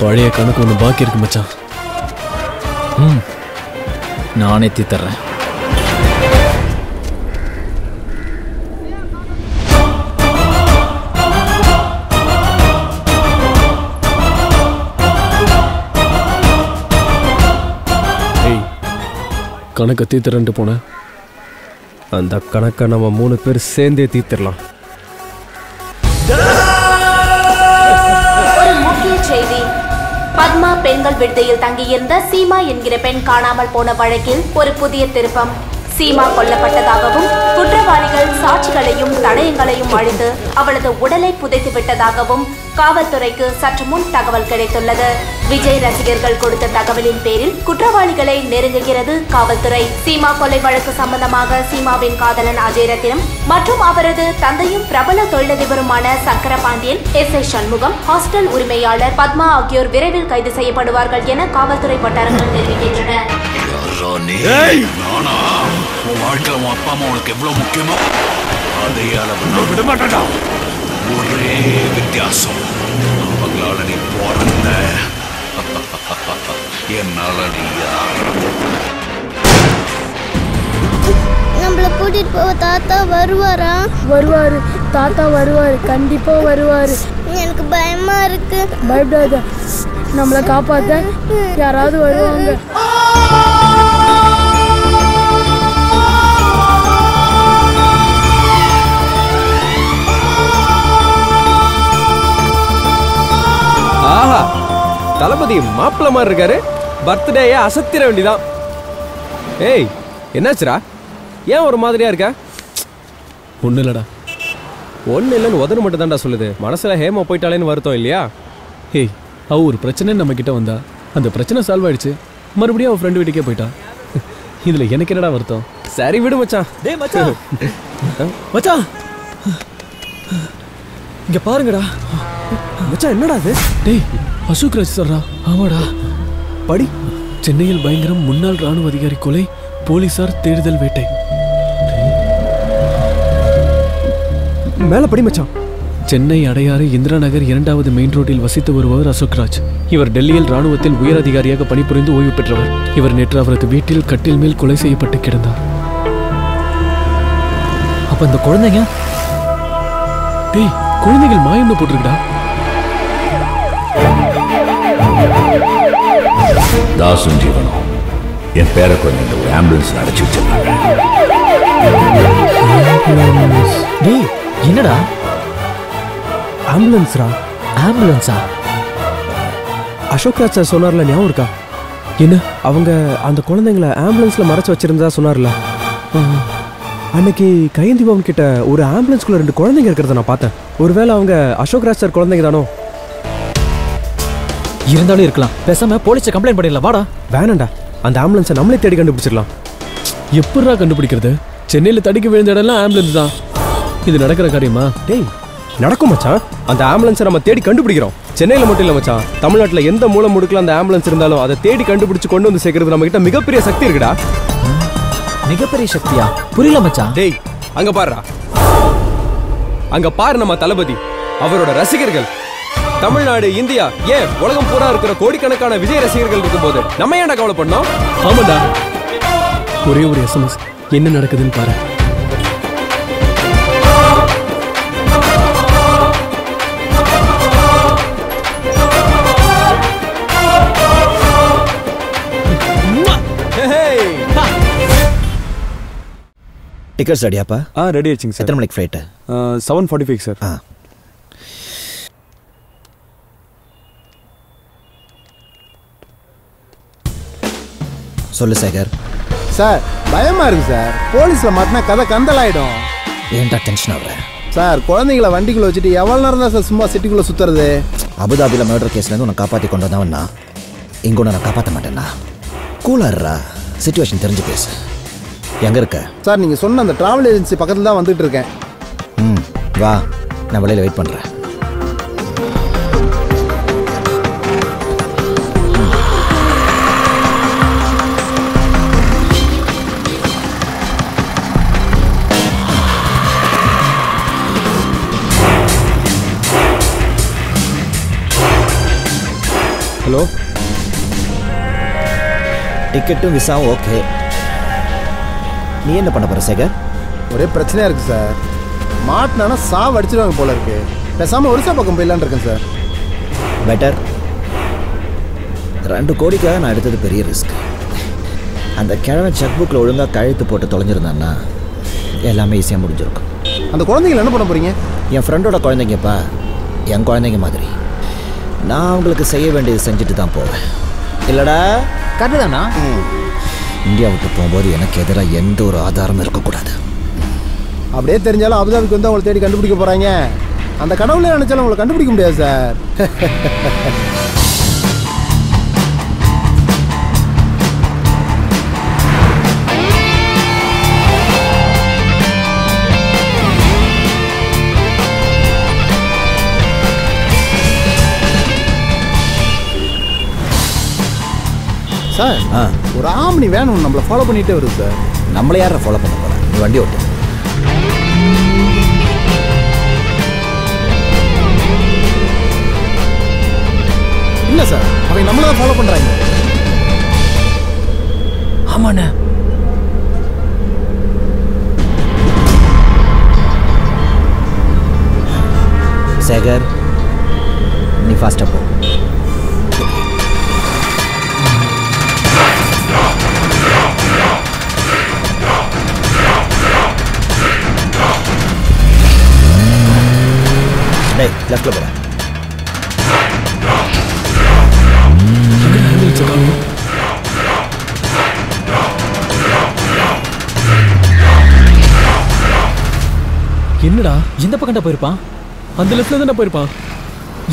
பழைய கணக்கு ஒன்று பாக்கி இருக்கு மச்சான். ம், நானே தீர்த்துறேன். கணக்கை தீர்த்துறன்ட்டு போனேன். அந்த கணக்கை நம்ம மூணு பேர் சேர்ந்தே தீர்த்திடலாம். பத்மா பெண்கள் விடுதியில் தங்கியிருந்த சீமா என்கிற பெண் காணாமல் போன வழக்கில் ஒரு புதிய திருப்பம். சீமா கொல்லப்பட்டதாகவும் குற்றவாளிகள் சாட்சிகளையும் தடயங்களையும் அழித்து அவளது உடலை புதைத்து விட்டதாகவும் காவல்துறைக்கு சற்று முன் தகவல் கிடைத்துள்ளது. விஜய் ரசிகர்கள் கொடுத்த தகவலின் பேரில் குற்றவாளிகளை நெருங்குகிறது காவல்துறை. சீமா கொலை வழக்கு சம்பந்தமாக சீமாவின் காதலன் அஜய் ரத்தினம் மற்றும் அவரது தந்தையும் பிரபல தொழிலதிபருமான Sankara Pandian, S I Shanmugam, hostel உரிமையாளர் பத்மா ஆகியோர் விரைவில் கைது செய்யப்படுவார்கள் என காவல்துறை வட்டாரங்கள் தெரிவிக்கின்றன. வாழ்க்கையில் அப்பா அம்மா உனக்கு எவ்வளவு முக்கியமோ அதே அளவு நான் விட மாட்டேன்டா. ஒரே வித்தியாசம், அவங்களால நீ போறந்த, என்னால நீ நம்மள கூட்டிட்டு போவ. தாத்தா வருவாரா? வருவாரு தாத்தா, வருவாரு, கண்டிப்பா வருவாரு. எனக்கு பயமா இருக்கு. பயப்படாத, நம்மளை காப்பாத்த யாராவது வருவாங்க. ஆஹா, தளபதி மாப்பிள்ள மாதிரி இருக்காரு. பர்த்டேயே அசத்திர வேண்டிதான். ஏய், என்னாச்சுரா? ஏன் ஒரு மாதிரியா இருக்க? ஒன்றும் இல்லைடா. ஒன்றும் இல்லைன்னு உதறு மட்டும் தான்டா சொல்லுது. மனசில் ஹேமா போயிட்டாலேன்னு வருத்தம் இல்லையா? ஏய், அவள் ஒரு பிரச்சனைன்னு நம்ம கிட்ட வந்தா, அந்த பிரச்சனை சால்வ் ஆயிடுச்சு, மறுபடியும் அவள் ஃப்ரெண்டு வீட்டுக்கே போயிட்டான். இதில் எனக்கு என்னடா வருத்தம்? சரி விடு மச்சான். டேய் மச்சான், மச்சான் இங்கே பாருங்கடா. மச்சான் என்னடா அது? டேய், அசோக் ராஜ் சார்ரா. ஆமாடா படி. சென்னையில் பயங்கரம், முன்னாள் ராணுவ அதிகாரி கொலை, போலீசார் தேடுதல் வேட்டை. மேல படி மச்சான். சென்னை அடையாறு இந்திரா நகர் இரண்டாவது மெயின் ரோட்டில் வசித்து வருபவர் அசோக் ராஜ். இவர் டெல்லியில் ராணுவத்தில் உயர் அதிகாரியாக பணிபுரிந்து ஓய்வு பெற்றவர். இவர் நேற்று அவரது வீட்டில் கட்டில் மேல் கொலை செய்யப்பட்டு கிடந்தார். அப்ப அந்த குழந்தைங்க, டேய் குழந்தைகள் மாயம்னு போட்டிருக்கடா. தாசும் ஜீவனும் என் பேரை குழந்தைங்க ஒரு ஆம்புலன்ஸ் அடைச்சு வச்சிருக்காங்க. டேய் என்னடா ஆம்புலன்ஸ்ரா? ஆம்புலன்ஸா? அசோக் ராஜ் சார் சொன்னார்ல, ஞாபகம் இருக்கா? என்ன அவங்க அந்த குழந்தைங்களை ஆம்புலன்ஸ்ல மறைச்சு வச்சிருந்ததா சொன்னார்ல? அன்னைக்கு கையந்தி பவன் கிட்ட ஒரு ஆம்புலன்ஸ்குள்ள ரெண்டு குழந்தைங்க இருக்கிறத நான் பார்த்தேன். ஒருவேளை அவங்க அசோக் ராஜ் சார் குழந்தைங்க தானோ? இருந்தாலும் இருக்கலாம். பேசாம போலீஸை கம்ப்ளைண்ட் பண்ணிடலாம் வாடா. வேணாண்டா, அந்த ஆம்புலன்ஸை நம்மளே தேடி கண்டுபிடிச்சிடலாம். எப்படா கண்டுபிடிக்கிறது? சென்னையில தடுக்கி விழுந்த இடம்லாம் ஆம்புலன்ஸ் தான். இது நடக்கிற காரியமா? டேய் நடக்கும் மச்சான். அந்த ஆம்புலன்ஸை நம்ம தேடி கண்டுபிடிக்கிறோம். சென்னையில் மட்டும் இல்லை மச்சான், தமிழ்நாட்டில் எந்த மூலை முடுக்கில் அந்த ஆம்புலன்ஸ் இருந்தாலும் அதை தேடி கண்டுபிடிச்சு கொண்டு வந்து சேர்க்கறது நம்ம கிட்ட மிகப்பெரிய சக்தி இருக்குடா. மிகப்பெரிய சக்தியா? புரியல மச்சான். டேய் அங்க பாருடா, அங்க பாரு நம்ம தளபதி, அவரோட ரசிகர்கள், தமிழ்நாடு, இந்தியா, ஏன் உலகம் பூரா இருக்கிற கோடிக்கணக்கான விஜய் ரசிகர்கள் இருக்கும்போது நம்ம ஏன்டா கவலை பண்ணோம்? ஆமாடா. ஒரே ஒரு எஸ்எம்எஸ், என்ன நடக்குதுன்னு பாரு. டிக்கெட்ஸ் ரெடியாப்பா? ஆ ரெடி ஆயிடுச்சுங்க சார். எத்தனை மணிக்கு flight? Seven forty five sir. ஆ சொல்லு சேகர். சார் பயமா இருக்கு சார், போலீஸ்ல மாட்டினா கதை கந்தலாயிடும். ஏன்டா டென்ஷன் ஆகுற? சார் குழந்தைங்களை வண்டிக்குள்ள வச்சுட்டு எவ்வளோ நேரம் தான் சார் சும்மா சிட்டிக்குள்ளே சுற்றுறது? அபுதாபியில் மர்டர் கேஸ்லேருந்து உன்னை காப்பாற்றி கொண்டு வந்தவன்னா இங்கே நான் காப்பாற்ற மாட்டேன்னா? கூலாடுறா, சிச்சுவேஷன் தெரிஞ்சு பேசு. எங்கே இருக்க? சார் நீங்கள் சொன்ன அந்த ட்ராவல் ஏஜென்சி பக்கத்தில் தான் வந்துட்டு இருக்கேன். ம் வா, நான் வெளியில் வெயிட் பண்ணுறேன். ஹலோ, டிக்கெட்டும் விசாவும் ஓகே. நீ என்ன பண்ண போற சேகர்? ஒரே பிரச்சனையாக இருக்குது சார், மாட்டினா சாவு அடிச்சிடுவாங்க போல இருக்கு. பேசாமல் ஒரிசா பக்கம் போயிடலான்னு இருக்கேன் சார். பெட்டர். ரெண்டு கோடிக்காக நான் எடுத்தது பெரிய ரிஸ்க். அந்த கிழமை செக் புக்கில் ஒழுங்காக கழுத்து போட்டு தொலைஞ்சிருந்தான்னா எல்லாமே ஈஸியாக முடிஞ்சிருக்கும். அந்த குழந்தைங்கள என்ன பண்ண போகிறீங்க? என் ஃப்ரெண்டோட குழந்தைங்கப்பா, என் குழந்தைங்க மாதிரி. நான் உங்களுக்கு செய்ய வேண்டியது செஞ்சுட்டு தான் போவேன். இல்லைடா கரெக்டு தானா? இந்தியாவுக்கு போகும்போது எனக்கு எதிராக எந்த ஒரு ஆதாரமும் இருக்கக்கூடாது. அப்படியே தெரிஞ்சாலும் அபுதாபிக்கு வந்து அவங்களை தேடி கண்டுபிடிக்க போகிறாங்க. அந்த கடவுளே நினச்சாலும் அவங்களை கண்டுபிடிக்க முடியாது சார். சார் ஒரு ஆம்னி வேன் ஒன்று நம்மளை ஃபாலோ பண்ணிகிட்டே வருது சார். நம்மளை யாரை ஃபாலோ பண்ண போகிறேன்? நீ வண்டி ஓட்டு. இல்லை சார், அவங்க நம்மளை தான் ஃபாலோ பண்ணுறாங்க. ஆமாண்ணே. சேகர் நீ ஃபாஸ்ட்டாக போ. லெஃப்டில் போகிறேன். என்னடா எந்த பக்கம்டா போயிருப்பான்? அந்த லெஃப்டில் தானே போயிருப்பான்.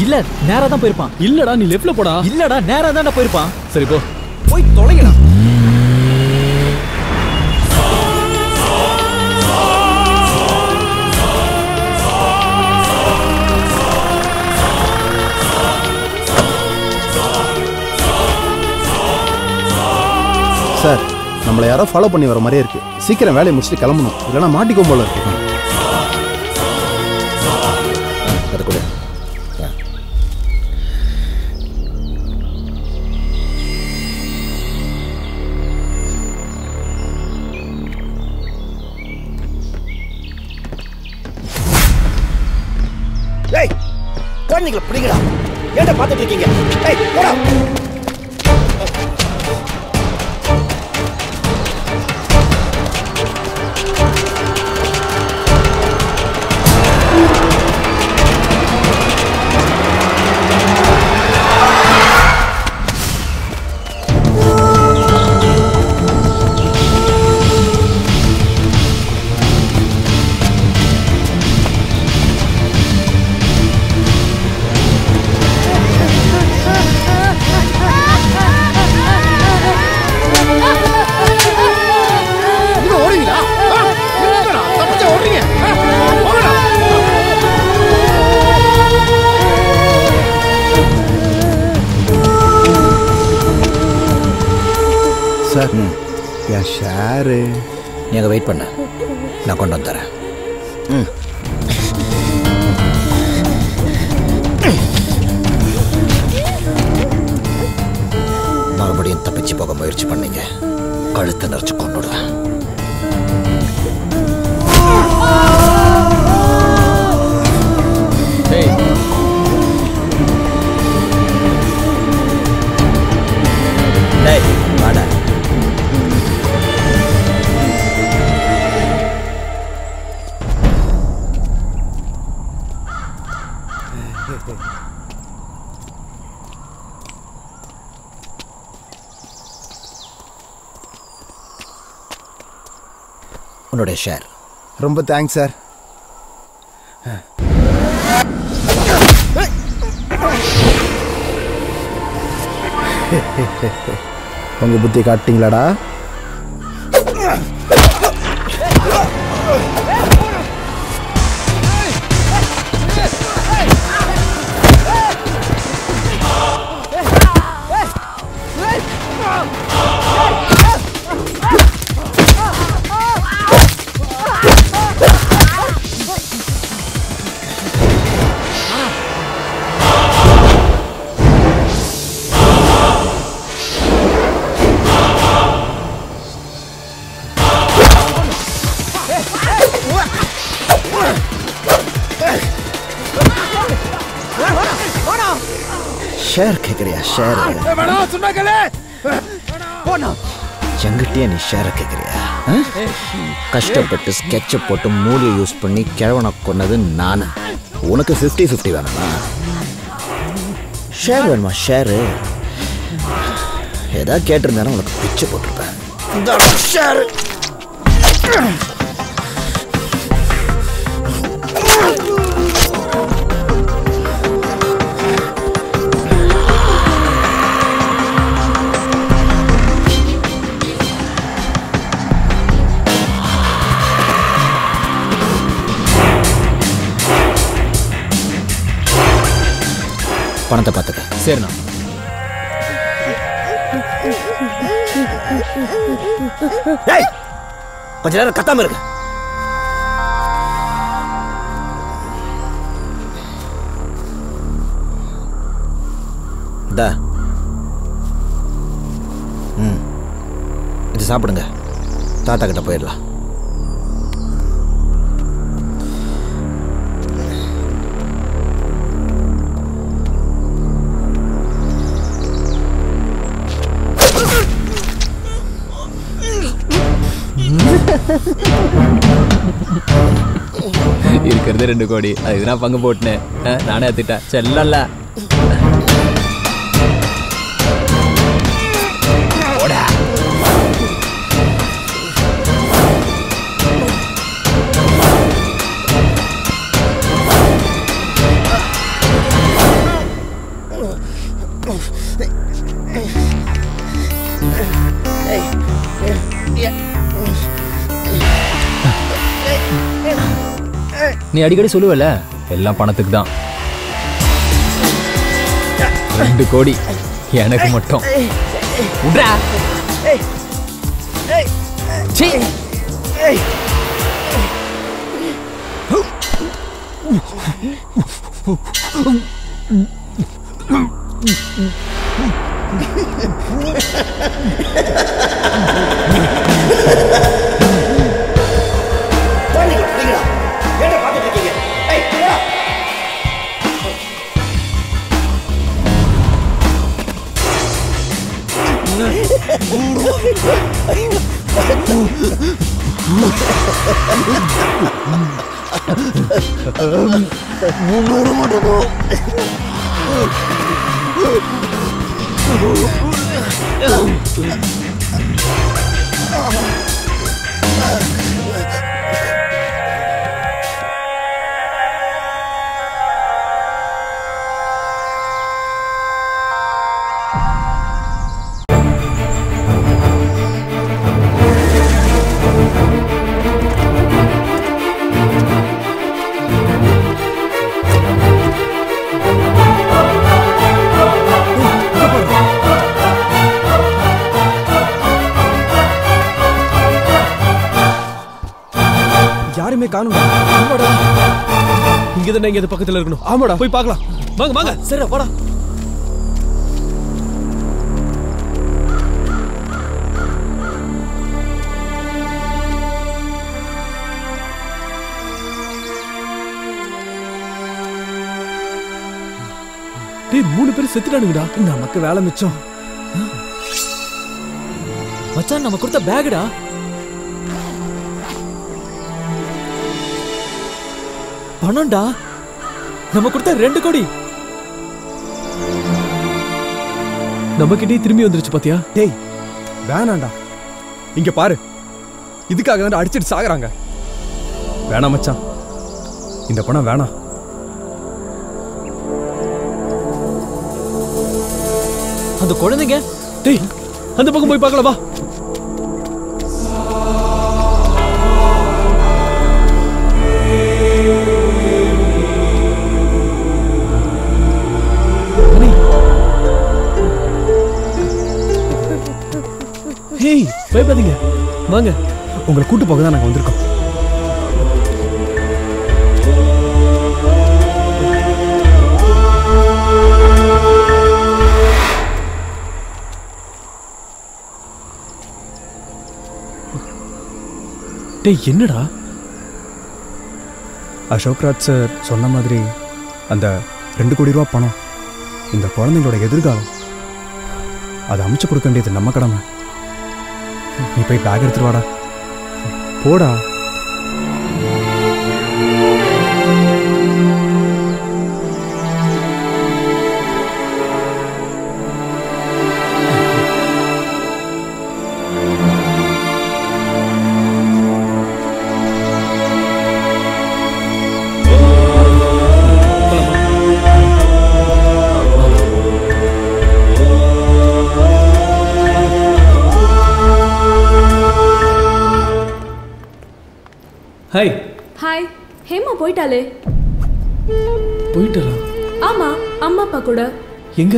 இல்லை நேராக தான் போயிருப்பான். இல்லைடா நீ லெஃப்டில் போடா. இல்லைடா நேராக தான்டா போயிருப்பான். சரி போ, போய் தொலைங்கடா. சார் நம்மளை யாரோ ஃபாலோ பண்ணி வர மாதிரியே இருக்குது. சீக்கிரம் வேலையை முடிச்சுட்டு கிளம்பணும், இல்லைனா மாட்டிக்கும் போல இருக்கு. ஏய் குழந்தைங்களை பிடிங்கடா, ஏன்டா பார்த்துட்டு இருக்கீங்க? ஏய் போடா. சார் என் ஷேரு நீங்கள் வெயிட் பண்ண நான் கொண்டு வந்து தரேன். ம் மறுபடியும் தப்பிச்சு போக முயற்சி பண்ணீங்க கழுத்தை நெரிச்சு கொண்டுடுவேன். உன்னோட ஷேர் ரொம்ப தேங்க்ஸ் சார். உங்கள் புத்தி காட்டிங்களாடா. ஷேர் கேட்குறியா? ஷேர் செங்கிட்டியா நீ? ஷேரை கேட்குறியா? கஷ்டப்பட்டு ஸ்கெட்சை போட்டு மூலியை யூஸ் பண்ணி கிழவனை கொண்டது நானு. உனக்கு ஃபிஃப்டி ஃபிஃப்டி வேணுமா? ஷேர் வேணுமா? ஷேரு ஏதாவது கேட்டிருந்தாலும் உனக்கு பிச்சை போட்டிருப்பேன். ஷேரு பணத்தை பார்த்துக்க. சரிண்ணா கொஞ்ச நேரம் கத்தாம இருக்கு. ம் இது சாப்பிடுங்க. தாத்தா கிட்ட போயிடலாம். இருக்கிறது ரெண்டு கோடி அதுக்கு நான் பங்கு போட்டுனேன். நானே அத்திட்டேன் செல்லல. நீ அடிக்கடி சொல்லுவல எல்லாம் பணத்துக்கு தான். ரெண்டு கோடி எனக்கு மட்டும். Vijay can't. Here, then, here, the pocket is there. Come on, go. Go, go, go. Sir, go. Hey, three people செத்துட்டானுங்கடா. நமக்கு வேலை மிச்சம். மச்சான் நம்ம கொடுத்த பேக்டா. பணம்டா. நம்ம கொடுத்த ரெண்டு கோடி. நமக்கிட்டே திரும்பி வந்துருச்சு பாத்தியா? டேய். வேணாம்டா. இங்க பாரு. இதுக்காக தான் அடிச்சிட்டு சாகுறாங்க. வேணாம் மச்சான். இந்த பணம் வேணாம். அந்த குழந்தைங்க டேய் அந்த பக்கம் போய் பார்க்கல வா ஹேய் பயப்படாதீங்க வாங்க உங்களை கூட்டி போக தான் நாங்க வந்திருக்கோம் என்னடா அசோக் ராஜ் சார் சொன்ன மாதிரி அந்த ரெண்டு கோடி ரூபா பணம் இந்த குழந்தைங்களோட எதிர்காலம் அதை அமைச்சு கொடுக்க வேண்டியது நம்ம கடமை நீ போய் பேக் எடுத்துட்டு வாடா போடா Hi. Hi. Hema போய்ட்டாலே. போய்ட்டாளா? ஆமா, அம்மா அப்பா கூட. எங்க?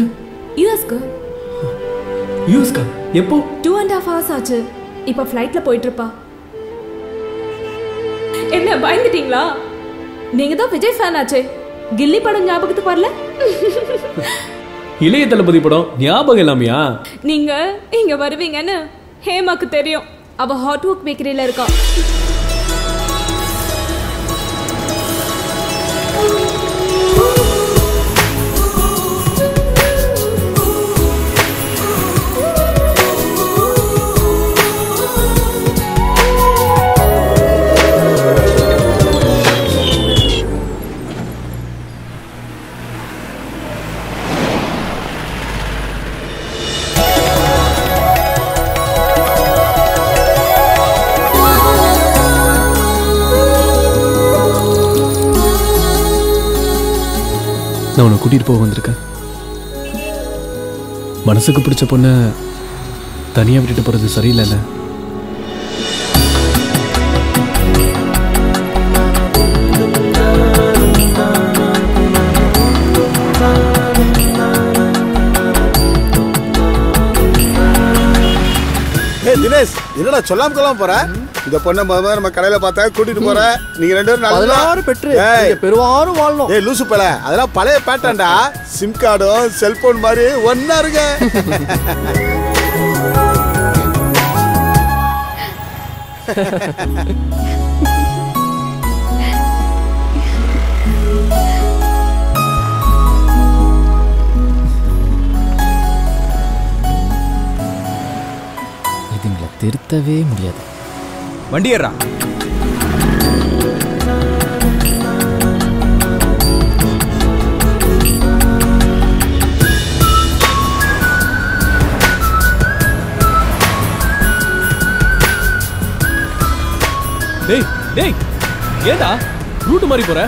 யுஎஸ்க்கு. யுஎஸ்க்கா? எப்போ? two and a half hours ஆச்சு. இப்போ ஃளைட்ல போயிட்டுப்பா. என்ன பயந்துட்டீங்களா? நீங்க தான் விஜய் ஃபேன் ஆச்சே. கில்லி படம் ஞாபகத்துக்கு வரல? இளைய தளபதி படம் ஞாபகம் இல்லாமையா? நீங்க இங்க வருவீங்கன்னு ஹேமாக்கு தெரியும். அவ ஹாட் வர்க் பேக்கரியில இருக்கா. நான் உன்னை கூட்டிகிட்டு போக வந்திருக்கேன் மனசுக்கு பிடிச்ச பொண்ணை தனியாக விட்டுட்டு போகிறது சரியில்லைல்ல ஏ தினேஷ் என்னடா சொல்லாம கொள்ளாம போற இந்த பொண்ணை முதல்ல நம்ம கடையில பார்த்தா கூட்டிட்டு போற நீங்க ரெண்டு பேரும் நல்லா பெற்று பெருவாரும் வாழணும் ஏய் லூசு பல அதெல்லாம் பழைய பேட்டன்டா சிம் கார்டும் செல்போன் மாதிரி ஒன்னா இருங்க இதுங்களை திருத்தவே முடியாது வண்டி ஏறா டேய் டேய் ஏடா ரூட் மாறி போற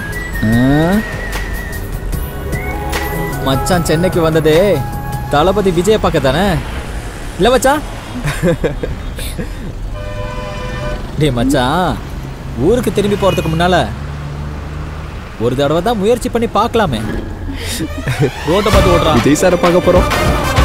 மச்சான் சென்னைக்கு வந்ததே தளபதி விஜய பார்க்க தானே இல்ல மச்சான் டேய் மச்சான் ஊருக்கு திரும்பி போறதுக்கு முன்னால ஒரு தடவை தான் முயற்சி பண்ணி பார்க்கலாமே ரோட்டை பார்த்து ஓடுறான் விஜய் சாரை பார்க்க போறோம்